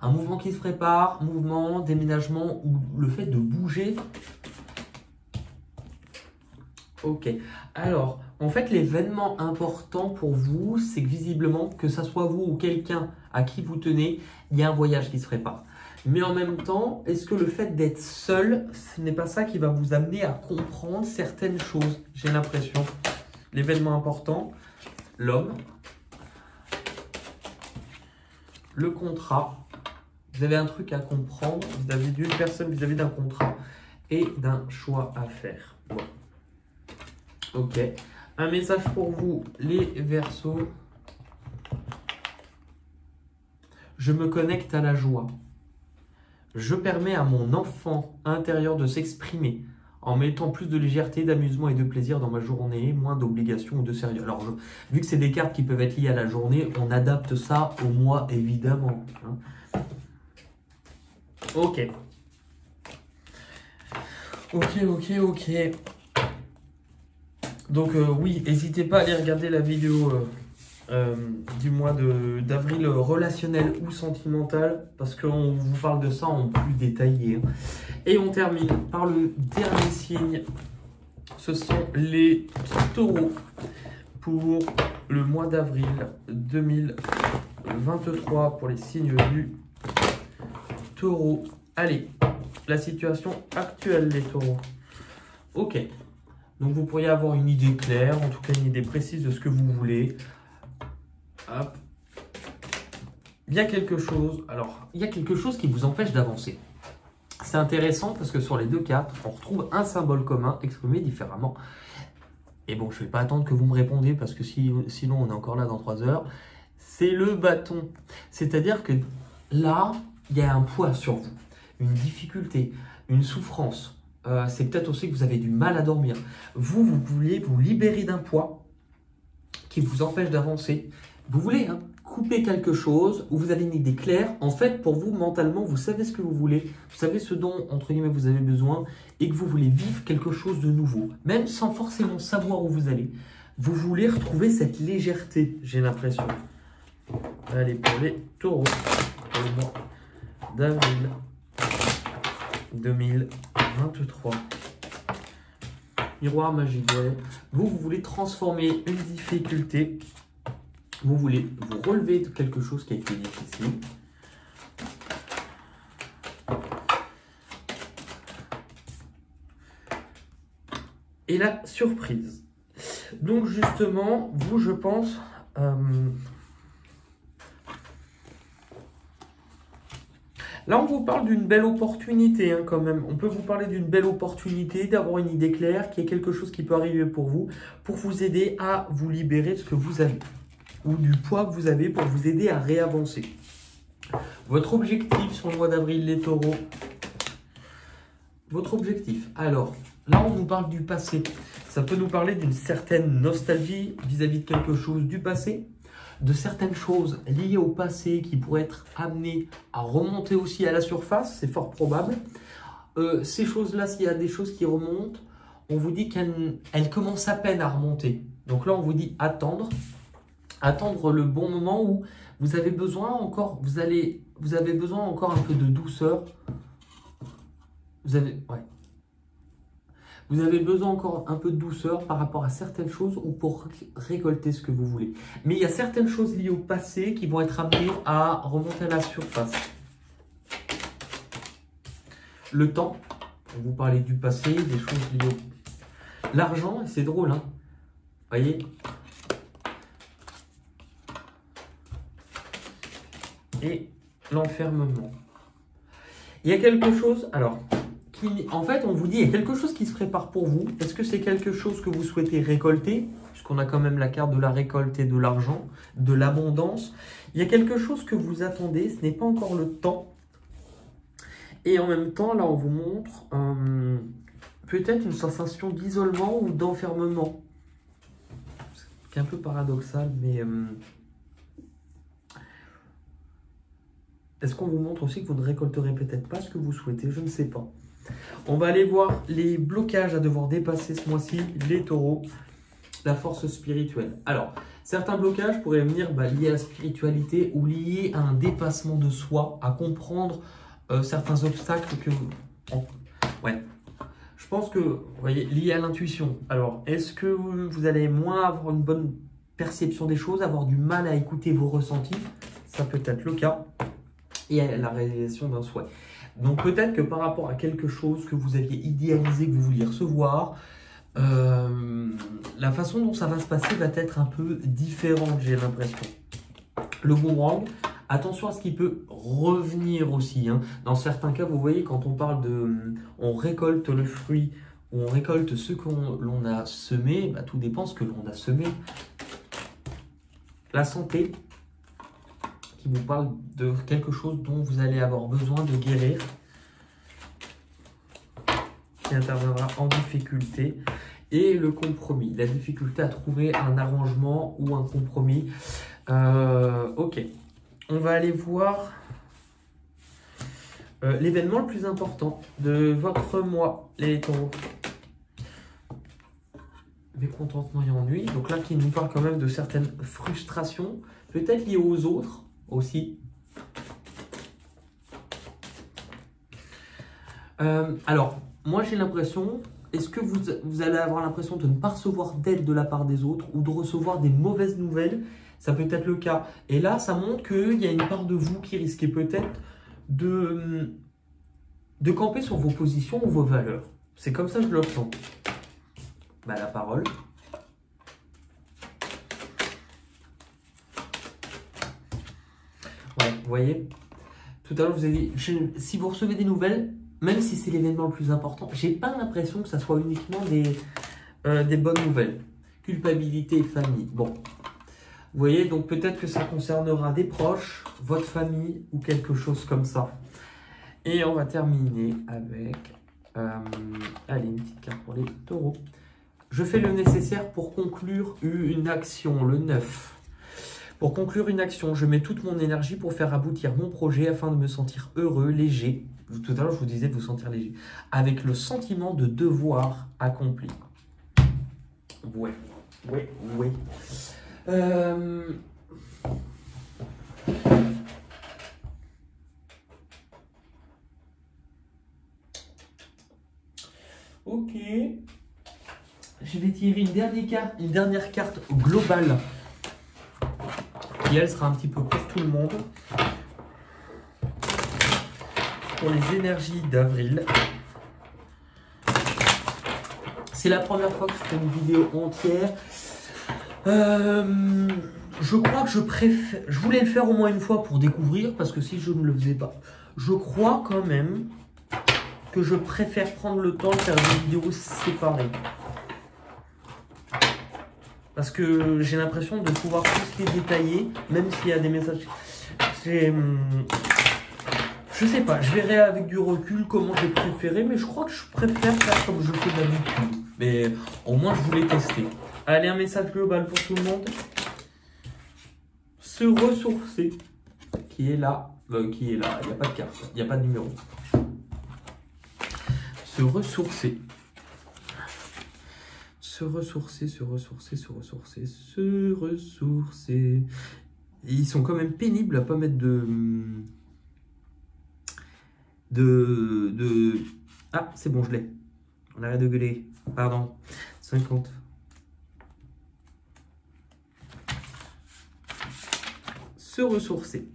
Un mouvement qui se prépare, mouvement, déménagement ou le fait de bouger. Ok, alors, en fait, l'événement important pour vous, c'est que visiblement, que ça soit vous ou quelqu'un à qui vous tenez, il y a un voyage qui se prépare. Mais en même temps, est-ce que le fait d'être seul, ce n'est pas ça qui va vous amener à comprendre certaines choses? J'ai l'impression. L'événement important, l'homme, le contrat. Vous avez un truc à comprendre vis-à-vis d'une personne, vis-à-vis d'un contrat et d'un choix à faire. Bon. Ok. Un message pour vous, les Verseaux. Je me connecte à la joie. Je permets à mon enfant intérieur de s'exprimer en mettant plus de légèreté, d'amusement et de plaisir dans ma journée, moins d'obligations ou de sérieux. Alors, vu que c'est des cartes qui peuvent être liées à la journée, on adapte ça au mois, évidemment. Hein. Ok. Ok, ok, ok. Donc, oui, n'hésitez pas à aller regarder la vidéo du mois d'avril relationnel ou sentimental parce qu'on vous parle de ça en plus détaillé. Et on termine par le dernier signe. Ce sont les taureaux pour le mois d'avril 2023 pour les signes du taureau. Allez, la situation actuelle des taureaux. Ok, donc vous pourriez avoir une idée claire, en tout cas une idée précise de ce que vous voulez. Hop. Il y a quelque chose, alors, il y a quelque chose qui vous empêche d'avancer. C'est intéressant parce que sur les deux cartes, on retrouve un symbole commun exprimé différemment. Et bon, je ne vais pas attendre que vous me répondiez parce que sinon on est encore là dans 3 heures. C'est le bâton. C'est-à-dire que là, il y a un poids sur vous, une difficulté, une souffrance. C'est peut-être aussi que vous avez du mal à dormir. Vous vouliez vous libérer d'un poids qui vous empêche d'avancer. Vous voulez couper quelque chose où vous avez une idée claire. En fait, pour vous, mentalement, vous savez ce que vous voulez. Vous savez ce dont, entre guillemets, vous avez besoin et que vous voulez vivre quelque chose de nouveau. Même sans forcément savoir où vous allez. Vous voulez retrouver cette légèreté, j'ai l'impression. Allez, pour les taureaux. Le mois d'avril 2023. Miroir magique. Vous voulez transformer une difficulté. Vous voulez vous relever de quelque chose qui a été difficile. Et la surprise. Donc justement, vous, je pense... Là, on vous parle d'une belle opportunité hein, quand même. On peut vous parler d'une belle opportunité, d'avoir une idée claire, qu'il y ait quelque chose qui peut arriver pour vous aider à vous libérer de ce que vous avez. Ou du poids que vous avez pour vous aider à réavancer. Votre objectif sur le mois d'avril, les taureaux. Votre objectif. Alors, là, on nous parle du passé. Ça peut nous parler d'une certaine nostalgie vis-à-vis de quelque chose du passé. de certaines choses liées au passé qui pourraient être amenées à remonter aussi à la surface, c'est fort probable. Ces choses-là, s'il y a des choses qui remontent, on vous dit qu'elles commencent à peine à remonter. Donc là, on vous dit attendre. Attendre le bon moment où vous avez besoin encore, vous avez besoin encore un peu de douceur. Vous avez besoin encore un peu de douceur par rapport à certaines choses ou pour récolter ce que vous voulez. Mais il y a certaines choses liées au passé qui vont être amenées à remonter à la surface. Le temps, vous parlez du passé, des choses liées au... L'argent, c'est drôle, hein. Vous voyez ? Et l'enfermement. Il y a quelque chose, alors, qui, en fait, on vous dit, il y a quelque chose qui se prépare pour vous. Est-ce que c'est quelque chose que vous souhaitez récolter? Puisqu'on a quand même la carte de la récolte et de l'argent, de l'abondance. Il y a quelque chose que vous attendez, ce n'est pas encore le temps. Et en même temps, là, on vous montre peut-être une sensation d'isolement ou d'enfermement. C'est un peu paradoxal, mais... Est-ce qu'on vous montre aussi que vous ne récolterez peut-être pas ce que vous souhaitez? Je ne sais pas. On va aller voir les blocages à devoir dépasser ce mois-ci, les taureaux, la force spirituelle. Alors, certains blocages pourraient venir liés à la spiritualité ou liés à un dépassement de soi, à comprendre certains obstacles que... Je pense que, vous voyez, liés à l'intuition. Alors, est-ce que vous allez moins avoir une bonne perception des choses, avoir du mal à écouter vos ressentis? Ça peut être le cas. Et à la réalisation d'un souhait. Donc peut-être que par rapport à quelque chose que vous aviez idéalisé, que vous vouliez recevoir, la façon dont ça va se passer va être un peu différente, j'ai l'impression. Le boomerang, attention à ce qui peut revenir aussi, hein. Dans certains cas, vous voyez, quand on parle de... On récolte le fruit, ou on récolte ce que l'on a semé, tout dépend de ce que l'on a semé. La santé... qui vous parle de quelque chose dont vous allez avoir besoin de guérir, qui interviendra en difficulté, et le compromis, la difficulté à trouver un arrangement ou un compromis. Ok, on va aller voir l'événement le plus important de votre mois, les taureaux. Mécontentement et ennui, donc là qui nous parle quand même de certaines frustrations, peut-être liées aux autres, aussi. Alors, moi j'ai l'impression, est-ce que vous allez avoir l'impression de ne pas recevoir d'aide de la part des autres ou de recevoir des mauvaises nouvelles? Ça peut être le cas. Et là, ça montre qu'il y a une part de vous qui risquez peut-être de camper sur vos positions ou vos valeurs. C'est comme ça que je le ressens. La parole. Vous voyez, tout à l'heure, je vous ai dit, si vous recevez des nouvelles, même si c'est l'événement le plus important, j'ai pas l'impression que ça soit uniquement des bonnes nouvelles. Culpabilité et famille. Bon, vous voyez, donc peut-être que ça concernera des proches, votre famille ou quelque chose comme ça. Et on va terminer avec, allez, une petite carte pour les taureaux. Je fais le nécessaire pour conclure une action, le 9. Pour conclure une action, je mets toute mon énergie pour faire aboutir mon projet afin de me sentir heureux, léger. Tout à l'heure, je vous disais de vous sentir léger. Avec le sentiment de devoir accompli. Ouais. Ok. Je vais tirer une dernière carte globale. Et elle sera un petit peu pour tout le monde. Pour les énergies d'avril. C'est la première fois que je fais une vidéo entière. Je crois que je voulais le faire au moins une fois pour découvrir. Parce que si je ne le faisais pas. Je crois quand même que je préfère prendre le temps de faire des vidéos séparées. Parce que j'ai l'impression de pouvoir tous les détailler, même s'il y a des messages. Je sais pas, je verrai avec du recul comment j'ai préféré, mais je crois que je préfère faire comme je fais d'habitude. Mais au moins, je voulais tester. Allez, un message global pour tout le monde. se ressourcer qui est là. Il n'y a pas de carte, il n'y a pas de numéro. Se ressourcer. Se ressourcer, se ressourcer, se ressourcer, se ressourcer. Et ils sont quand même pénibles à ne pas mettre de... Ah, c'est bon, je l'ai. On arrête de gueuler. Pardon. 50. Se ressourcer.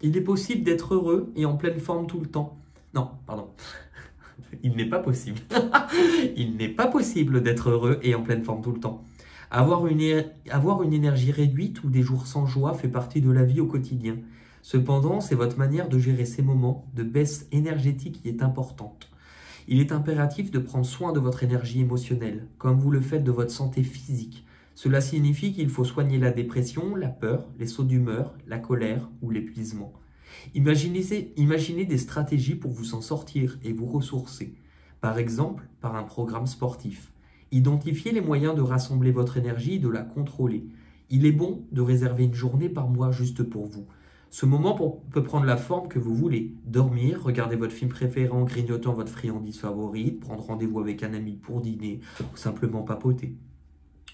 Il est possible d'être heureux et en pleine forme tout le temps. Non, pardon. Il n'est pas possible. Il n'est pas possible d'être heureux et en pleine forme tout le temps. Avoir une énergie réduite ou des jours sans joie fait partie de la vie au quotidien. Cependant, c'est votre manière de gérer ces moments de baisse énergétique qui est importante. Il est impératif de prendre soin de votre énergie émotionnelle, comme vous le faites de votre santé physique. Cela signifie qu'il faut soigner la dépression, la peur, les sauts d'humeur, la colère ou l'épuisement. Imaginez des stratégies pour vous en sortir et vous ressourcer, par exemple par un programme sportif. Identifiez les moyens de rassembler votre énergie et de la contrôler. Il est bon de réserver une journée par mois juste pour vous. Ce moment peut prendre la forme que vous voulez. Dormir, regarder votre film préféré en grignotant votre friandise favorite, prendre rendez-vous avec un ami pour dîner ou simplement papoter.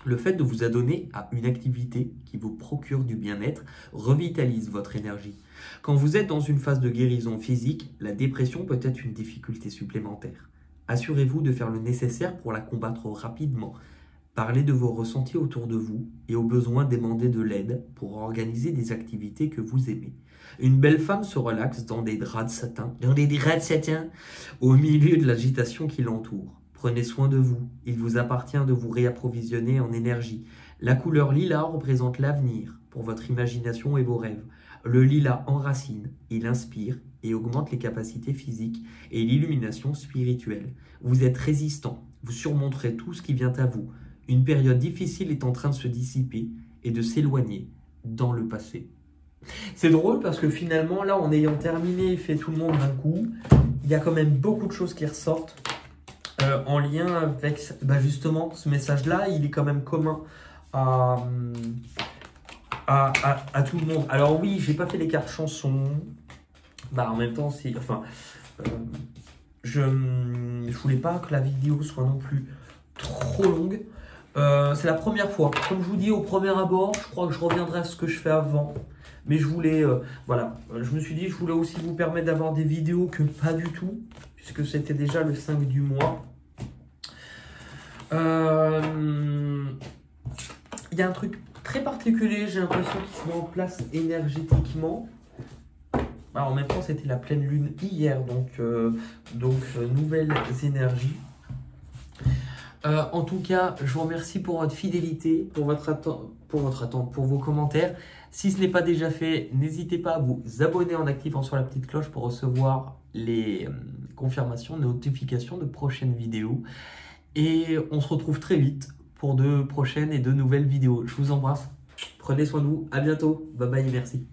Le fait de vous adonner à une activité qui vous procure du bien-être revitalise votre énergie. Quand vous êtes dans une phase de guérison physique, la dépression peut être une difficulté supplémentaire. Assurez-vous de faire le nécessaire pour la combattre rapidement. Parlez de vos ressentis autour de vous et au besoin demandez de l'aide pour organiser des activités que vous aimez. Une belle femme se relaxe dans des draps de satin, au milieu de l'agitation qui l'entoure. Prenez soin de vous, il vous appartient de vous réapprovisionner en énergie. La couleur lilas représente l'avenir pour votre imagination et vos rêves. Le lilas enracine, il inspire et augmente les capacités physiques et l'illumination spirituelle. Vous êtes résistant, vous surmonterez tout ce qui vient à vous. Une période difficile est en train de se dissiper et de s'éloigner dans le passé. C'est drôle parce que finalement, là, en ayant terminé et fait tout le monde d'un coup, il y a quand même beaucoup de choses qui ressortent. En lien avec justement ce message-là, il est quand même commun à tout le monde. Alors oui, j'ai pas fait les cartes chansons. En même temps, si, je voulais pas que la vidéo soit non plus trop longue. C'est la première fois. Comme je vous dis, au premier abord, je crois que je reviendrai à ce que je fais avant. Mais je voulais, je me suis dit, je voulais aussi vous permettre d'avoir des vidéos que pas du tout, puisque c'était déjà le 5 du mois. Il y a un truc très particulier, j'ai l'impression, qui se met en place énergétiquement. Alors, en même temps, c'était la pleine lune hier, donc nouvelles énergies. En tout cas, je vous remercie pour votre fidélité, pour vos commentaires. Si ce n'est pas déjà fait, n'hésitez pas à vous abonner en activant sur la petite cloche pour recevoir les confirmations, notifications de prochaines vidéos. Et on se retrouve très vite pour de prochaines et de nouvelles vidéos. Je vous embrasse, prenez soin de vous, à bientôt, bye bye et merci.